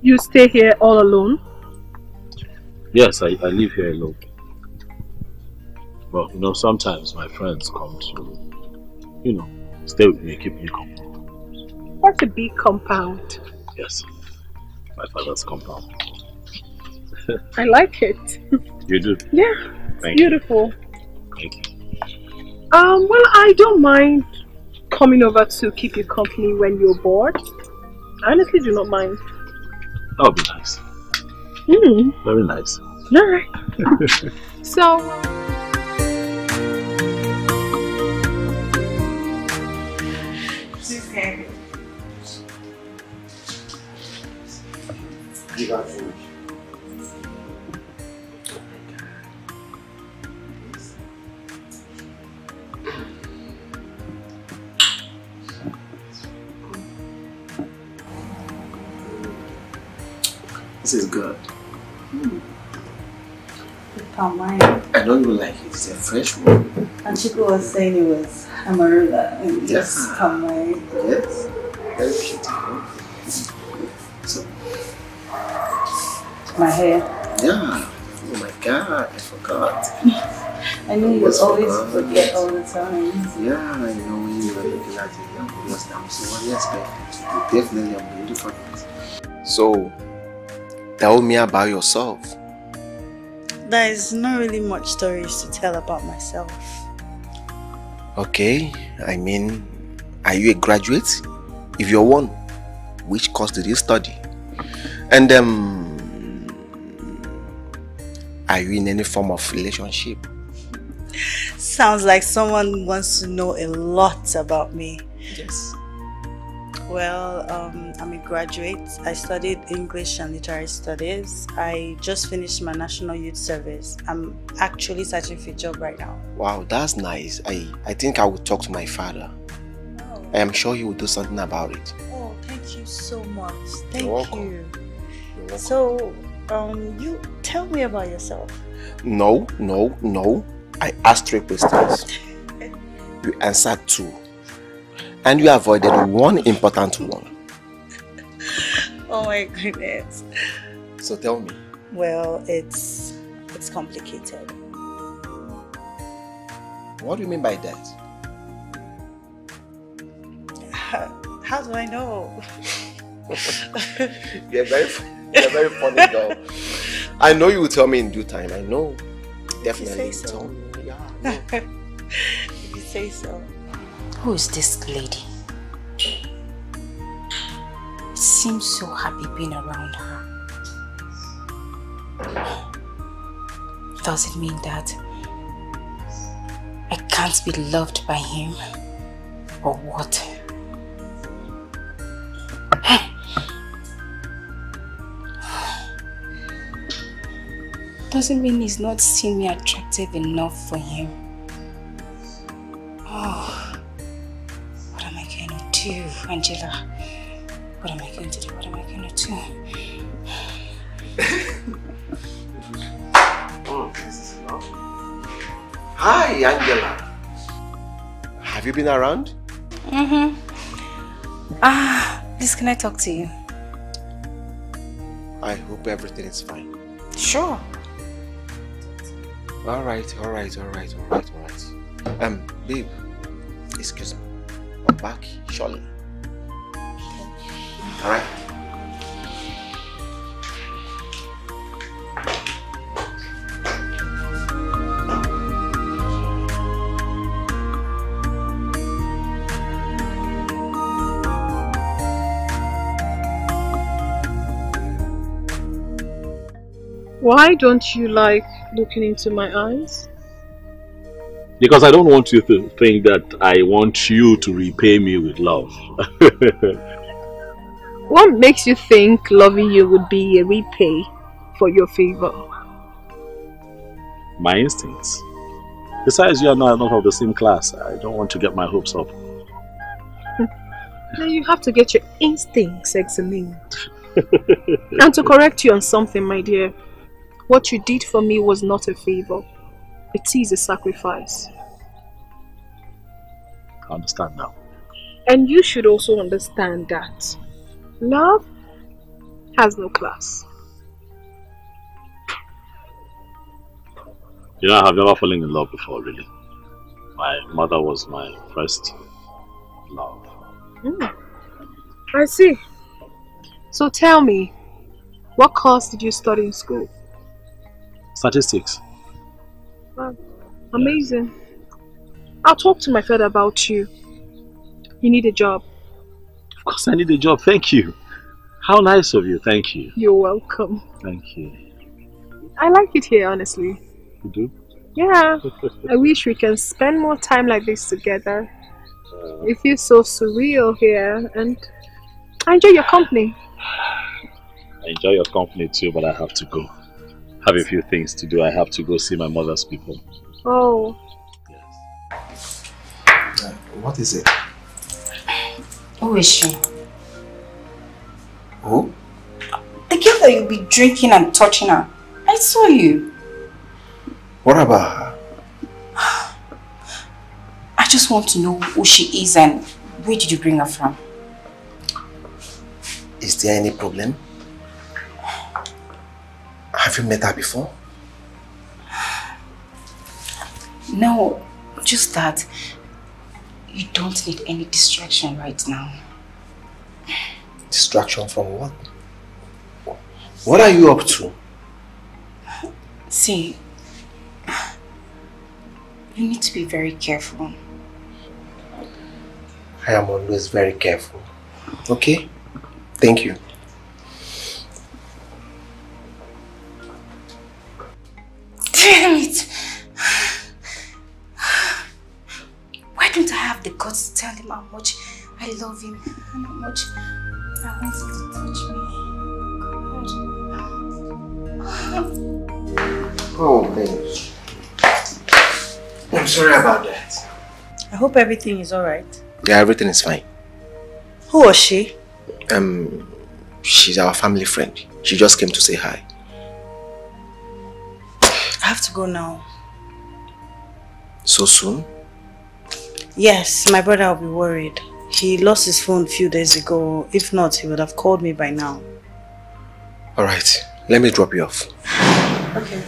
You stay here all alone? Yes, I live here alone. Well, sometimes my friends come to, stay with me, keep me company. What a big compound. Yes, my father's compound. I like it. You do? Yeah, it's beautiful. Thank you. Well, I don't mind coming over to keep you company when you're bored. I honestly do not mind. That would be nice. Mm. Very nice. All right. So... This is good. I don't even like it. It's a fresh one. And Chico was saying it was amarula and yes. Palmai. Yes. Very beautiful. So. My hair. Yeah. Oh my God, I forgot. I know you always forget all the time. Yeah, I know when you were looking at it, young girls now. So what do you expect? You definitely are going to forget. So. Tell me about yourself. There is not really much stories to tell about myself. Okay, I mean, are you a graduate? If you're one, Which course did you study? And are you in any form of relationship? Sounds like someone wants to know a lot about me. Yes. Well, I'm a graduate. I studied English and Literary Studies. I just finished my National Youth Service. I'm actually searching for a job right now. Wow, that's nice. I think I will talk to my father. Oh. I am sure he will do something about it. Oh, thank you so much. Thank you. You're welcome. So, you tell me about yourself. No. I asked 3 questions. You answered 2. And you avoided one important one. Oh my goodness. So tell me. Well, it's complicated. What do you mean by that? How do I know? You're very funny girl. I know you will tell me in due time. I know. Definitely. You say so. Yeah, no. If you say so. Who is this lady? Seems so happy being around her. Does it mean that I can't be loved by him? Or what? Doesn't mean he's not seen me attractive enough for him. Oh. Angela, what am I going to do? What am I going to do? Hi, Angela. Have you been around? Mm-hmm. Please, can I talk to you? I hope everything is fine. Sure. All right. Babe, excuse me. Back surely. All right. Why don't you like looking into my eyes? Because I don't want you to think that I want you to repay me with love. What makes you think loving you would be a repay for your favor? My instincts. Besides, you and I are not of the same class. I don't want to get my hopes up. Now you have to get your instincts examined. And to correct you on something, my dear. What you did for me was not a favor. It is a sacrifice. I understand now. And you should also understand that love has no class. You know, I have never fallen in love before, really. My mother was my first love. Mm. I see. So tell me, what course did you study in school? Statistics. Wow, amazing. I'll talk to my father about you. You need a job. Of course I need a job, thank you. How nice of you, thank you. You're welcome. Thank you. I like it here, honestly. You do? Yeah. I wish we can spend more time like this together. It feels so surreal here and I enjoy your company. I enjoy your company too, but I have to go. I have a few things to do. I have to go see my mother's people. Oh. Yes. What is it? Who is she? Who? The girl that you'll be drinking and touching her. I saw you. What about her? I just want to know who she is and where did you bring her from? Is there any problem? Have you met her before? No, just that you don't need any distraction right now. Distraction from what? What are you up to? See, you need to be very careful. I am always very careful, okay? Thank you. Damn it! Why don't I have the guts to tell him how much I love him and how much I want him to touch me? God. Oh, man. I'm sorry about that. I hope everything is alright. Yeah, everything is fine. Who was she? She's our family friend. She just came to say hi. I have to go now. So soon? Yes, my brother will be worried. He lost his phone a few days ago. If not, he would have called me by now. Alright, let me drop you off. Okay.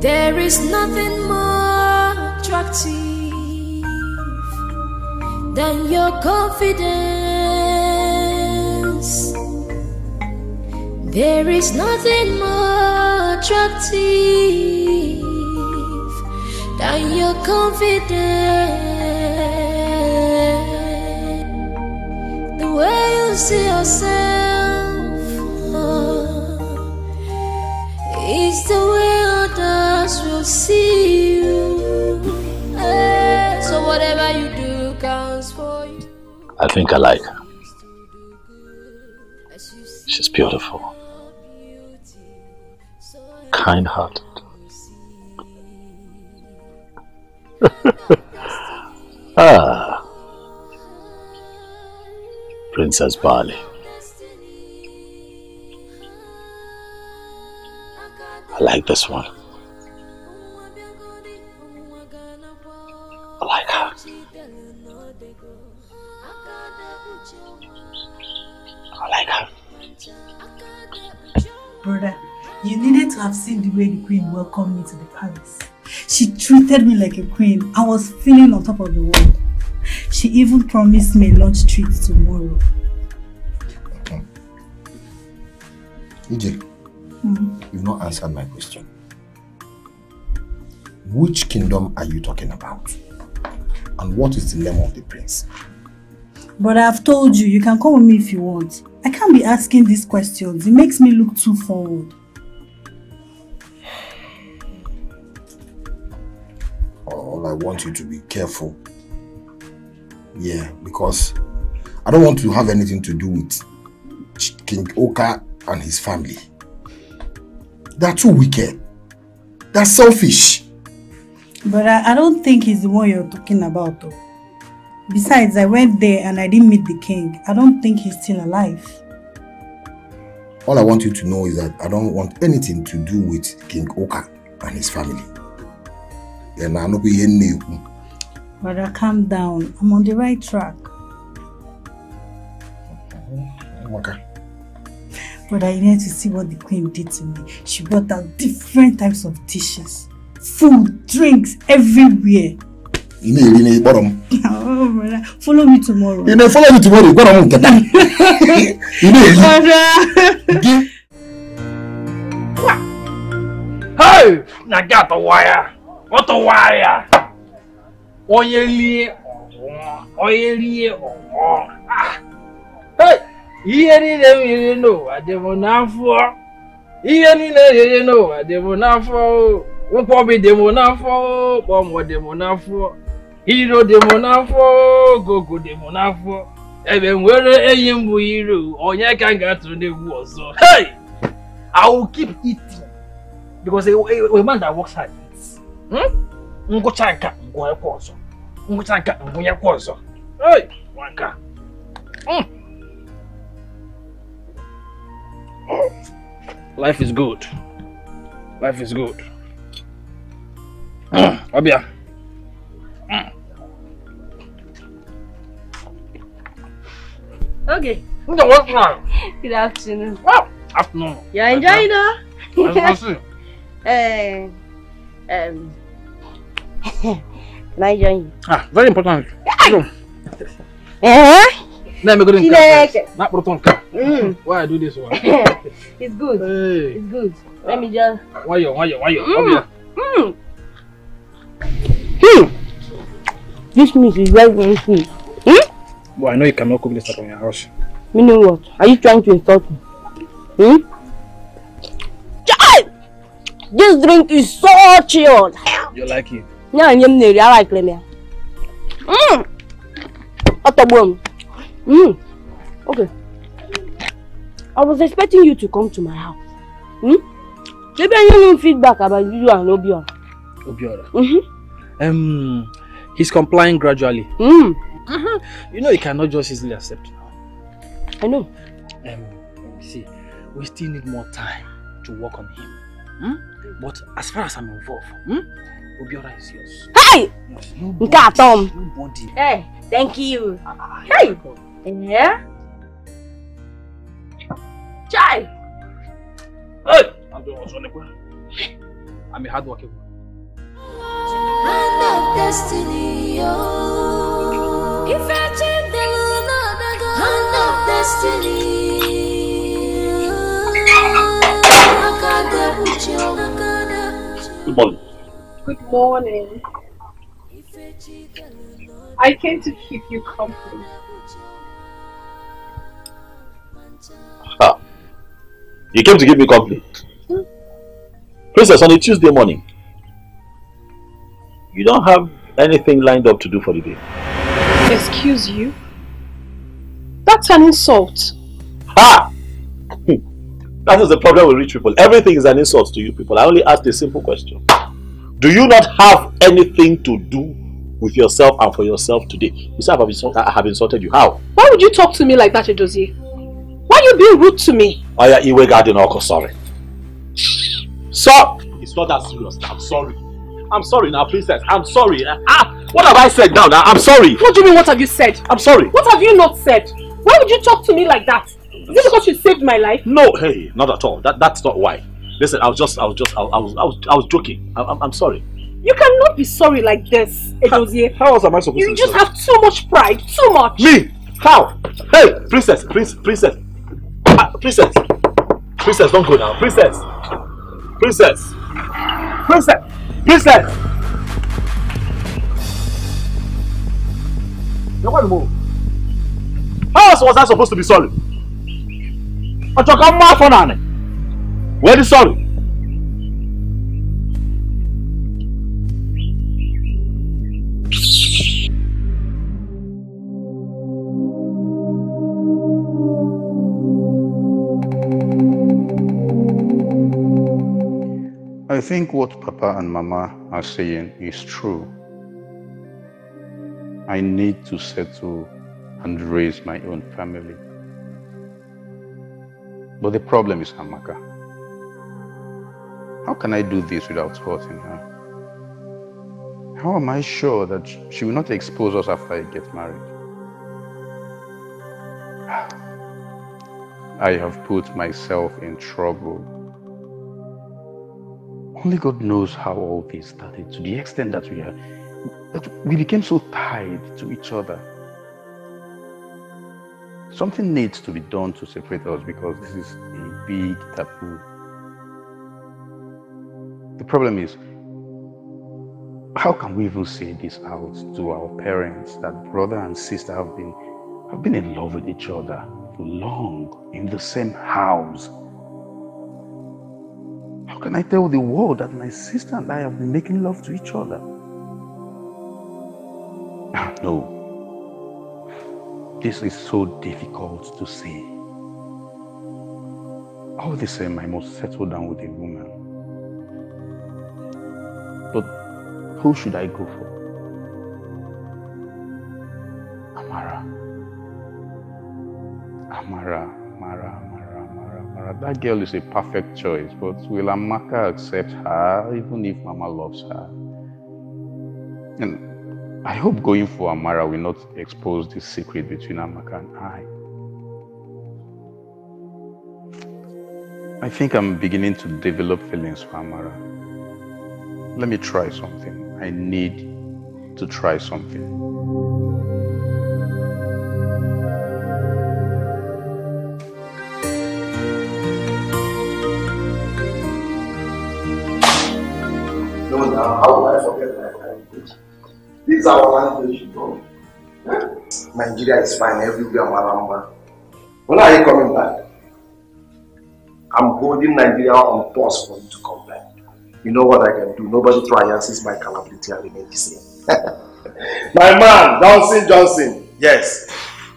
There is nothing more attractive than your confidence. There is nothing more attractive than your confidence. The way you see yourself is the way others will see you. So whatever you do counts for you. I think I like her. She's beautiful, kind-hearted. Ah, Princess Bali. I like this one. I like her. I like her. Brother, you needed to have seen the way the queen welcomed me to the palace. She treated me like a queen. I was feeling on top of the world. She even promised me a lunch treat tomorrow. EJ, you've not answered my question. Which kingdom are you talking about? And what is the name of the prince? But I've told you, you can come with me if you want. I can't be asking these questions. It makes me look too forward. All I want you to be careful. Yeah, because I don't want to have anything to do with King Oka and his family. They're too wicked. They're selfish. But I don't think he's the one you're talking about, though. Besides, I went there and I didn't meet the king. I don't think he's still alive. All I want you to know is that I don't want anything to do with King Oka and his family. Brother, calm down. I'm on the right track. Okay. Brother, you need to see what the queen did to me. She brought out different types of dishes. Food, drinks, everywhere. Oh, brother, follow me tomorrow. You know, follow me tomorrow. Go on, get down. You know, hey, I got the wire. What the wire? Oily, oily, ah. Hey, here you know, I don't know for. Here you know, I don't know for. Won't probably demonafo, bomb what demonafo. Hero demonafo, go go demonafo. Even where a yambu hero, or ya can get to the war. So, hey, I will keep eating because a man that works hard eats. Mukochanka, Guacoso. Mukochanka, Guacoso. Hey, Wanka. Life is good. Life is good. Abia. Okay. Good afternoon. Oh, afternoon. You're enjoying it? Yes, can I join you? Ah, very important. Let me go in. Not important. Why I do this one? It's good. Hey. It's good. Let me just. Why you? This meat is very, very sweet. Well, I know you cannot cook this up in your house. Meaning what? Are you trying to insult me? Child! This drink is so chilled. You like it? No, I like it. Okay. I was expecting you to come to my house. Maybe I need no feedback about you and Obiora. Obiora? He's complying gradually. You know, he cannot just easily accept now. I know. Let me see. We still need more time to work on him. But as far as I'm involved, Obiora is yours. Hey! Yes, nobody. Hey, thank you. Hey! Yeah? Chai! Hey! I'm doing what's on the ground. I'm a hard worker. Hand of destiny, oh. If I change the luna, the hand of destiny. Good morning. Good morning. I came to keep you company. Ah, you came to keep me company? Princess, on a Tuesday morning, you don't have anything lined up to do for the day. Excuse you? That's an insult. Ha! That is the problem with rich people. Everything is an insult to you people. I only asked a simple question. Do you not have anything to do with yourself and for yourself today? You say I have insulted you. How? Why would you talk to me like that, Edozie? Why are you being rude to me? I am Iwe Garden Oko, sorry. Stop! It's not that serious. I'm sorry. I'm sorry now, princess. I'm sorry. What have I said now? I'm sorry. What do you mean, what have you said? I'm sorry. What have you not said? Why would you talk to me like that? Is it because you saved my life? No, hey, not at all. That's not why. Listen, I was joking. I'm sorry. You cannot be sorry like this, Edozie. How else am I supposed to be sorry? You just have too much pride. Too much. Me? How? Hey, princess. Princess, don't go now. Princess! You want to move? How else was I supposed to be sorry? I took a mouth on it. Where is sorry? I think what Papa and Mama are saying is true. I need to settle and raise my own family. But the problem is Amaka. How can I do this without hurting her? How am I sure that she will not expose us after I get married? I have put myself in trouble. Only God knows how all this started, to the extent that we became so tied to each other. Something needs to be done to separate us, because this is a big taboo. The problem is, how can we even say this out to our parents that brother and sister have been in love with each other for long, in the same house? How can I tell the world that my sister and I have been making love to each other? No. This is so difficult to say. All the same, I must settle down with a woman. But who should I go for? Amara. That girl is a perfect choice, but will Amaka accept her even if Mama loves her? And I hope going for Amara will not expose this secret between Amaka and I. I think I'm beginning to develop feelings for Amara. Let me try something. I need to try something. done now, how would I forget my language? This is our language, you know. Nigeria is fine everywhere, Maramba. When are you coming back? I'm holding Nigeria on pause for you to come back. You know what I can do? Nobody triances my capability and remain the same. My man, Johnson Johnson. Yes.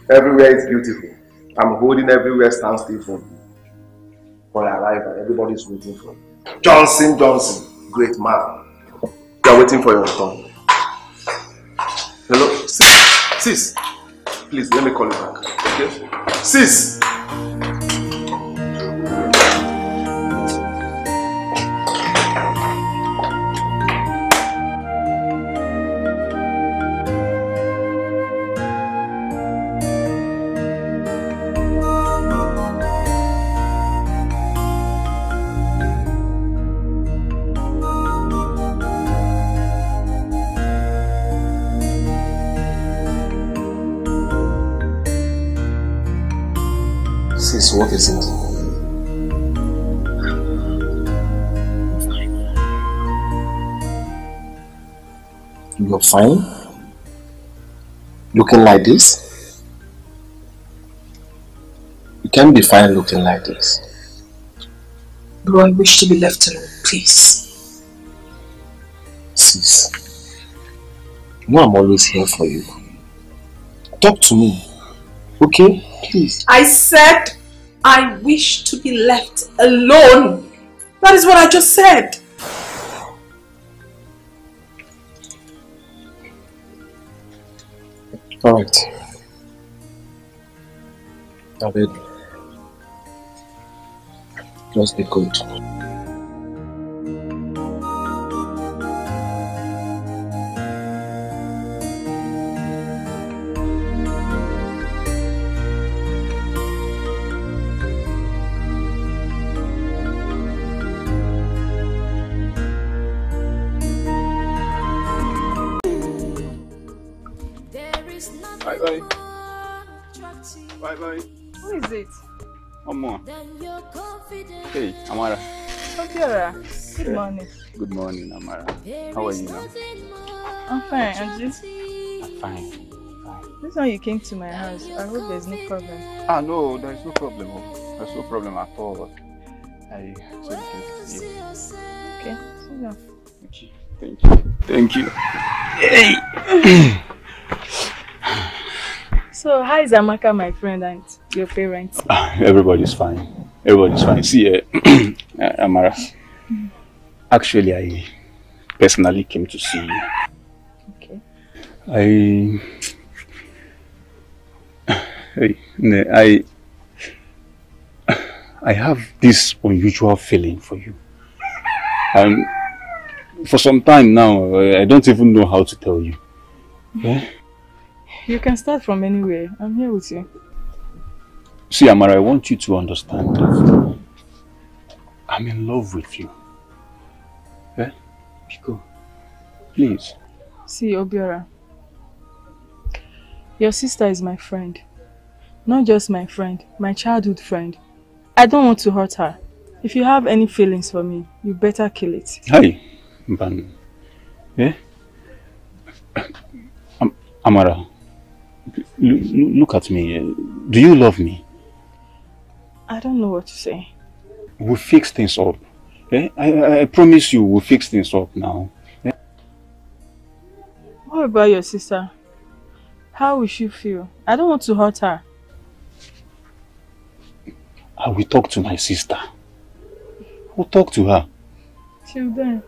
Everywhere is beautiful. I'm holding everywhere standstill for you. When I arrive and everybody's waiting for you. Johnson Johnson, great man. They're waiting for your turn. Hello? Sis, please let me call you back. Okay? Sis! What is it? You're fine? Looking like this? You can't be fine looking like this. Bro, I wish to be left alone, please. Sis, you know I'm always here for you. Talk to me, okay? Please. I said... I wish to be left alone. That is what I just said. All right. David, just be good. Hey, Amara. Good morning. Good morning, Amara. How are you now? I'm fine, and you? I'm fine. This time you came to my house. I hope there's no problem. Ah, no, there's no problem. There's no problem at all. I so can see. Okay, see you. Thank you. Thank you. Hey! So, how is Amaka, my friend, and your parents? Everybody's fine. Everybody's fine. See, Amara, actually, I personally came to see you. Okay. I have this unusual feeling for you. For some time now, I don't even know how to tell you. Yeah? You can start from anywhere. I'm here with you. See, Amara, I want you to understand that I'm in love with you. Eh? Pico, please. See, Obiora, your sister is my friend. Not just my friend, my childhood friend. I don't want to hurt her. If you have any feelings for me, you better kill it. Hi, Mban. Eh? Amara, look at me. Do you love me? I don't know what to say. We'll fix things up. Eh? I promise you we'll fix things up now. Eh? What about your sister? How will she feel? I don't want to hurt her. I will talk to my sister. We'll talk to her. Till then.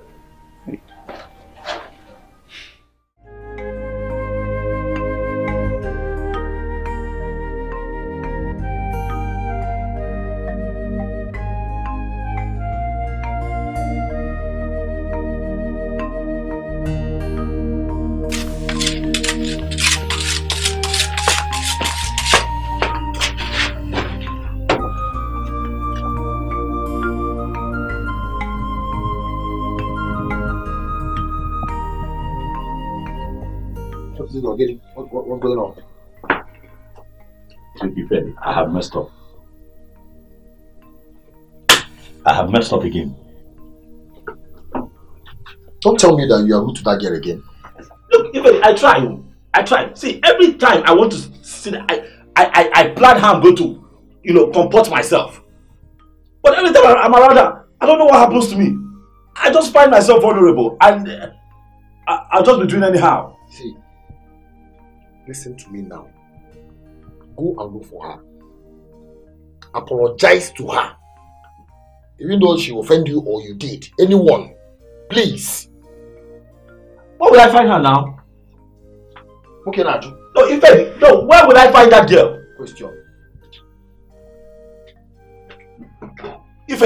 What's going on? To be fair, I have messed up. I have messed up again. Don't tell me that you are rude to that girl again. Look, even I try. I try. See, every time I want to see, I plan how I'm going to, you know, comport myself. But every time I'm around her, I don't know what happens to me. I just find myself vulnerable, and I'll just be doing anyhow. See, listen to me now. Go and look for her. Apologize to her. Even though she offended you or you did, anyone, please. Where will I find her now? Okay, Naju. No, in fact, no, where would I find that girl? Question. If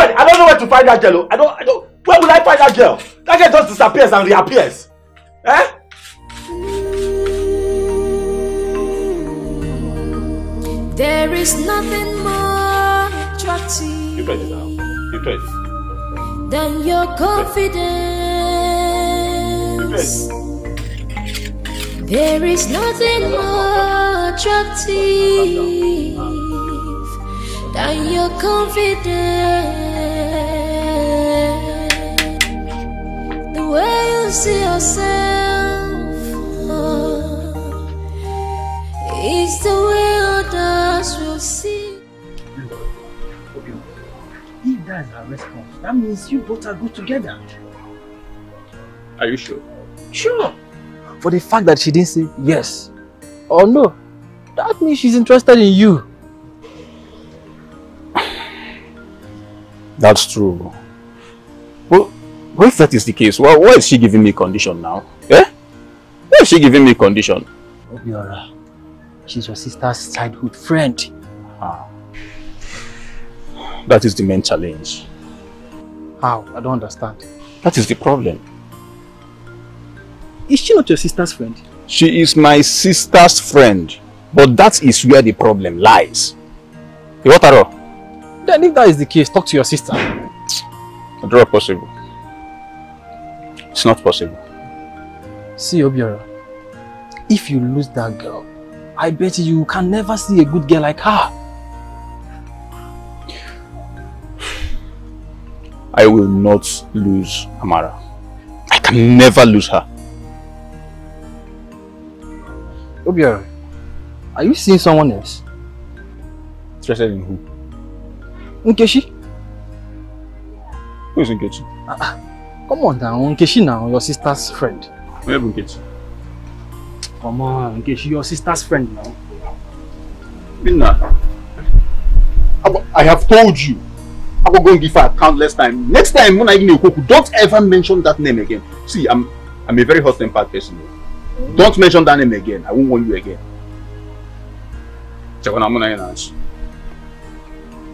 I don't know where to find that girl. I don't. Where will I find that girl? That girl just disappears and reappears. Eh? There is nothing more attractive. You try it now. You try it. Then your confidence. You there is nothing more attractive than your confidence. The way you see yourself is the way others will see. If that is her response, that means you both are good together. Are you sure? Sure. For the fact that she didn't say yes or no, that means she's interested in you. That's true. Well, if that is the case, well, why is she giving me condition now? Eh? Why is she giving me condition? Obiora, she's your sister's childhood friend. Ah. That is the main challenge. How? I don't understand. That is the problem. Is she not your sister's friend? She is my sister's friend. But that is where the problem lies. Iwataro. Then if that is the case, talk to your sister. It's not possible. It's not possible. See, Obiora, if you lose that girl, I bet you can never see a good girl like her. I will not lose Amara. I can never lose her. Obiora, are you seeing someone else? Interested in who? Nkechi? Who is Nkechi? Come on now, Nkechi now, your sister's friend. Where is Nkechi? Come on, Nkechi, your sister's friend now. Minna, I have told you. I will go and give her a countless time. Next time when I give you a cook, don't ever mention that name again. See, I'm a very hot-tempered person. Don't mention that name again. I won't want you again.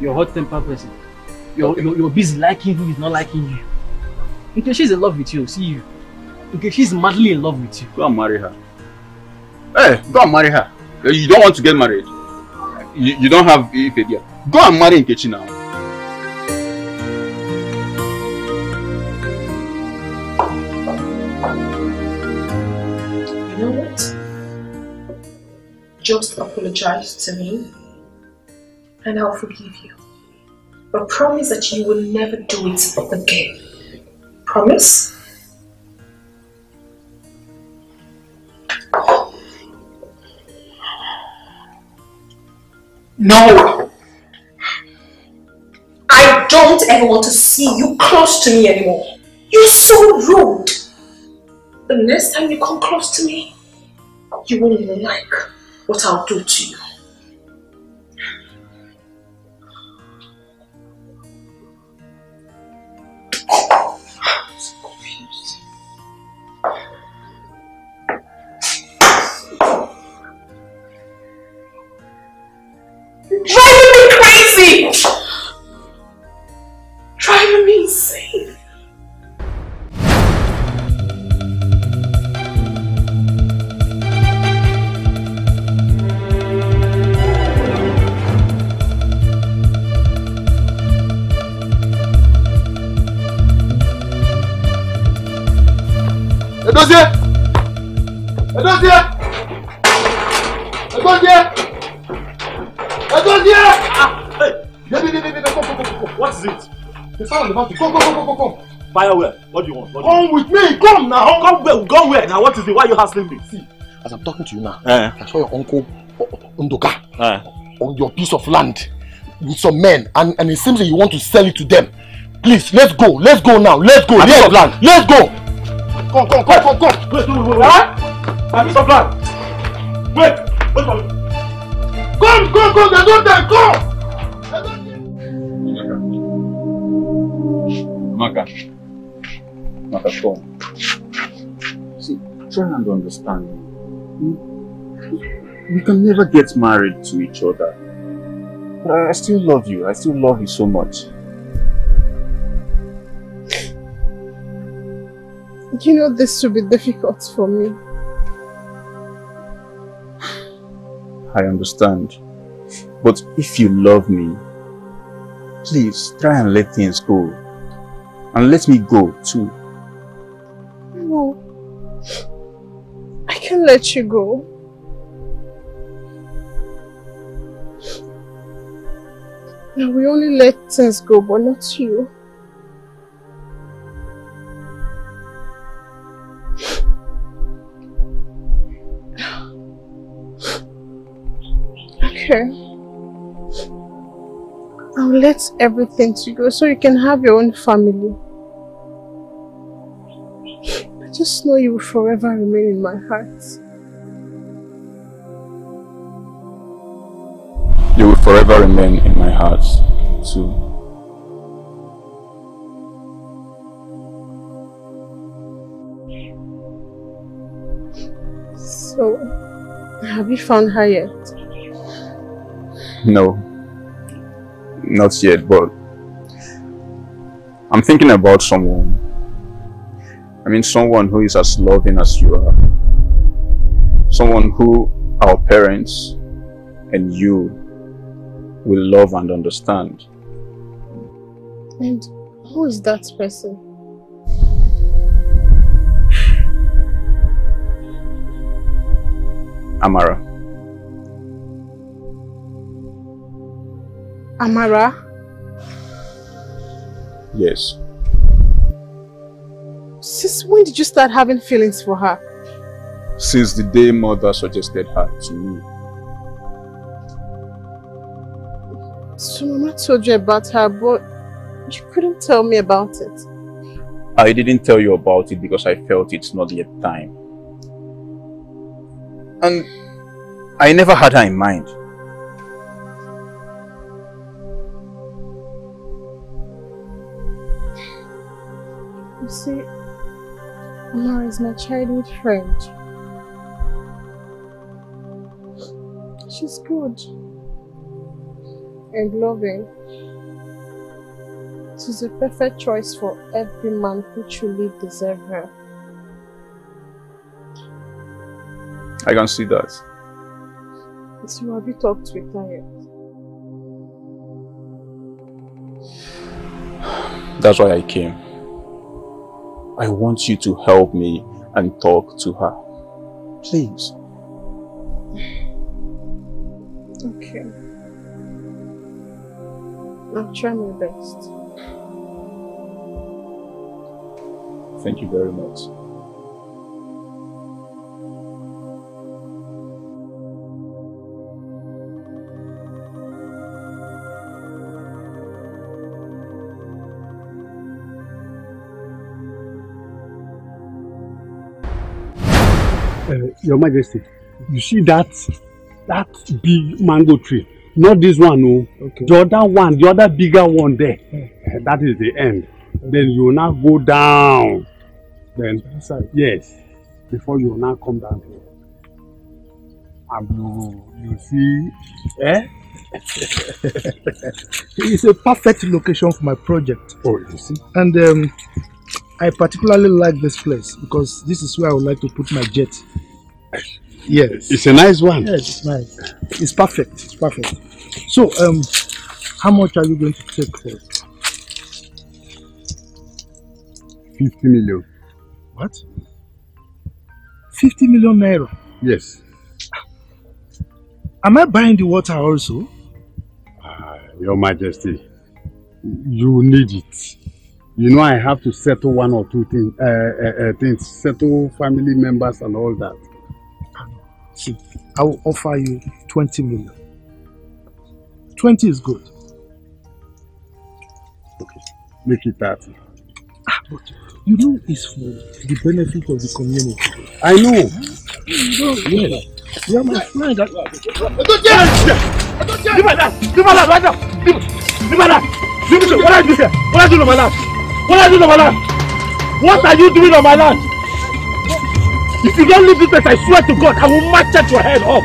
You're a hot-tempered person. You're busy liking who is not liking you. Okay, she's in love with you, see you. Okay, she's madly in love with you. Go and marry her. Hey, go and marry her. You don't want to get married. You don't have if idea. Go and marry Nkechi now. You know what? Just apologize to me, and I'll forgive you. But promise that you will never do it again. Promise? No! I don't ever want to see you close to me anymore. You're so rude. The next time you come close to me, you won't like what I'll do to you. What is it? The sound about to come. Fire where? What do you want? Come with me, come now. Come where? Now what is it? Why are you hustling me? See, as I'm talking to you now, I saw your uncle Ndoka on your piece of land with some men, and it seems that you want to sell it to them. Please, let's go now, let's go. Piece of land, let's go. Come. Wait. Huh? Piece of land. Wait for me. Come, there's no time, go! Maka, come. See, try and understand me. We can never get married to each other. But I still love you. I still love you so much. You know this will be difficult for me. I understand. But if you love me, please try and let things go. And let me go too. No. I can't let you go. No, we only let things go, but not you. Okay. I'll let everything to go so you can have your own family. I just know you will forever remain in my heart. You will forever remain in my heart too. So, have you found her yet? No, not yet, but I'm thinking about someone. I mean, someone who is as loving as you are. Someone who our parents and you will love and understand. And who is that person? Amara. Amara? Yes. Since when did you start having feelings for her? Since the day Mother suggested her to me. So Mama told you about her, but you couldn't tell me about it. I didn't tell you about it because I felt it's not yet time. And I never had her in mind. You see, Amara is my childhood friend. She's good and loving. She's a perfect choice for every man who truly deserves her. I can see that. So have you talked with her yet? That's why I came. I want you to help me and talk to her. Please. Okay. I'll try my best. Thank you very much. Your Majesty, you see that big mango tree? Not this one, no. Okay. The other one, the other bigger one there. That is the end. Then you will now go down. Then, yes, before you will now come down here. And you see, It's a perfect location for my project. Oh, you see. And I particularly like this place because this is where I would like to put my jet. Yes. It's a nice one. Yes, it's nice. It's perfect. It's perfect. So, how much are you going to take for it? 50 million. What? 50 million naira? Yes. Am I buying the water also? Your Majesty, you need it. You know, I have to settle one or two things, settle family members and all that. See, I will offer you 20 million. 20 is good. Okay, make it 30. Ah, but you know it's for the benefit of the community. I know. You are my friend. What are you doing on my land? If you don't leave this place, I swear to God, I will match your head off.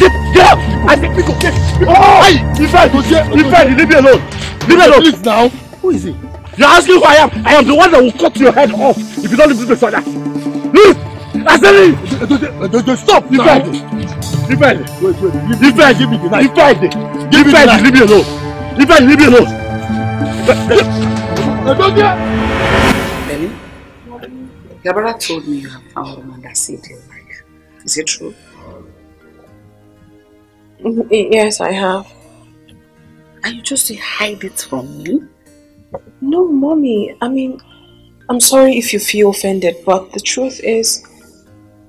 Get up! I think people get. Oh! Leave me alone. Leave me alone. Please now. Who is he? You're asking who I am. I am the one that will cut your head off if you don't leave this place like that. Leave! I said leave! Stop! Leave me. Wait. Leave me. Leave me alone. Leave me alone. Benny, Gabriela told me you have found a man that saved your life. Is it true? Yes, I have. And you chose to hide it from me? No, Mommy. I mean, I'm sorry if you feel offended, but the truth is,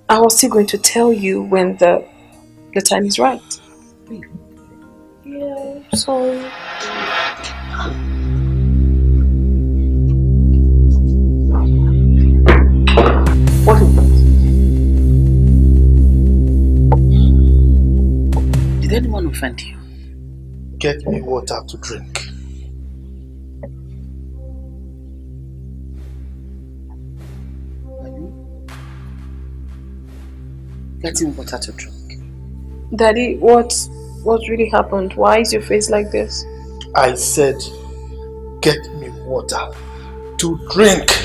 I was still going to tell you when the time is right. Yeah, sorry. What is that? Did anyone offend you? Get me water to drink. Getting water to drink. Daddy, what really happened? Why is your face like this? I said, get me water to drink.